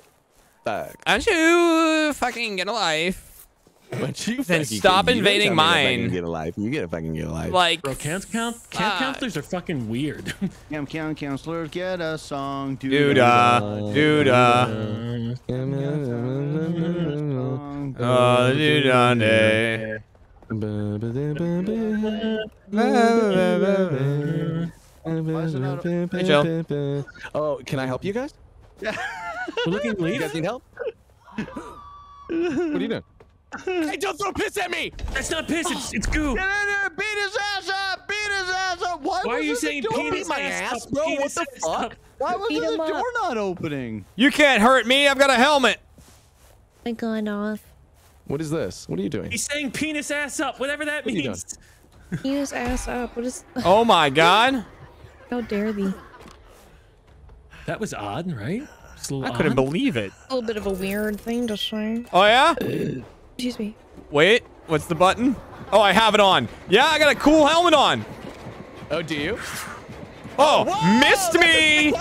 get a life? Then stop invading mine. You get a fucking life. Like, bro, camp counselors are fucking weird. Camp counselors get a song, dude. Hey, Jill. Oh, can I help you guys? Yeah. We're looking late. You guys need help? What are you doing? Hey, don't throw piss at me! That's not piss, it's goo. Get in there, beat his ass up! Why are you saying beat my ass, bro? What the fuck? Why was the door not opening? You can't hurt me, I've got a helmet. I got off. What is this? What are you doing? He's saying penis ass up, whatever that means. Penis ass up. What is? Oh my God! How dare thee? That was odd, right? I couldn't believe it. A little bit of a weird thing to say. Oh yeah? Excuse me. Wait, what's the button? Oh, I have it on. Yeah, I got a cool helmet on. Oh, do you? Oh, whoa, missed me!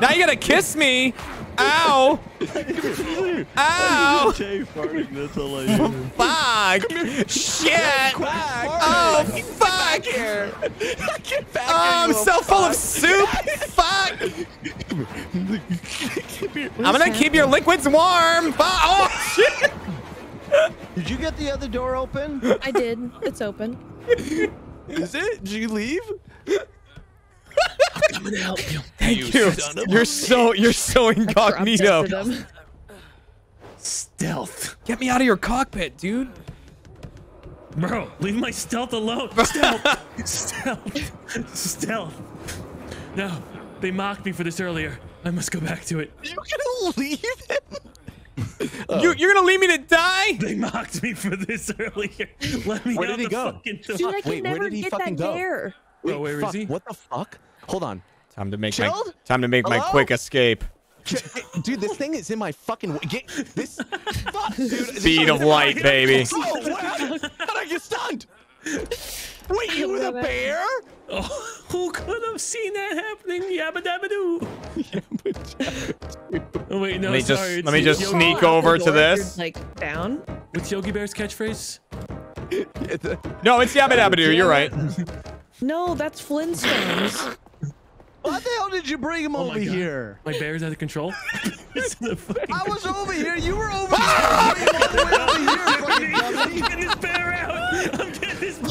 Now you gotta kiss me. Ow! Ow! Fuck! Shit! Oh fuck! Oh, I'm so full of soup. Fuck! I'm gonna keep your liquids warm. Oh shit! Did you get the other door open? I did. It's open. Is it? Did you leave? coming to help you. Thank you. You're so incognito. Stealth. Get me out of your cockpit, dude. Bro, leave my stealth alone. Stealth. Stealth. Stealth. No, they mocked me for this earlier. I must go back to it. You're gonna leave him? Oh. You're gonna leave me to die? They mocked me for this earlier. Let me Where did he go? Dude, I can never get that dare. Wait, where is he? What the fuck? Hold on. Time to make my quick escape. Dude, this thing is in my fucking Speed of light, baby. Oh, wow. How'd I get stunned? Wait, you were the bear? Oh, who could have seen that happening? Yabba dabba doo. Oh, wait, no, sorry. Let me just sneak over to this. Like, down? What's Yogi Bear's catchphrase? No, it's Yabba dabba doo. You're right. No, that's Flintstones. Why the hell did you bring him over here? My bear's out of control. I was over here. You were over here. I'm getting this bear out. I'm getting this bear out.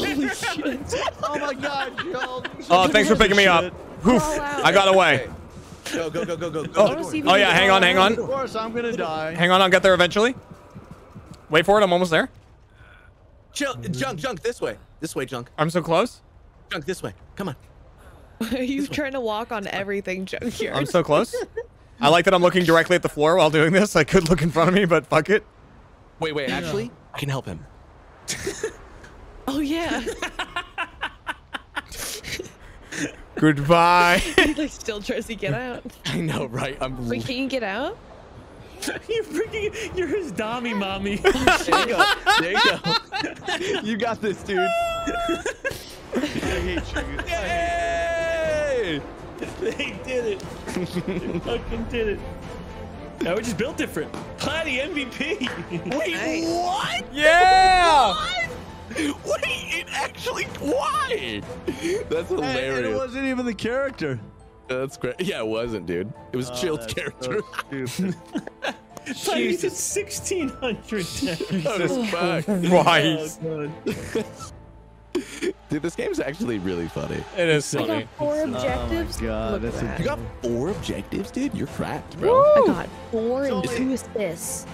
Oh my god, Chilled. Oh, thanks for picking me up. Oof, I got away. Go, go, go, go, go. Oh yeah, hang on, hang on. Of course, I'm gonna die. Hang on, I'll get there eventually. Wait for it. I'm almost there. Junk, this way. This way, Junk. I'm so close. Junk, this way. Come on. He's trying to walk on everything, Junk here. I'm so close. I like that I'm looking directly at the floor while doing this. I could look in front of me, but fuck it. Wait, wait, actually, I can help him. Oh, yeah. Goodbye. He like, still tries to get out. I know, right? Wait, can you get out? You're his dummy, mommy. There you go. There you go. You got this, dude. I hate you. Yay! They did it. They fucking did it. Now we just built different. Platy MVP. Wait, nice. What? Yeah. What? Wait, it actually. Why? That's hilarious. And it wasn't even the character. That's great. Yeah, it wasn't, dude. It was Chilled's character. So Platy did 1,600 damage. Christ. Oh, God. Dude, this game's actually really funny. It is funny. I got 4 objectives. Oh God, you got 4 objectives, dude? You're cracked, bro. Woo! I got 4 and 2 assists.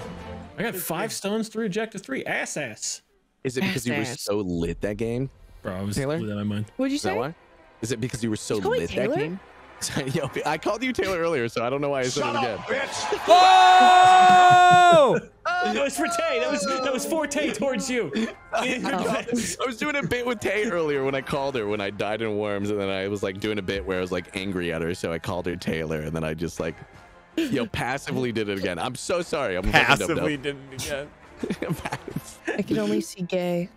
I got 5 stones, 3 objectives, 3 ass. Is it because you were so lit that game? Bro, I was lit out my mind. What'd you say? Is it because you were so lit that game? Yo, I called you Taylor earlier, so I don't know why I said it again. Bitch. Oh! That was for Tay. That was for Tay towards you. I was doing a bit with Tay earlier when I called her when I died in Worms, and then I was like doing a bit where I was like angry at her, so I called her Taylor, and then I just like, yo, passively did it again. I'm so sorry. I'm passively did it again. I can only see gay.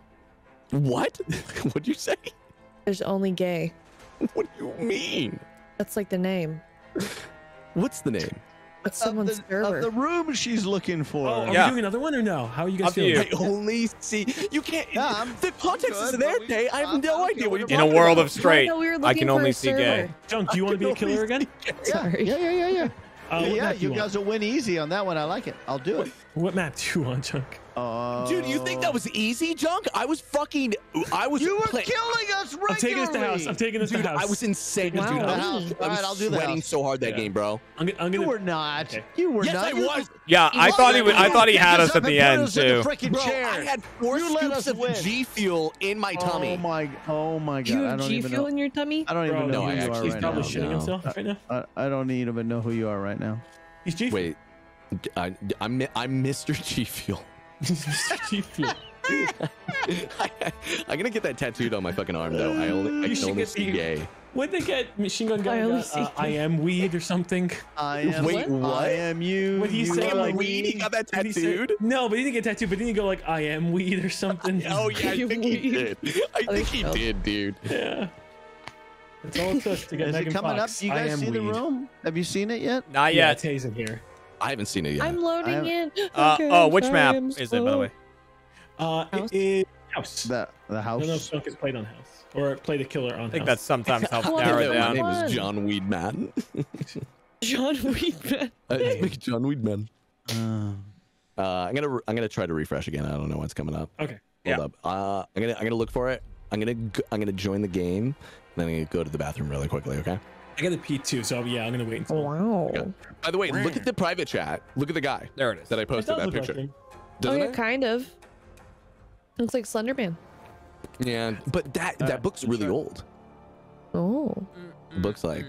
What? What'd you say? There's only gay. What do you mean? That's like the name. What's the name? It's someone's server. The room she's looking for. Oh, are we doing another one or no? How are you guys feeling? I only see you can't. Yeah, the context is there, Tay. I have no idea what you're talking about. In a world of straight, I can only see gay. Junk, do you want to be a killer again? Sorry. Yeah. Yeah, you guys will win easy on that one. I like it. I'll do it. What map do you want, Junk? Dude, you think that was easy, Junk? I was fucking. You were killing us regularly. I'm taking us to house. Dude, I was insane. Wow. Dude, I was sweating so hard that game, bro. You were not. Okay. You were not. Yes, I was. Yeah, I thought he had us at the end too. Bro, I had 4 scoops of G Fuel in my tummy. Oh my god. You have G Fuel in your tummy? I don't even know who you are right now. He's probably shitting himself right now. I don't even know who you are right now. He's G Fuel. Wait, I'm Mr. G Fuel. I'm gonna get that tattooed on my fucking arm though. I only see gay. What they get? Machine Gun Guy. I am weed or something. I am. Wait, what? I am you. What he say? Like weed. He got that tattooed. No, but he didn't get tattooed. But didn't he go like I am weed or something? Oh yeah, I think he did. I think he did, dude. Yeah. It's all it took to get Megan Fox. Do you guys see the room? Have you seen it yet? Not yet. Tay's in here. I haven't seen it yet. I'm loading it. Okay, oh, which map is it, by the way? It is House. The House. I don't know if Junk is played on House or played a killer on House. I think that sometimes helps narrow it down. My name is John Weedman. John Weedman. John Weedman. I'm gonna try to refresh again. I don't know what's coming up. Okay. Hold up. I'm gonna look for it. I'm gonna join the game, and then I'm gonna go to the bathroom really quickly. Okay. I got a pee too, so yeah, I'm gonna wait until. Wow. Okay. By the way, look at the private chat. Look at the guy. There it is. That I posted that picture. Like kind of. Looks like Slenderman. Yeah, but that book's really old. Oh. The book's like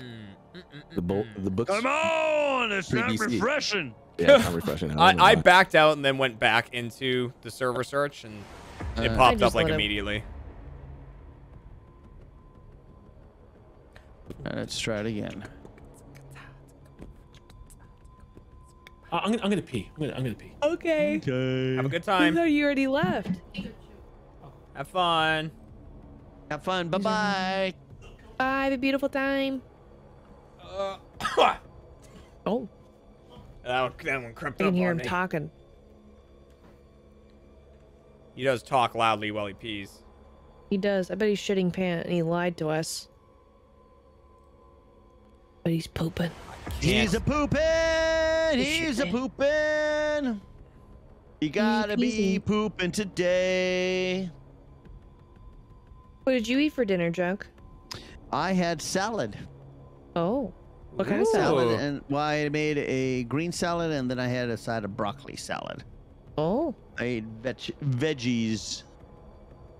the book's. Come on, it's not refreshing. Yeah, it's not refreshing. I backed out and then went back into the server search, and it popped up like immediately. Let's try it again. I'm gonna pee. I'm gonna pee. Okay. Have a good time. No, you already left. Have fun. Have fun. Bye bye. Bye. Have a beautiful time. Oh. That one crept up on me. I can hear him talking. He does talk loudly while he pees. He does. I bet he's shitting pants and he lied to us. But he's pooping. He's a poopin'. He's a poopin'. You gotta be pooping today. What did you eat for dinner, Junk? I had salad. Oh, what kind of salad? And I made a green salad, and then I had a side of broccoli salad. Oh, I ate veggies.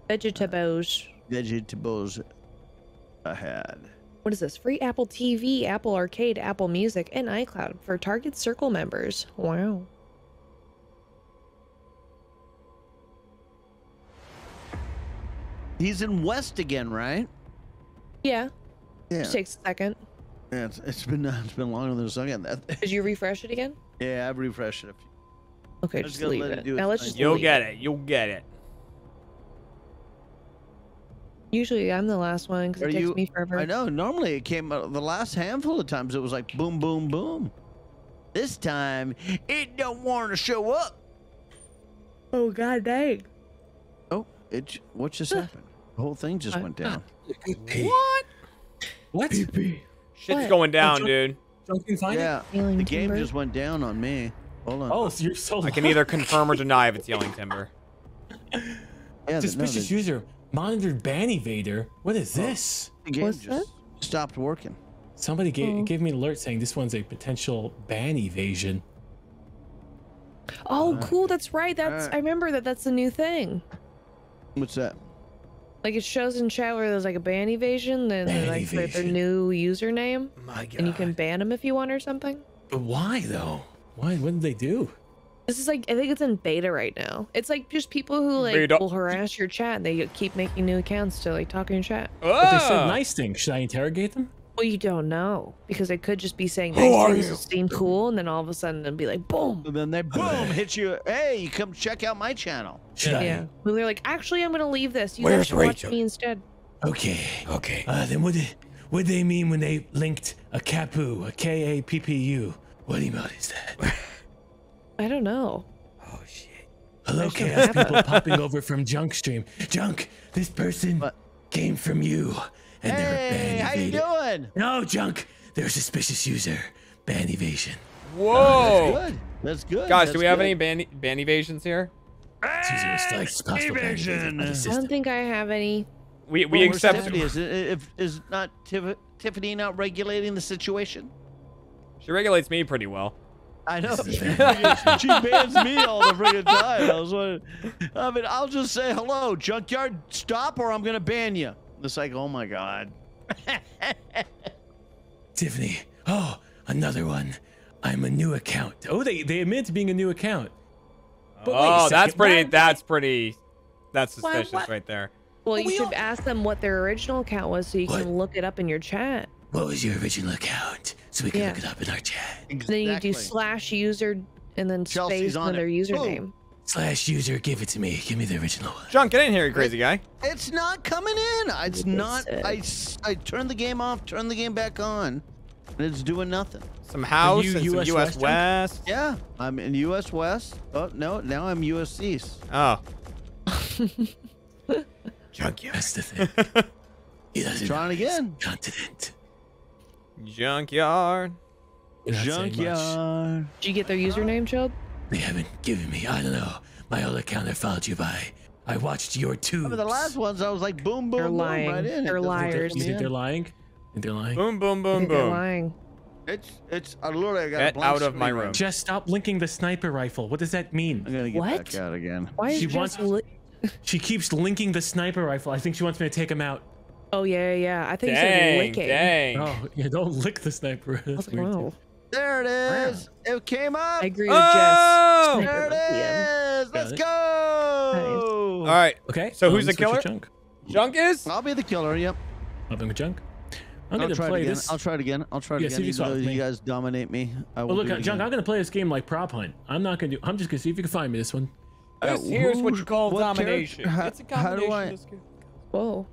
Vegetables. Vegetables. I had. What is this? Free Apple TV, Apple Arcade, Apple Music, and iCloud for Target Circle members. Wow. He's in West again, right? Yeah. Yeah. Just takes a second. Yeah, it's been longer than a second. Did you refresh it again? Yeah, I've refreshed it a few. Okay, just leave it. Now let's just leave it. You'll get it. Usually I'm the last one because it takes me forever. I know. Normally it came out the last handful of times. It was like boom, boom, boom. This time it don't want to show up. Oh god dang! Oh, what just happened? The whole thing just went down. What? What? Shit's going down, dude. Yeah, the game just went down on me. Hold on. Oh, so you're so. I can either confirm or deny if it's Yelling Timber. Yeah, suspicious user. Monitored ban evader. What is this? The game just stopped working. Somebody gave me an alert saying this one's a potential ban evasion. Oh, cool. That's right. I remember that. That's the new thing. What's that? Like it shows in chat where there's like a ban evasion, then like their new username. My God. And you can ban them if you want or something. But why though? Why? What did they do? This is like, I think it's in beta right now. It's like just people who like will harass your chat and they keep making new accounts to like talk in your chat. Oh. But they said nice things. Should I interrogate them? Well, you don't know because they could just be saying nice things, seem cool, and then all of a sudden they'll be like, boom. And then they boom hit you. Hey, come check out my channel. Yeah. When they're like, actually, I'm going to leave this. You guys should watch me instead. Okay. Okay. Then what they mean when they linked a kappu, a K-A-P-P-U? What emote is that? I don't know. Oh shit! Hello, chaos people popping over from Junk stream. Junk, this person came from you, and they're ban evasion. How you doing? No, Junk, they're a suspicious user. Ban evasion. Whoa! Oh, that's good. That's good. Guys, do we have any ban evasions here? Ban evasion. I don't think I have any. We accept. Is not Tiffany not regulating the situation? She regulates me pretty well. I know. She bans me all the freaking time. I mean, I'll just say hello, Junkyard. Stop, or I'm gonna ban you. It's like, oh my god. Tiffany. Oh, another one. I'm a new account. Oh, they admit to being a new account. But oh, that's pretty. That's pretty. That's suspicious right there. Well, you should ask them what their original account was, so you can look it up in your chat. What was your original account? So we can look it up in our chat. Exactly. Then you do /user and then space on their username. /user, give it to me. Give me the original one. Junk, get in here, you crazy guy. It's not coming in. It's not. I turned the game off, turned the game back on, and it's doing nothing. Some house and some US West. Yeah, I'm in US West. Oh, no, now I'm US East. Oh. Junk, that's the thing. He doesn't try again. Continent. Junkyard. Junkyard. Did you get their username, Chilled? They haven't given me. I don't know. My old account I followed you by. I watched your tubes. I mean, the last ones, I was like, boom, boom, boom. Right in. They're liars. You think they're lying? Boom, boom, boom, boom. Lying. It's I literally got get out of my room. Just stop linking the sniper rifle. What does that mean? I'm gonna get what? Back out again. Why is she wants? She keeps linking the sniper rifle. I think she wants me to take him out. Oh yeah, yeah. I think she's licking. Dang. Oh, yeah, don't lick the sniper. That's weird too. There it is. Wow. It came up. I agree with Jess. There it is. Let's go. Nice. All right. Okay. So who's the killer? Junk. Junk is. I'll be the killer. Yep. I'll be with Junk. I'm gonna play this. I'll try it again. Even though you guys dominate me. Well, look, Junk, I'm gonna play this game like prop hunt. I'm just gonna see if you can find me this one. Here's what you call domination. It's a combination. Whoa.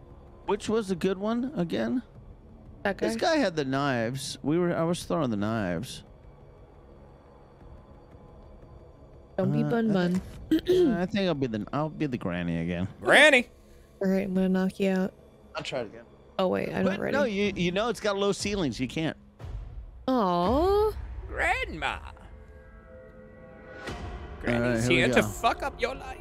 Which was the good one again? That guy. This guy had the knives. I was throwing the knives. Don't be bun bun. I think I'll be the granny again. Granny. All right, I'm gonna knock you out. I'll try it again. Oh wait, I'm not ready. No, you know it's got low ceilings. You can't. Aww. Grandma. Granny's here to fuck up your life.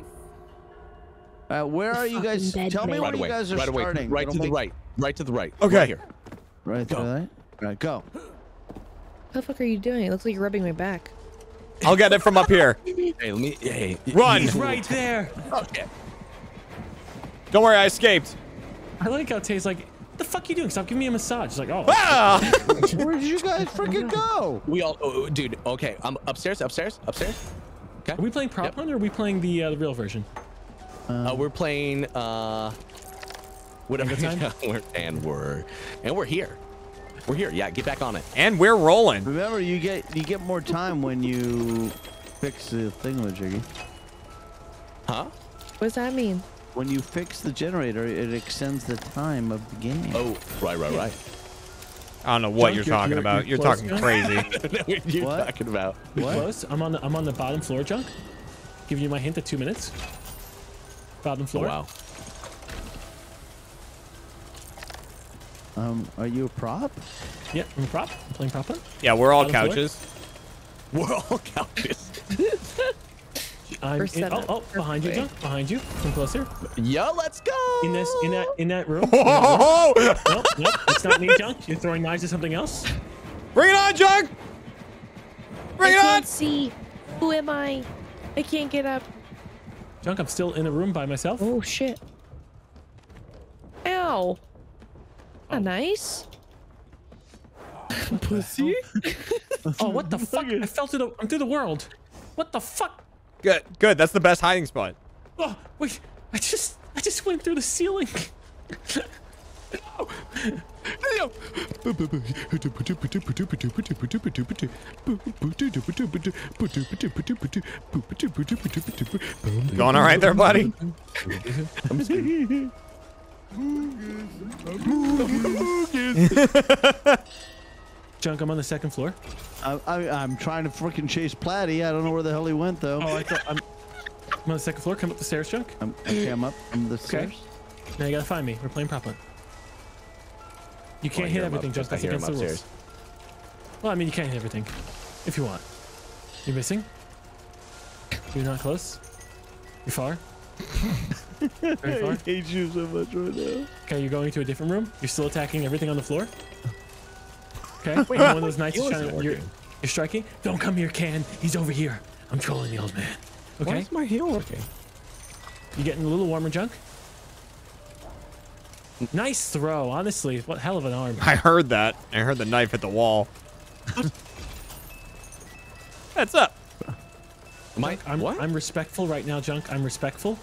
Where are you guys? Tell me where you guys are starting. Right to the right. Right to the right. Okay. Right here. Right to the right. Right, go. What the fuck are you doing? It looks like you're rubbing my back. I'll get it from up here. Hey, let me. Hey, run! He's right there. Okay. Don't worry, I escaped. I like how Tay's like, what the fuck you doing? Stop giving me a massage. It's like, oh. Ah! Where did you guys freaking go? We all, dude. Okay, I'm upstairs. Okay. Are we playing prop hunt or are we playing the real version? We're playing whatever time. and we're here. We're here. Yeah, get back on it. And we're rolling. Remember, you get more time when you fix the thingamajiggy. Huh? What does that mean? When you fix the generator, it extends the time of the game. Oh, right. I don't know what you're talking about. You're talking crazy. What? Talking about what? Close. I'm on the bottom floor, Junk. Give you my hint at 2 minutes. Bottom floor. Oh, wow. Are you a prop? Yeah, I'm a prop. I'm playing prop hunt. Yeah, we're all couches. We're all couches. Oh, behind you, Junk. Behind you. Come closer. Yeah, let's go. In that room. Oh! Nope. It's not me, Junk. You're throwing knives at something else. Bring it on, Junk. Bring it on. I can't see. Who am I? I can't get up. Junk, I'm still in a room by myself. Oh shit. Ow. Oh. Nice. Pussy. Oh, what the fuck? I fell through I'm through the world. What the fuck? Good. That's the best hiding spot. Oh, wait. I just went through the ceiling. No. Going all right there, buddy? I'm just kidding. Junk, I'm on the second floor. I'm trying to freaking chase Platy. I don't know where the hell he went, though. Oh, I'm on the second floor. Come up the stairs, Junk. Okay, I'm up on the stairs. Now you gotta find me. We're playing prop hunt. You can't hit everything, Junk. That's against the rules. Well, I mean, you can't hit everything if you want. You're missing. You're not close. You're far. Very far. I hate you so much right now. Okay, you're going to a different room. You're still attacking everything on the floor. Okay, wait, one of those knights is trying to, you're striking. Don't come here, Can. He's over here. I'm trolling the old man. Okay. Where's my heel? Okay. You getting a little warmer, Junk? Nice throw, honestly. What hell of an arm. I heard that. I heard the knife hit the wall. That's up. Mike, I'm respectful right now, Junk. I'm respectful.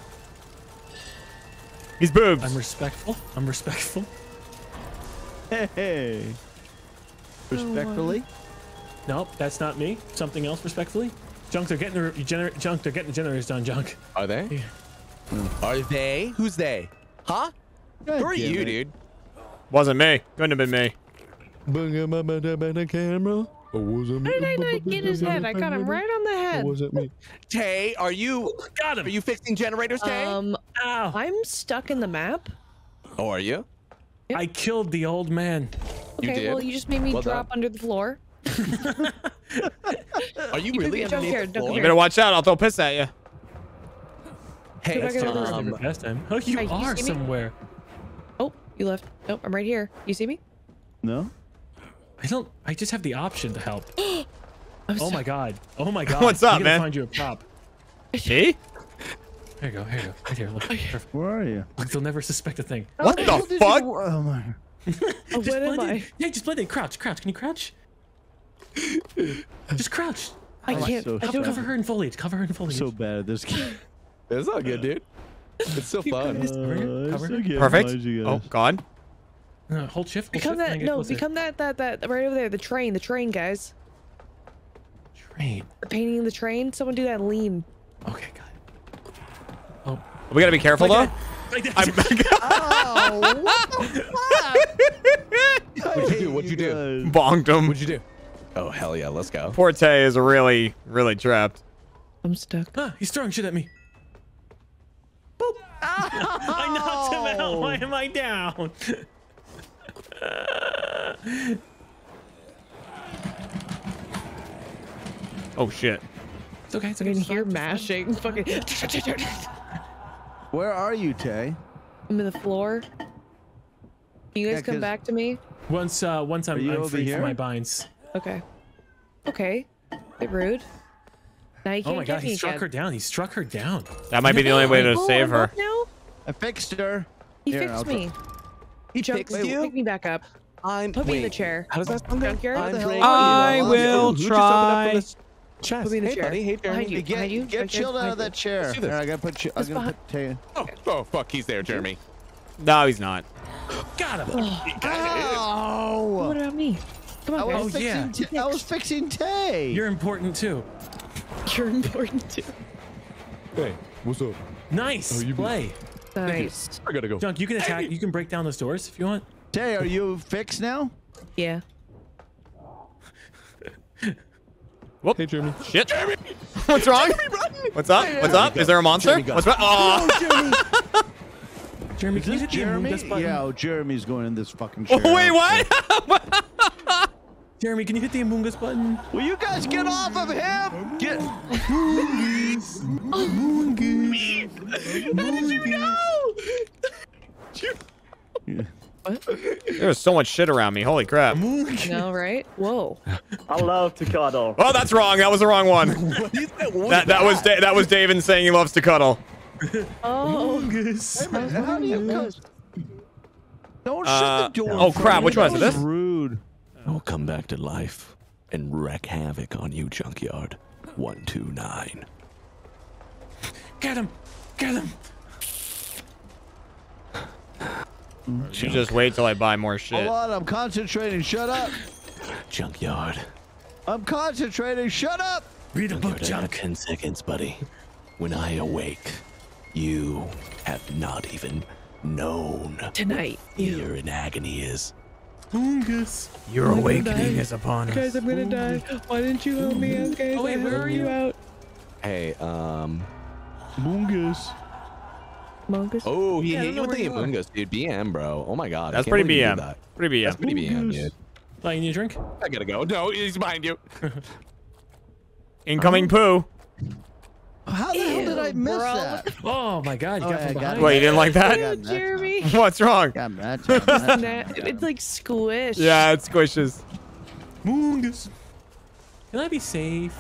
He's boobs. I'm respectful. Hey. Respectfully? Nope, that's not me. Something else respectfully? Junk, they're getting the generators done, Junk. Are they? Yeah. Are they? Who's they? Huh? Who are you, dude? Wasn't me. Couldn't have been me. How did I get his head? I got him right on the head. Wasn't me. Tay, are you? Got him. Are you fixing generators, Tay? Ow. I'm stuck in the map. Oh, are you? Yep. I killed the old man. Okay, you did? Well, you just made me drop under the floor. Are you really underneath the floor? You better watch out. I'll throw piss at you. Hey, that's last time. Oh, you are somewhere. Oh, you left. Nope, I'm right here. You see me? No. I don't. I just have the option to help. Oh my god. Oh my god. What's up, man? I'm gonna find you a prop. Hey? Here you go. Here you go. Right here. Look. Perfect. Where are you? Look, they'll never suspect a thing. What the fuck? Oh my. Oh, where am I? Yeah, just blend in. Crouch. Crouch. Can you crouch? Just crouch. I can't. So cover her in foliage. Cover her in foliage. So bad at this game. That's not good, dude. It's so fun. Perfect. Oh god. Hold shift. Become that. No, become that. That right over there. The train. The train, guys. Train. Painting the train. Someone do that lean. Okay, god. Oh. We gotta be careful though. Oh, what the fuck? What'd you do? What'd you do? Bonked him. What'd you do? Oh hell yeah, let's go. Poor Tay is really, really trapped. I'm stuck. Huh, he's throwing shit at me. Boop. Oh. I knocked him out. Why am I down? Oh shit. It's okay. It's okay. I can hear mashing. Fucking. Where are you, Tay? I'm in the floor. Can you guys come back to me? Once I'm free from my binds. Okay. Okay. A bit rude. Now you can't oh my god, he struck her down. He struck her down. That might be the only way to save her. I fixed her. He fixed me. He jumped. Pick me back up. Put me in the chair. How does that sound? I will try. Put me in the chair. Hey, Jeremy. Get Chilled out of that chair. I gotta put you. I'm gonna put Tay. Oh, fuck. He's there, Jeremy. No, he's not. Got him. Oh. What about me? On, I was fixing Tay. You're important too. You're important too. Hey, what's up? Nice play. Nice. I gotta go. Junk, you can attack. You can break down those doors if you want. Tay, are you fixed now? Yeah. Whoop. Hey, Jeremy. Shit. Jeremy. What's wrong? Jeremy, what's up? What's up? Is there a monster? What's wrong? Oh. No, Jeremy. Jeremy, can you hit Jeremy? Yeah, oh, Jeremy's going in this fucking chair. Oh, wait, what? Jeremy, can you hit the Amoongus button? Will you guys get off of him? Get Amoongus. Amoongus. How did you know? What? There was so much shit around me. Holy crap. Amoongus. No, right? Whoa. I love to cuddle. Oh, that's wrong. That was the wrong one. that was David saying he loves to cuddle. Oh. Amoongus. Hey, man, how do you don't shut the door. Oh crap! Which one is this? Rude. I'll come back to life and wreak havoc on you, Junkyard. 129. Get him! Get him! You just wait till I buy more shit. Hold on, I'm concentrating. Shut up, Junkyard. I'm concentrating. Shut up. Read a book, Junk. 10 seconds, buddy. When I awake, you have not even known tonight. Fear and agony is. Amoongus. Your awakening is upon us. Guys, I'm gonna die. Why didn't you help me out, guys? Oh, wait, where are you out? Hey, Amoongus. Amoongus? Oh, he hit you with the Amoongus, dude. BM, bro. Oh my god. That's pretty BM. Pretty BM. That's pretty BM, dude. Oh, you need a drink? I gotta go. No, he's behind you. Incoming poo. How the hell did I miss that? Oh my god, you got behind. Wait, you didn't like that? Dude, Jeremy. What's wrong? It's like squish. Yeah, it squishes. Moongus. Can I be saved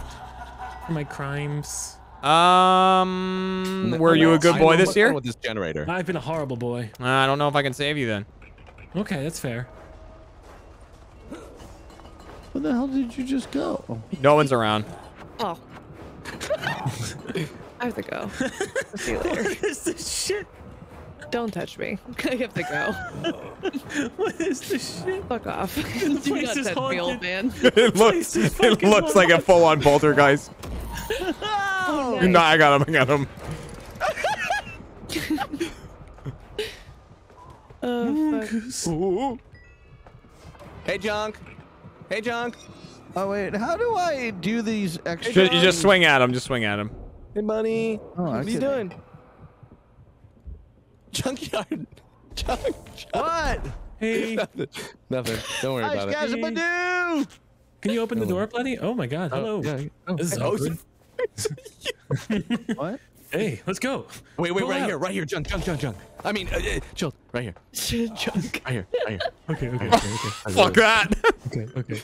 for my crimes? Were you a good boy this year? With this generator. I've been a horrible boy. I don't know if I can save you then. Okay, that's fair. Where the hell did you just go? No one's around. Oh. I have to go. I'll see you later. What is this shit? Don't touch me. I have to go. What is this shit? Fuck off. The place is haunted. Old man. It looks like a full-on poltergeist. Oh, nice. No, I got him. I got him. Oh, fuck. Hey, Junk. Hey, Junk. Oh wait, how do I do these extra? Hey, you just swing at him. Just swing at him. Hey, buddy. Oh, what are you doing? Junkyard. Junk. What? Hey. Nothing. Don't worry about it. Hey. Can you open the door, buddy? Oh my god. Hello. Yeah. Oh. This is awkward. What? Hey, let's go. Wait, pull right out. Here, right here, junk. I mean, Chilled, right here. Junk. Right here. Okay. Fuck that. Okay.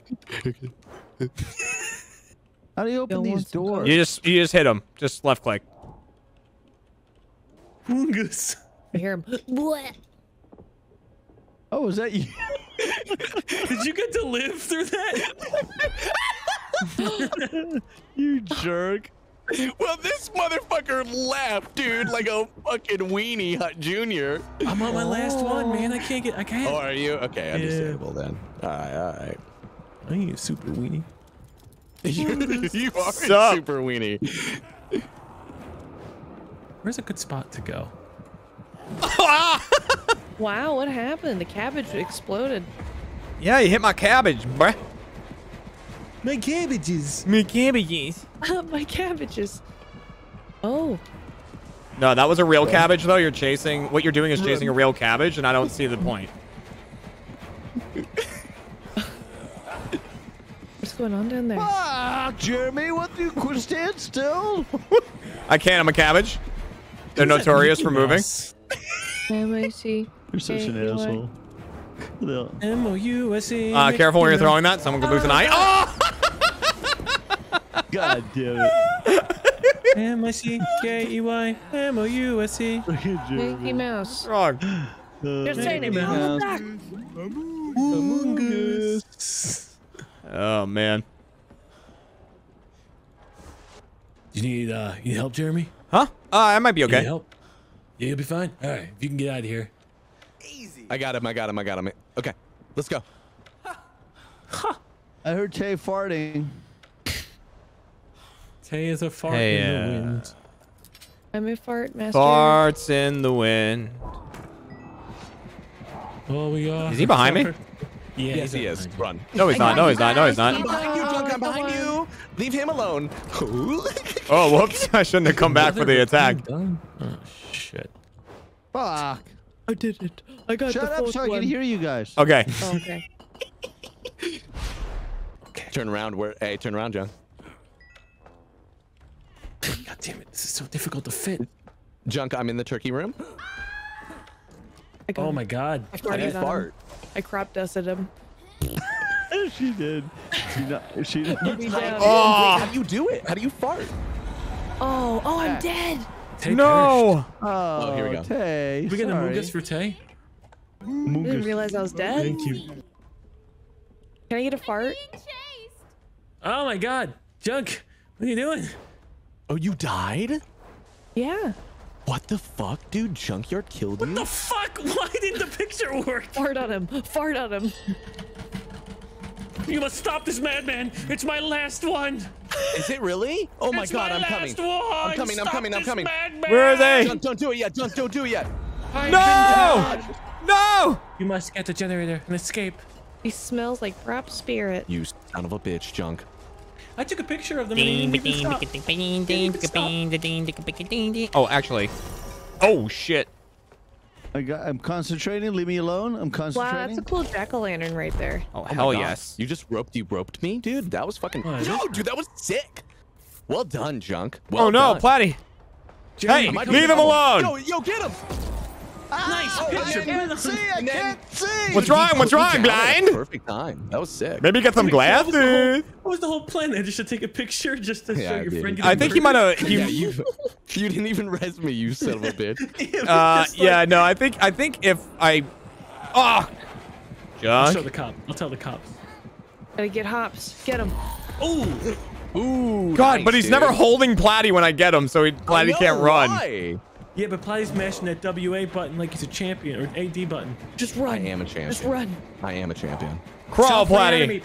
How do you open these doors? You just hit them. Just left click. Hungus. I hear him. What? Oh, is that you? Did you get to live through that? You jerk. Well, this motherfucker laughed, dude, like a fucking weenie hut junior. I'm on my last one, man. I can't. Oh, are you? Okay, understandable then. All right. I ain't a super weenie. You are a super weenie. Where's a good spot to go? Wow, what happened? The cabbage exploded. Yeah, you hit my cabbage, bruh. My cabbages. My cabbages. Oh. No, that was a real cabbage, though. You're chasing. What you're doing is chasing a real cabbage, and I don't see the point. What's going on down there? Ah, Jeremy, what do you quit stand still? I can't. I'm a cabbage. They're notorious for moving. M-I-C. You're such an asshole. M-O-U-S-E. Careful where you're throwing that. Someone could lose an eye. Oh! God damn it. M-I-C-K-E-Y. M-O-U-S-E. Mickey Mouse. Wrong. Just saying it, man. Oh, man. You need help, Jeremy? Huh? I might be okay. Need help? Yeah, you'll be fine. All right, if you can get out of here. Easy. I got him. Okay, let's go. I heard Tay farting. Tay is a fart in the wind. I'm a fart master. Farts in the wind. Oh, we are. Is he behind me? Yeah, yes, he is. Run. No, he's not. No, he's not. I'm behind you, Junk. I'm behind you. Leave him alone. Oh, whoops. I shouldn't have come back for the attack. Oh, shit. Fuck. I did it. I got shut the up so I can hear you guys. Okay. Oh, okay. Turn around. Hey, turn around, Junk. God damn it. This is so difficult to fit. Junk, I'm in the turkey room. Oh, my God. I didn't fart. I crop dusted him. She did. She did. Oh. How do you do it? How do you fart? Oh, I'm dead. Tay perished. Oh, here we go. Tay, we gonna move this for Tay? I didn't realize I was dead. Thank you. Can I get a fart? Oh my God, Junk, what are you doing? Oh, you died? Yeah. What the fuck, dude? Junkyard killed you? What the fuck? Why didn't the picture work? Fart on him. You must stop this madman. It's my last one. Is it really? Oh my God, I'm coming. I'm coming. Where are they? Don't do it yet. Don't do it yet. No! You must get the generator and escape. He smells like prop spirit. You son of a bitch, Junk. I took a picture of them. Oh, actually. Oh, shit. I'm concentrating. Leave me alone. I'm concentrating. Wow, that's a cool jack-o'-lantern right there. Oh, hell yes. You just roped me, dude. That was fucking... No, dude, that was sick. Well done, Junk. Well done. Platy. Hey, leave him alone. Yo, get him. Nice picture. I can't see. What's wrong, blind? Perfect time. That was sick. Maybe get some glasses. What was the whole plan there? Just to take a picture just to show your friend. I think he might have. You didn't even res me, you son of a bitch. No, I think if I... Oh! Junk. I'll tell the cops. Gotta get hops. Get him. Ooh. God, nice, but he's never holding Platy when I get him, so Platy can't run. Why? Yeah, but Platy's mashing that WA button like he's a champion, or an AD button. Just run. I am a champion. Just run. I am a champion. Crawl, Platy.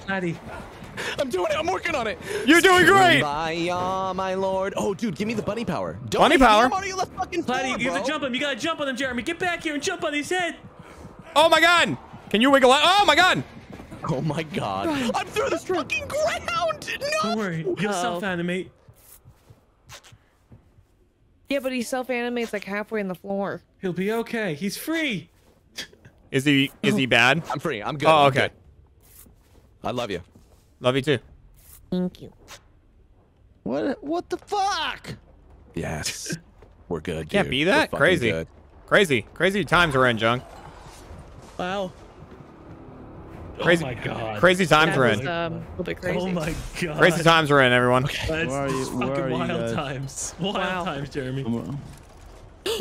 I'm doing it. I'm working on it. You're doing great. My lord. Oh, dude, give me the bunny power. Bunny power? Platy, you have to jump him. You got to jump on him, Jeremy. Get back here and jump on his head. Oh, my God. Can you wiggle out? Oh, my God. Oh, my God. I'm through the fucking ground. No. Don't worry. You'll self-animate. Yeah, but he self-animates like halfway in the floor. He'll be okay. He's free. Is he bad? I'm free. I'm good. Oh, okay. Good. I love you. Love you too. Thank you. What the fuck? Yes. We're good. Can't be that crazy. Good. Crazy, crazy times we're in, Junk. Wow. Crazy, oh my God. Crazy times we're in. A little bit crazy. Oh my God. Crazy times we're in, everyone. Okay. Where are you? Where are you wild times. Wild times, Jeremy.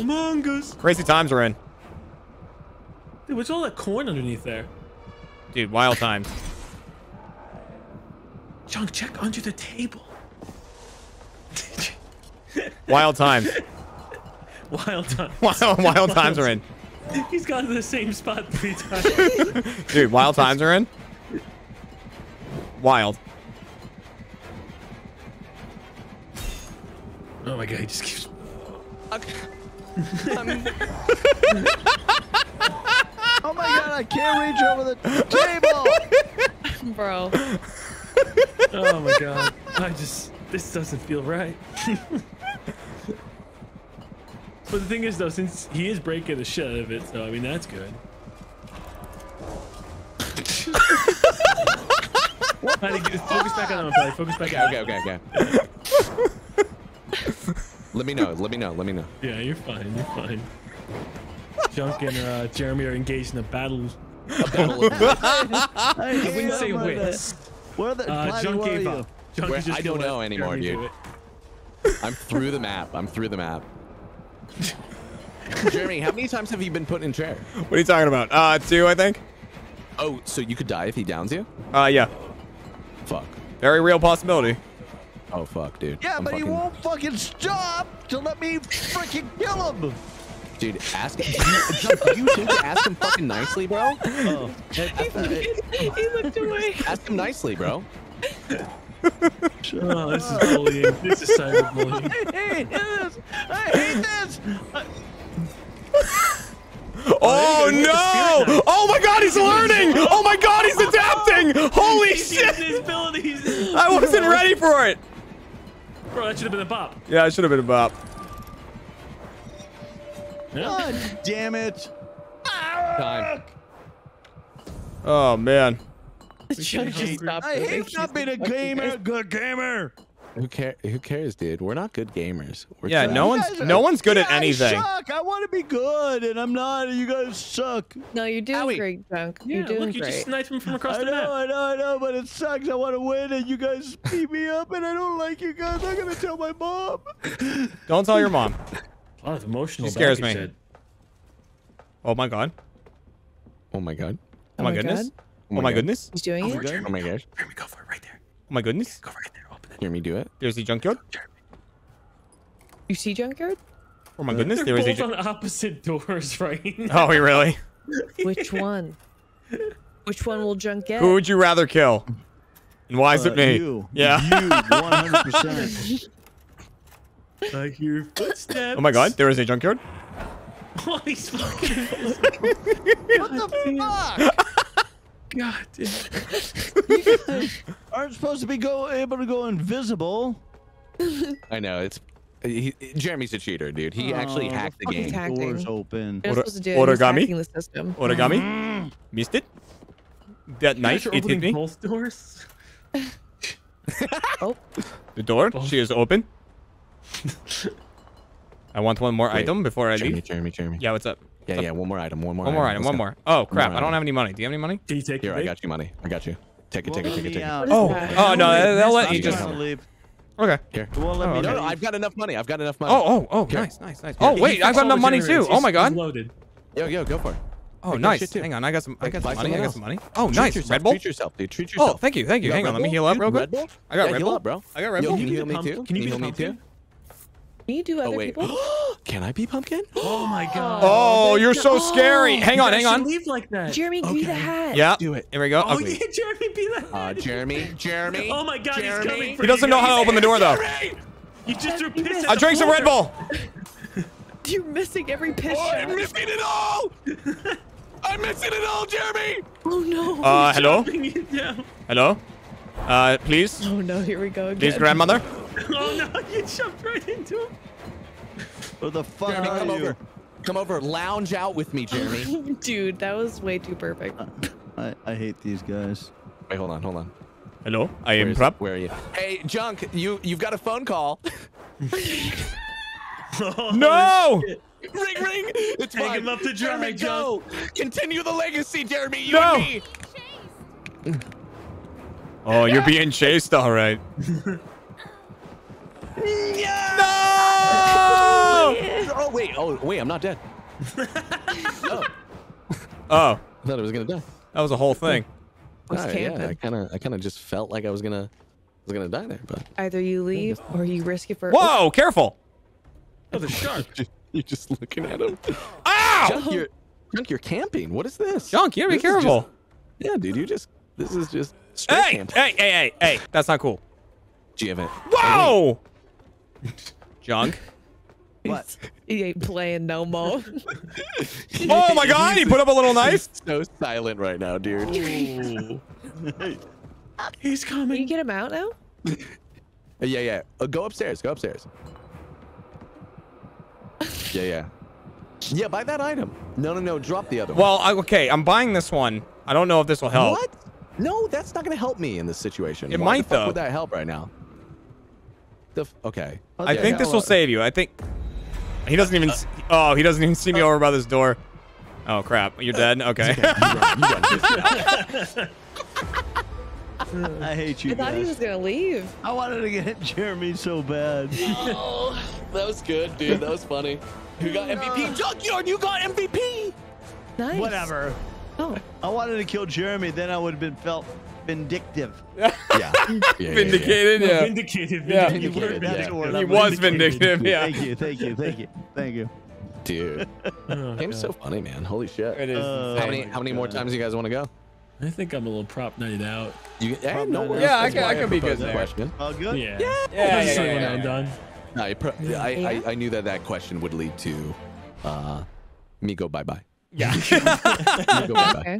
Among Us. Crazy times we're in. Dude, what's all that corn underneath there? Dude, wild times. Junk, check under the table. Wild times. Wild times. Wild times are in. He's gone to the same spot 3 times. Dude, wild times are in. Wild. Oh my God, he just keeps. Okay. Oh my God, I can't reach over the table, bro. Oh my God, I just. This doesn't feel right. But the thing is, though, since he is breaking the shit out of it, so I mean that's good. Focus back on him, buddy. Focus back on him. Okay. Let me know. Yeah, you're fine. You're fine. Junk and Jeremy are engaged in a battle. I wouldn't say wits. Junk gave up. I don't know anymore, dude. I'm through the map. Jeremy, how many times have you been put in chair? What are you talking about? 2, I think. Oh, so you could die if he downs you? Yeah. Fuck. Very real possibility. Oh, fuck, dude. Yeah, but he won't fucking stop to let me freaking kill him. Dude, ask him. You didn't ask him fucking nicely, bro? Oh. He looked away. Ask him nicely, bro. Oh, this is bullying. This is cyberbullying. I hate this. Oh no! Oh my God, he's learning! Oh my God, he's adapting! Holy shit! I wasn't ready for it. Bro, that should have been a bop. Yeah, it should have been a bop. God damn it! Time. Oh man. I hate not being a gamer. Good gamer. Who cares, dude? We're not good gamers. No one's good at anything. I want to be good, and I'm not. You guys suck. No, you're doing great, Junk. Yeah, you're doing great. You just sniped him from across the map. I know, but it sucks. I want to win, and you guys beat me up, and I don't like you guys. I'm gonna tell my mom. Don't tell your mom. A lot of emotional. She scares me. Said. Oh my God. Oh my God. Oh my goodness. God. Oh my goodness. He's doing it. Jeremy, oh my gosh. Jeremy, go for it right there. Oh my goodness. Go right there. Open it. Jeremy, do it. There's the junkyard. You see junkyard? Oh my goodness. They're both on opposite doors right now. Oh, really? Which one? Which one will Junk get? Who would you rather kill? And why is it me? You. Yeah. You, 100%. I hear footsteps. Oh my God. There is a junkyard. Oh, he's fucking. What the fuck? God damn. You guys aren't supposed to be able to go invisible. I know it's. Jeremy's a cheater, dude. He actually hacked the game. Doors open. Origami. The system. Origami. Missed it. That night it hit me. Both doors. Oh. The door. Both. She is open. I want one more item before I leave. Jeremy. Yeah, what's up? Yeah, one more item. Oh, crap. I don't have any money. Do you have any money? Can you take it? Here, I got you money. Take it. Oh, no, they'll let you just leave. Okay. Here. No, I've got enough money. Oh, nice. Oh, wait, I've got enough money too. Oh my God. Loaded. Yo, go for it. Oh, nice. Hang on, I got some money. Oh, nice. Red Bull? Treat yourself, dude. Treat yourself. Oh, thank you. Hang on, let me heal up real quick. I got Red Bull, bro. Can you heal me too? Can you do other people? Can I be pumpkin? Oh my God. Oh, you're so scary. Hang on. Leave like that. Jeremy, be the hat. Yeah. Do it. Here we go. Oh, yeah, Jeremy, be the hat. Jeremy. Oh my God, Jeremy. He's coming for you. He doesn't know how to open the door, though. You just threw piss. I drank some Red Bull. You're missing every piss shot. I'm missing it all. I'm missing it all, Jeremy. Oh, no. Hello? Hello? Please? Oh, no. Here we go again. Please, grandmother? Oh, no. You jumped right into him. What the fuck? Jeremy, come over. Come over. Lounge out with me, Jeremy. Dude, that was way too perfect. I hate these guys. Wait, hold on. Hello? I am Prop. Where are you? Hey, Junk, you've got a phone call. Oh, no! Shit. Ring, ring! It's Take fine. Him up to Jeremy, go! Continue the legacy, Jeremy, you and me! Oh, you're being chased, all right. Yeah! No! Oh, wait. Oh, wait. I'm not dead. No. Oh. I thought I was going to die. That was a whole thing. Yeah, I kind of just felt like I was going to die there, but either you leave or you risk it for Whoa, careful. Oh, the shark. You're just looking at him. Ow! Junk, you're camping. What is this? Junk, you got to be careful. Just, yeah, dude, this is just straight camp. Hey. That's not cool. GM. Whoa! Junk. What? He ain't playing no more. Oh my god, he put up a little knife. So silent right now, dude. He's coming. Can you get him out now? Yeah. Go upstairs. Go upstairs. Yeah, buy that item. No, drop the other one. Well, okay, I'm buying this one. I don't know if this will help. What? No, that's not going to help me in this situation. It might, though. Why would that help right now? Okay. I think this will save you. I think he doesn't even. Oh, he doesn't even see me over by this door. Oh crap! You're dead. Okay. I hate you. I thought he was gonna leave. I wanted to get Jeremy so bad. Oh, that was good, dude. That was funny. Who got MVP? Junkyard, you got MVP. Nice. Whatever. Oh. I wanted to kill Jeremy, then I would have felt vindictive. Vindicated. Yeah. Vindicated. He was vindictive. Yeah. Thank you. Dude, game's so funny, man. Holy shit. It is. How many more times do you guys want to go? I think I'm a little prop night out. I can be good there. All good. Yeah. I'm done. I knew that question would lead to, me go bye bye. Yeah.